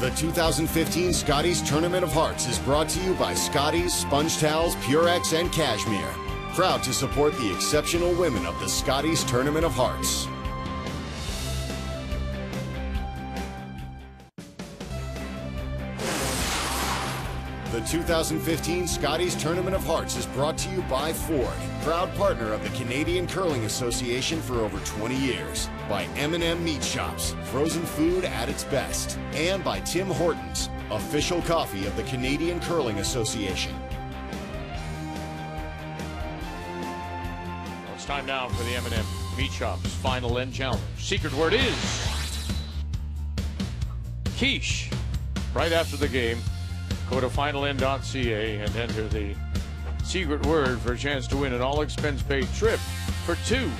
The 2015 Scotties Tournament of Hearts is brought to you by Scotties, Sponge Towels, Purex, and Cashmere. Proud to support the exceptional women of the Scotties Tournament of Hearts. The 2015 Scotties Tournament of Hearts is brought to you by Ford, proud partner of the Canadian Curling Association for over 20 years, by M&M Meat Shops, frozen food at its best, and by Tim Hortons, official coffee of the Canadian Curling Association. Well, it's time now for the M&M Meat Shops final end challenge. Secret word is quiche. Right after the game, go to finalend.ca and enter the secret word for a chance to win an all-expense-paid trip for 2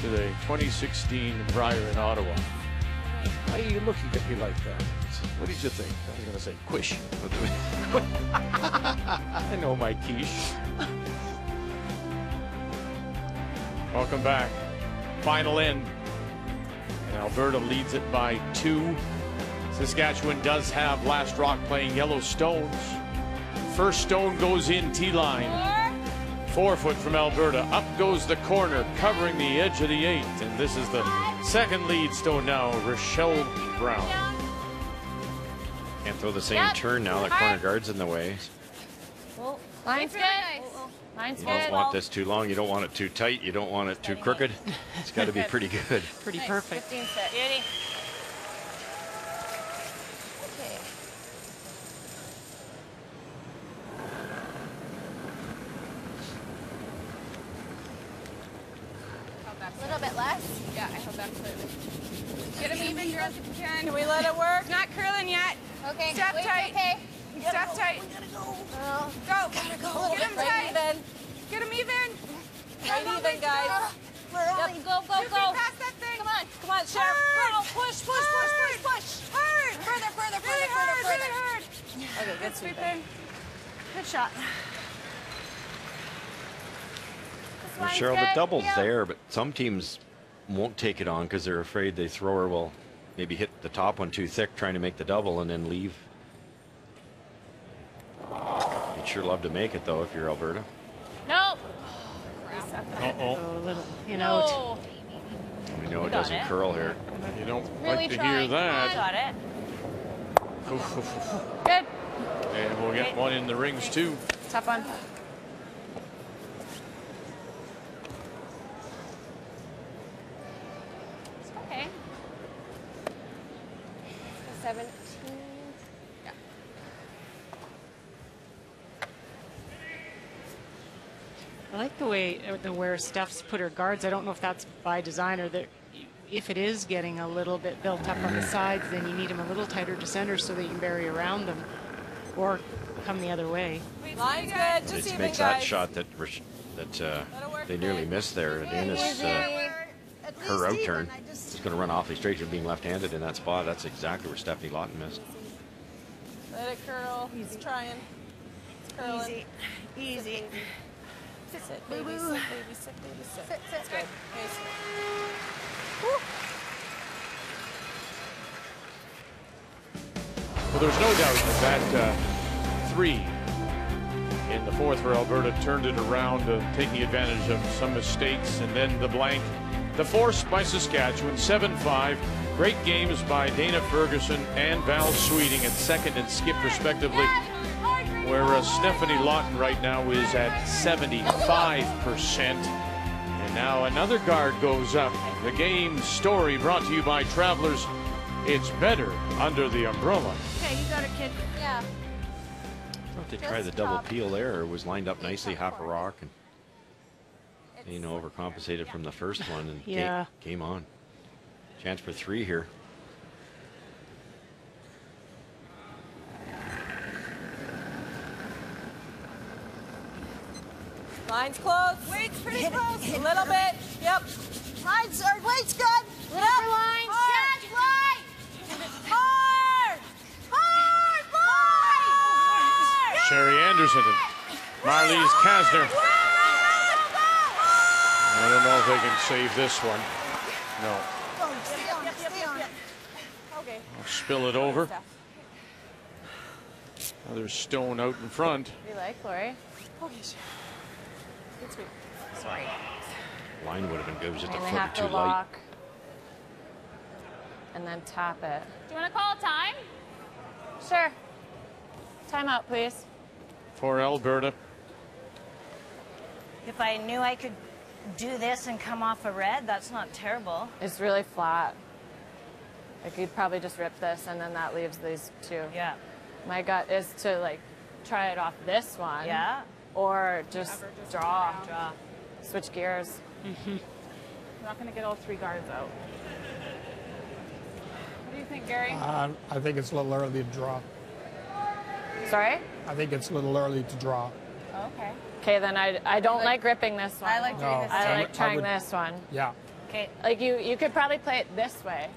to the 2016 Brier in Ottawa. Why are you looking at me like that? What did you think? I was going to say quiche. I know my quiche. Welcome back. Final end. And Alberta leads it by 2. Saskatchewan does have last rock playing yellow stones. First stone goes in T-line. 4 foot from Alberta. Up goes the corner, covering the edge of the 8th. And this is the second lead stone now, Rochelle Brown. Can't throw the same turn now. The corner guard's in the way. Well, line's good. Line's good. You don't want this too long. You don't want it too tight. You don't want it too crooked. It's got to be pretty good. Pretty perfect. 15 set. Beauty. Okay. Step tight. Okay. Step tight. We gotta go. Go. Gotta go. Get him tight. Even. Get him even. Right even, guys. Yep. Go, go, go. Past that thing. Come on. Come on, Sheriff. Go. Push, push, push, push, push. Hard. Further, further, further, further, further. Hard. Okay, good sweeping. Good shot. Well, Cheryl, the double's there, but some teams won't take it on because they're afraid the thrower will maybe hit the top one too thick trying to make the double and then leave. You'd sure love to make it, though, if you're Alberta. Nope. Uh-oh. You know, we know it doesn't curl here. You don't like to hear that. Got it. Good. And we'll get one in the rings, too. Top one. Where Steph's put her guards, I don't know if that's by design or that if it is getting a little bit built up on the sides, then you need them a little tighter to center so that you can bury around them or come the other way. Line's good. Just it makes that shot that they nearly missed there. Dana's her out turn. She's going to run awfully straight. She's being left-handed in that spot. That's exactly where Stefanie Lawton missed. Let it curl. He's trying. It's curling. Easy. Easy. Easy. Sit, baby, sit, baby, sit, baby, sit. Sit, sit. It's good. Nice. Well, there's no doubt that three in the fourth for Alberta turned it around, taking advantage of some mistakes, and then the blank. The force by Saskatchewan, 7-5. Great games by Dana Ferguson and Val Sweeting at second and skip, respectively, where Stefanie Lawton right now is at 75%. And now another guard goes up. The game story brought to you by Travelers. It's better under the umbrella. Okay, you got it, kid. Yeah. I thought they tried the double peel there. It was lined up nicely, half a rock, and you know, overcompensated from the first one, and yeah, game on. Chance for three here. Line's close. Weight's pretty close. A little bit. Yep. Line's, or weight's good. Little line. Hard. Hard. Hard. Hard. Hard. Sherry Anderson and Marlies Kasner. I don't know if they can save this one. No. Okay. I'll spill it over. Another stone out in front. You like, Lori? Okay, sure. Sorry. Line would have been good. Was just a foot too light. And then tap it. Do you want to call time? Sure. Time out, please. For Alberta. If I knew I could do this and come off a red, that's not terrible. It's really flat. Like, you'd probably just rip this, and then that leaves these two. Yeah. My gut is to, like, try it off this one. Yeah. Or just draw. Switch gears. I'm not going to get all three guards out. What do you think, Gary? I think it's a little early to draw. Sorry? I think it's a little early to draw. Okay. Okay, then I don't like ripping this one. I like doing this. I like trying this one. Yeah. Okay. Like, you could probably play it this way.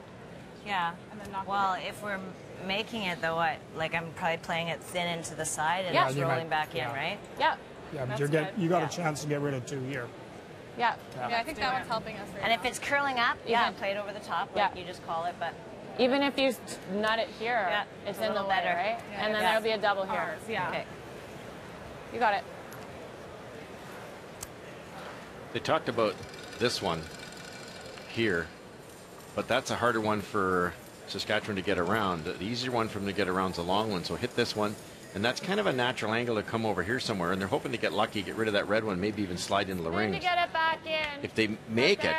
Yeah. And then well, if we're making it, though, like, I'm probably playing it thin and to the side, and it's rolling back in, right? Yeah. Yeah, but you got a chance to get rid of two here. Yeah. Yeah, I think that one's helping us right now. And if it's curling up, you can play it over the top, like you just call it, but... Even if you nut it here, it's in the way, right? Yeah, and then there'll be a double here. Ours, yeah. Okay. You got it. They talked about this one here, but that's a harder one for Saskatchewan to get around. The easier one for them to get around is a long one, so hit this one. And that's kind of a natural angle to come over here somewhere, and they're hoping to get lucky, get rid of that red one, maybe even slide into the ring. If they make it,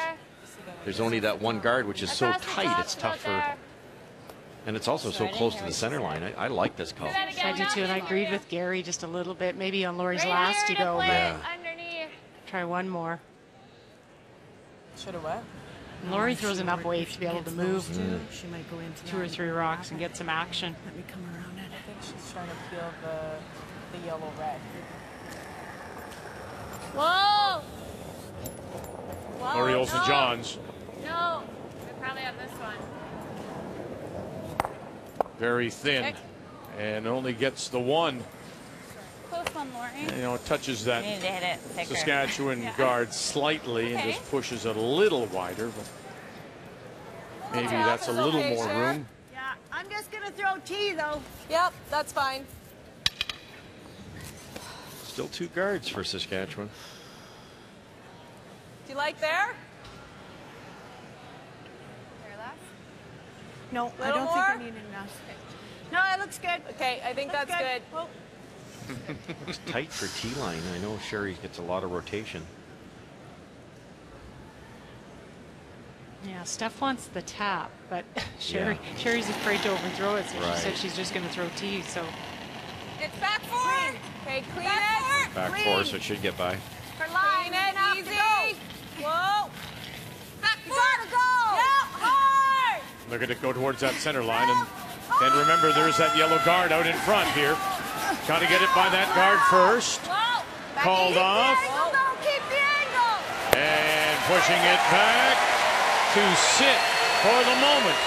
there's only that one guard, which is so tight, it's tough for... And it's also so close to the center line. I like this call. I do too, and I agreed with Gary just a little bit. Maybe on Lori's last you go, but try one more. Should have what? Lori throws enough weight to be able to move she might go into two or three rocks and get some action. Let me come around it. I think she's trying to peel the yellow red. Whoa! Whoa, Lori Olson-Johns. No, we probably have this one. Very thin, and only gets the one. Close one, Lori. And, you know, it touches that Saskatchewan guard slightly and just pushes it a little wider. But maybe that's a little more room. Yeah, I'm just going to throw T, though. Yep, that's fine. Still two guards for Saskatchewan. Do you like there? No, I don't think I need enough. No, it looks good. Okay, I think that's good. Well, looks tight for T-line. I know Sherry gets a lot of rotation. Yeah, Steph wants the tap, but Sherry's afraid to overthrow it, so she said she's just going to throw T, so... It's back forward! Okay, clean it! Back forward, so it should get by. For line, and easy! Whoa! Back forward! Go! Yep, hard! They're going to go towards that center line, and then remember there's that yellow guard out in front here. Got to get it by that guard first. Called off. Keep the angle. And pushing it back to sit for the moment.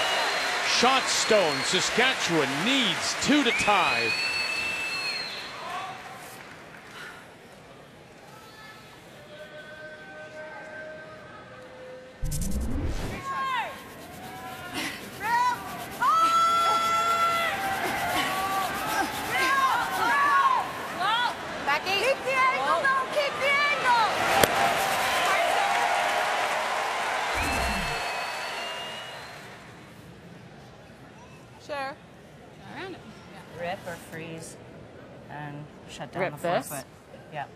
Shot stone. Saskatchewan needs two to tie. Share. Around it. Yeah. Rip or freeze and shut down the forefoot. Yeah.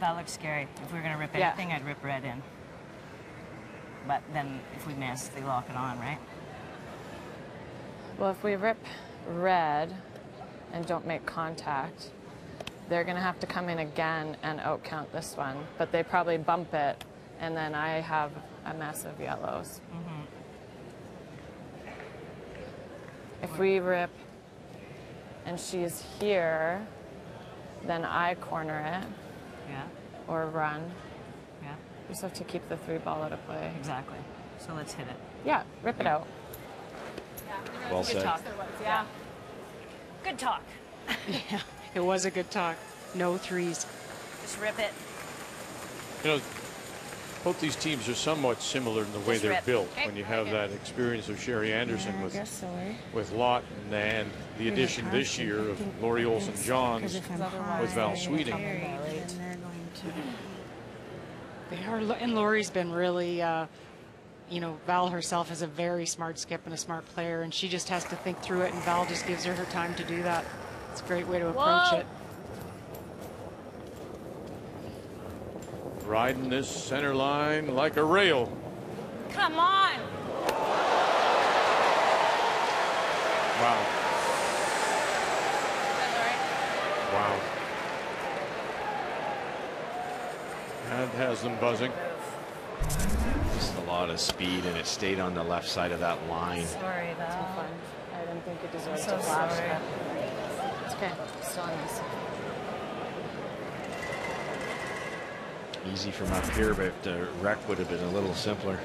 That looks scary. If we were going to rip anything, I'd rip red in. But then if we miss, they lock it on, right? Well, if we rip red and don't make contact, they're going to have to come in again and outcount this one. But they probably bump it, and then I have a mess of yellows. Mm-hmm. If we rip and she's here, then I corner it. Yeah. Or run. Yeah. We just have to keep the 3-ball out of play. Exactly. So let's hit it. Yeah, rip it out. Yeah. Well said. Good talk. Yeah. Good talk. Yeah, it was a good talk. No threes. Just rip it. You know, both these teams are somewhat similar in the way they're built. Okay. When you have that experience of Sherry Anderson with Lawton and the addition this year of Lori Olson-Johns with Val Sweeting. They are, and Lori's been really, you know, Val herself is a very smart skip and a smart player, and she just has to think through it, and Val just gives her time to do that. It's a great way to approach it. Riding this center line like a rail. Come on. Wow. Wow. That has them buzzing. Just a lot of speed, and it stayed on the left side of that line. Sorry, that's no fun. I didn't think it deserved to flash that. It's okay. Still on this. Easy from up here, but the wreck would have been a little simpler.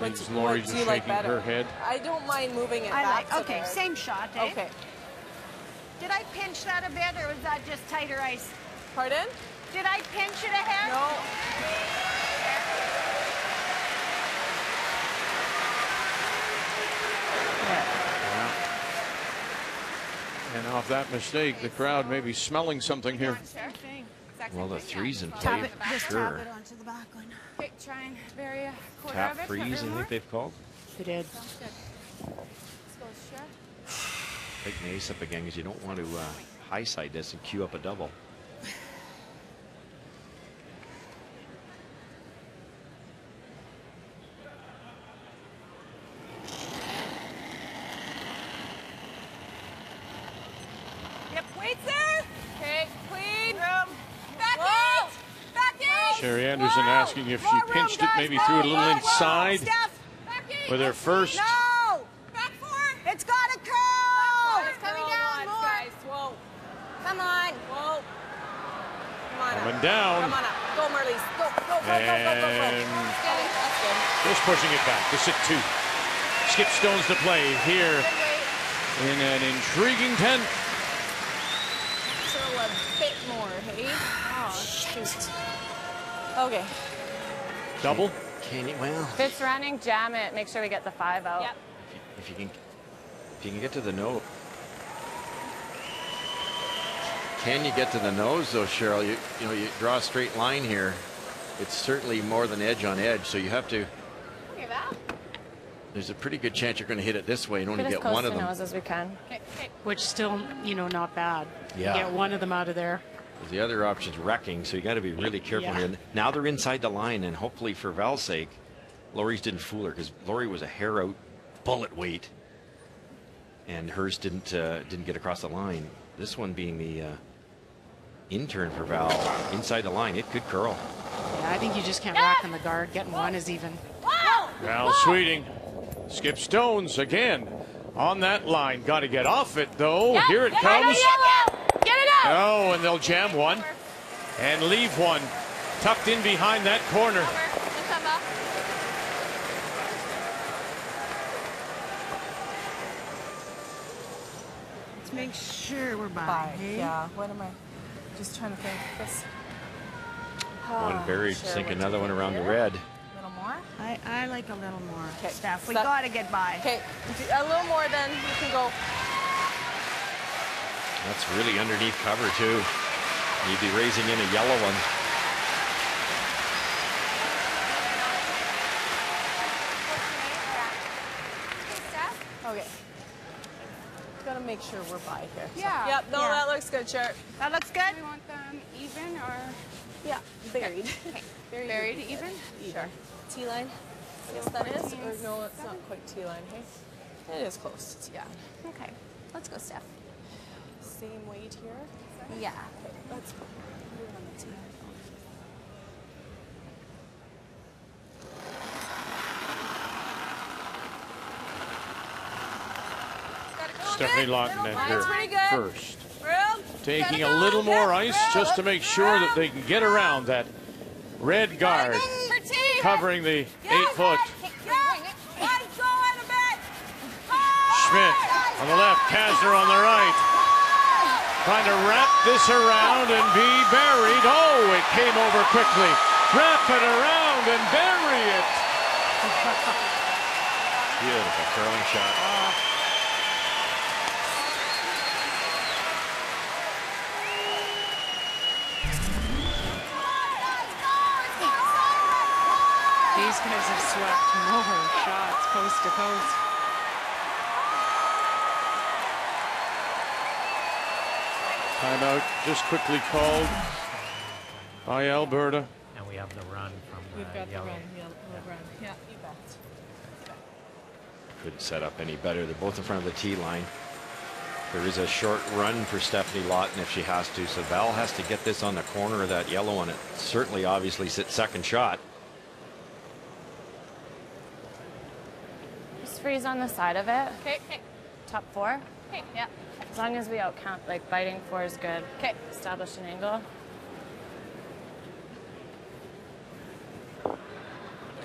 What's Lori just shaking her head? I don't mind moving it back. Okay, same shot, eh? Okay. Did I pinch that a bit, or was that just tighter ice? Pardon? Did I pinch it ahead? No. Yeah. And off that mistake, the crowd may be smelling something here. Well, the threes in play, for sure. Tap freeze, I think they've called. They did. Pick an ace up again, because you don't want to high side this and queue up a double. Sherry Anderson asking if she pinched it, maybe threw it a little inside with her first. No! Back four! It's got a curl! It's coming down more! Guys. Whoa. Come on! Whoa. Come on! Coming down. Come on up. Go, Marlies. Go, go, go, go. Just pushing it back to sit two. Skip stones to play here in an intriguing 10th. So a bit more, hey? Oh, shoot. Okay. Double? Can you, well. If it's running, jam it. Make sure we get the 5 out. Yep. If you can get to the nose. Can you get to the nose though, Cheryl? You know, you draw a straight line here. It's certainly more than edge on edge, so you have to. Here, Val. There's a pretty good chance you're going to hit it this way and only get one of them. As close to nose as we can. Which still, you know, not bad. Yeah. Get one of them out of there. The other option's wrecking, so you got to be really careful here. Now they're inside the line, and hopefully for Val's sake, Lori's didn't fool her, because Lori was a hair out, bullet weight, and hers didn't get across the line. This one being the intern for Val, inside the line, it could curl. Yeah, I think you just can't rack on the guard. Getting one is even. Val Sweeting, skip stones again on that line. Got to get off it though. Yep. Here it comes. Oh, and they'll jam one and leave one tucked in behind that corner. Let's make sure we're by. Yeah, what am I? Just trying to think this. One buried, sink another one around the red. A little more? I like a little more. Steph, we gotta get by. Okay, a little more then you can go. That's really underneath cover, too. You'd be raising in a yellow one. make sure we're by here. Yeah. So. Yep, no, yeah. That looks good, Sure. That looks good? Do we want them even or? Yeah, buried. Okay. Buried even? Sure. T-line? So yes, that is. Or no, it's not quite T-line, hey? It is close to T-line. Yeah. Okay. Let's go, Steph. Same weight here? Yeah. Okay, let's go. We're on the T-line. Stefanie Lawton in here first. Taking a little more ice just to make sure that they can get around that red guard covering the 8-foot. Schmidt on the left, Kasner on the right. Trying to wrap this around and be buried. Oh, it came over quickly. Wrap it around and bury it. Beautiful curling shot. These players have swept more shots coast to coast. Timeout just quickly called by Alberta. And we have the run from the We've got the run. Yeah, you bet. Couldn't set up any better. They're both in front of the tee line. There is a short run for Stefanie Lawton if she has to. So Val has to get this on the corner of that yellow one. It certainly obviously sits second shot. Freeze on the side of it. Okay. Top four. Okay. Yeah. As long as we outcount, like biting four is good. Okay. Establish an angle.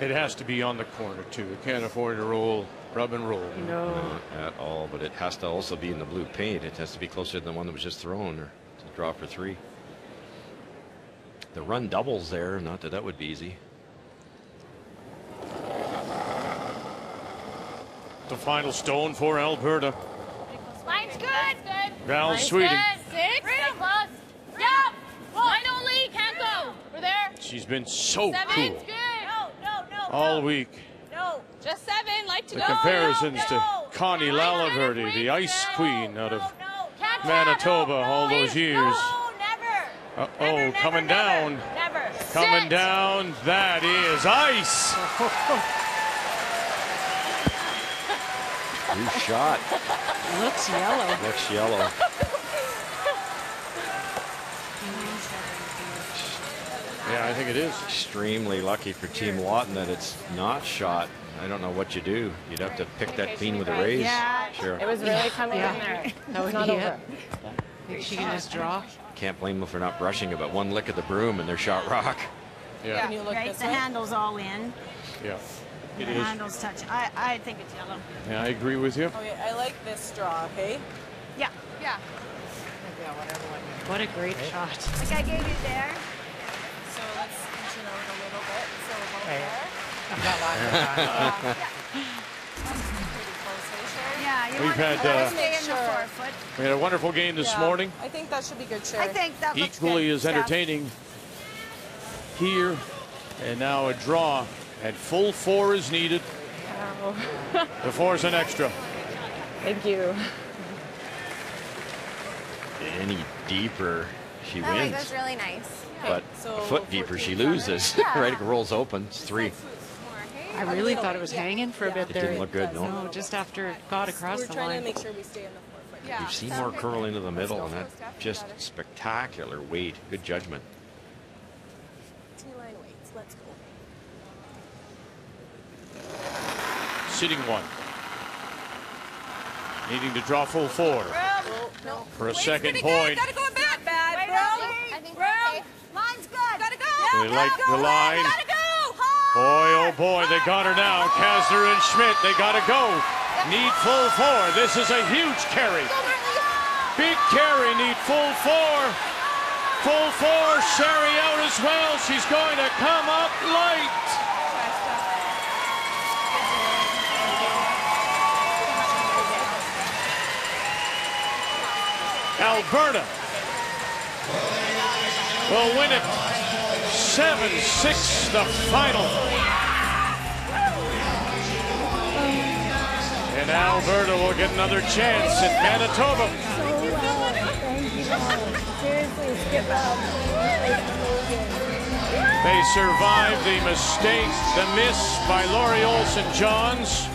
It has to be on the corner too. It can't afford to roll, rub and roll. No. Not at all. But it has to also be in the blue paint. It has to be closer than the one that was just thrown, or to draw for three. The run doubles there. Not that that would be easy. The final stone for Alberta. Line's good. Val Sweeting. Six. Close. Yeah. Line only. Can't go. We're there. She's been so cool. Good. No. All week. No. Just seven. Like to go. The comparisons to Connie Lalaverty, the ice queen out of Manitoba all those years. Uh oh, coming down. Coming down. That is ice. New shot. Looks yellow. Looks yellow. Yeah, I think it is. Extremely lucky for Team Lawton that it's not shot. I don't know what you do. You'd have to pick that bean with a raise. Yeah. Sure. It was really coming in there. That was not over. Think she can just draw? Can't blame them for not brushing it, but one lick of the broom and their shot rock. Yeah. Yeah. Right, the handle's all in. Yeah. It is. Handles touch. I think it's yellow. Yeah, I agree with you. Okay, I like this draw, okay? Yeah. Yeah. What a great shot. Like I gave you there. So let's inch it out a little bit. So a little there. I've got lots of time. Yeah, you want to stay in the 4-foot. We had a wonderful game this morning. I think that should be good, Sherry. I think that looks good. Equally as entertaining here. And now a draw. And full four is needed. Wow. The four is an extra. Thank you. Any deeper, she wins. That was really nice. Yeah. But so a foot deeper, she loses. Yeah. Right, it rolls open. It's three. I really thought it was hanging for a bit there. It didn't look good, no. No, just after it got across the line. We're trying to make sure we stay in the 4-foot. Yeah. You've seen more curl into the middle, and that just spectacular weight. Good judgment. T-line weights. Let's go. Sitting one. Needing to draw full four for a second point. Gotta go back, Line's good. Gotta go. They like the line. Boy, oh boy, they got her now. Kasner and Schmidt, they gotta go. Need full four. This is a huge carry. Big carry, need full four. Full four, Sherry out as well. She's going to come up light. Alberta will win it 7-6 the final. And Alberta will get another chance at Manitoba. So well, thank you, Molly. Seriously, skip out. They survived the mistake, the miss by Lori Olson-Johns.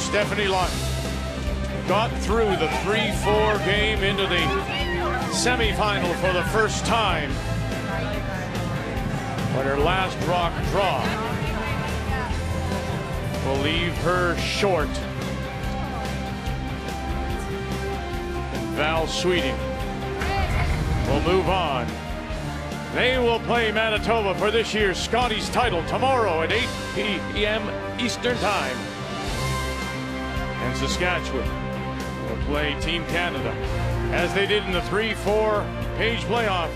Stefanie Lawton got through the 3-4 game into the semifinal for the first time. But her last rock draw will leave her short. And Val Sweeting will move on. They will play Manitoba for this year's Scotties title tomorrow at 8 p.m. Eastern Time. And Saskatchewan will play Team Canada. As they did in the 3-4 page playoff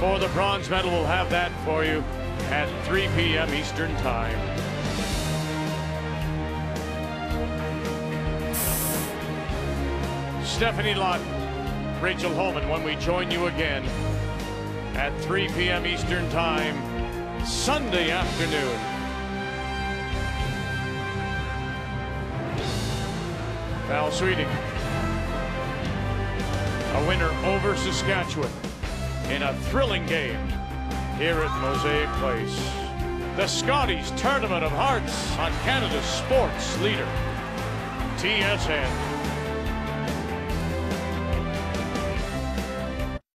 for the bronze medal. We'll have that for you at 3 p.m. Eastern Time. Stefanie Lawton, Rachel Homan, when we join you again at 3 p.m. Eastern Time, Sunday afternoon. Val Sweeting, a winner over Saskatchewan in a thrilling game here at Mosaic Place. The Scotties Tournament of Hearts on Canada's sports leader, TSN.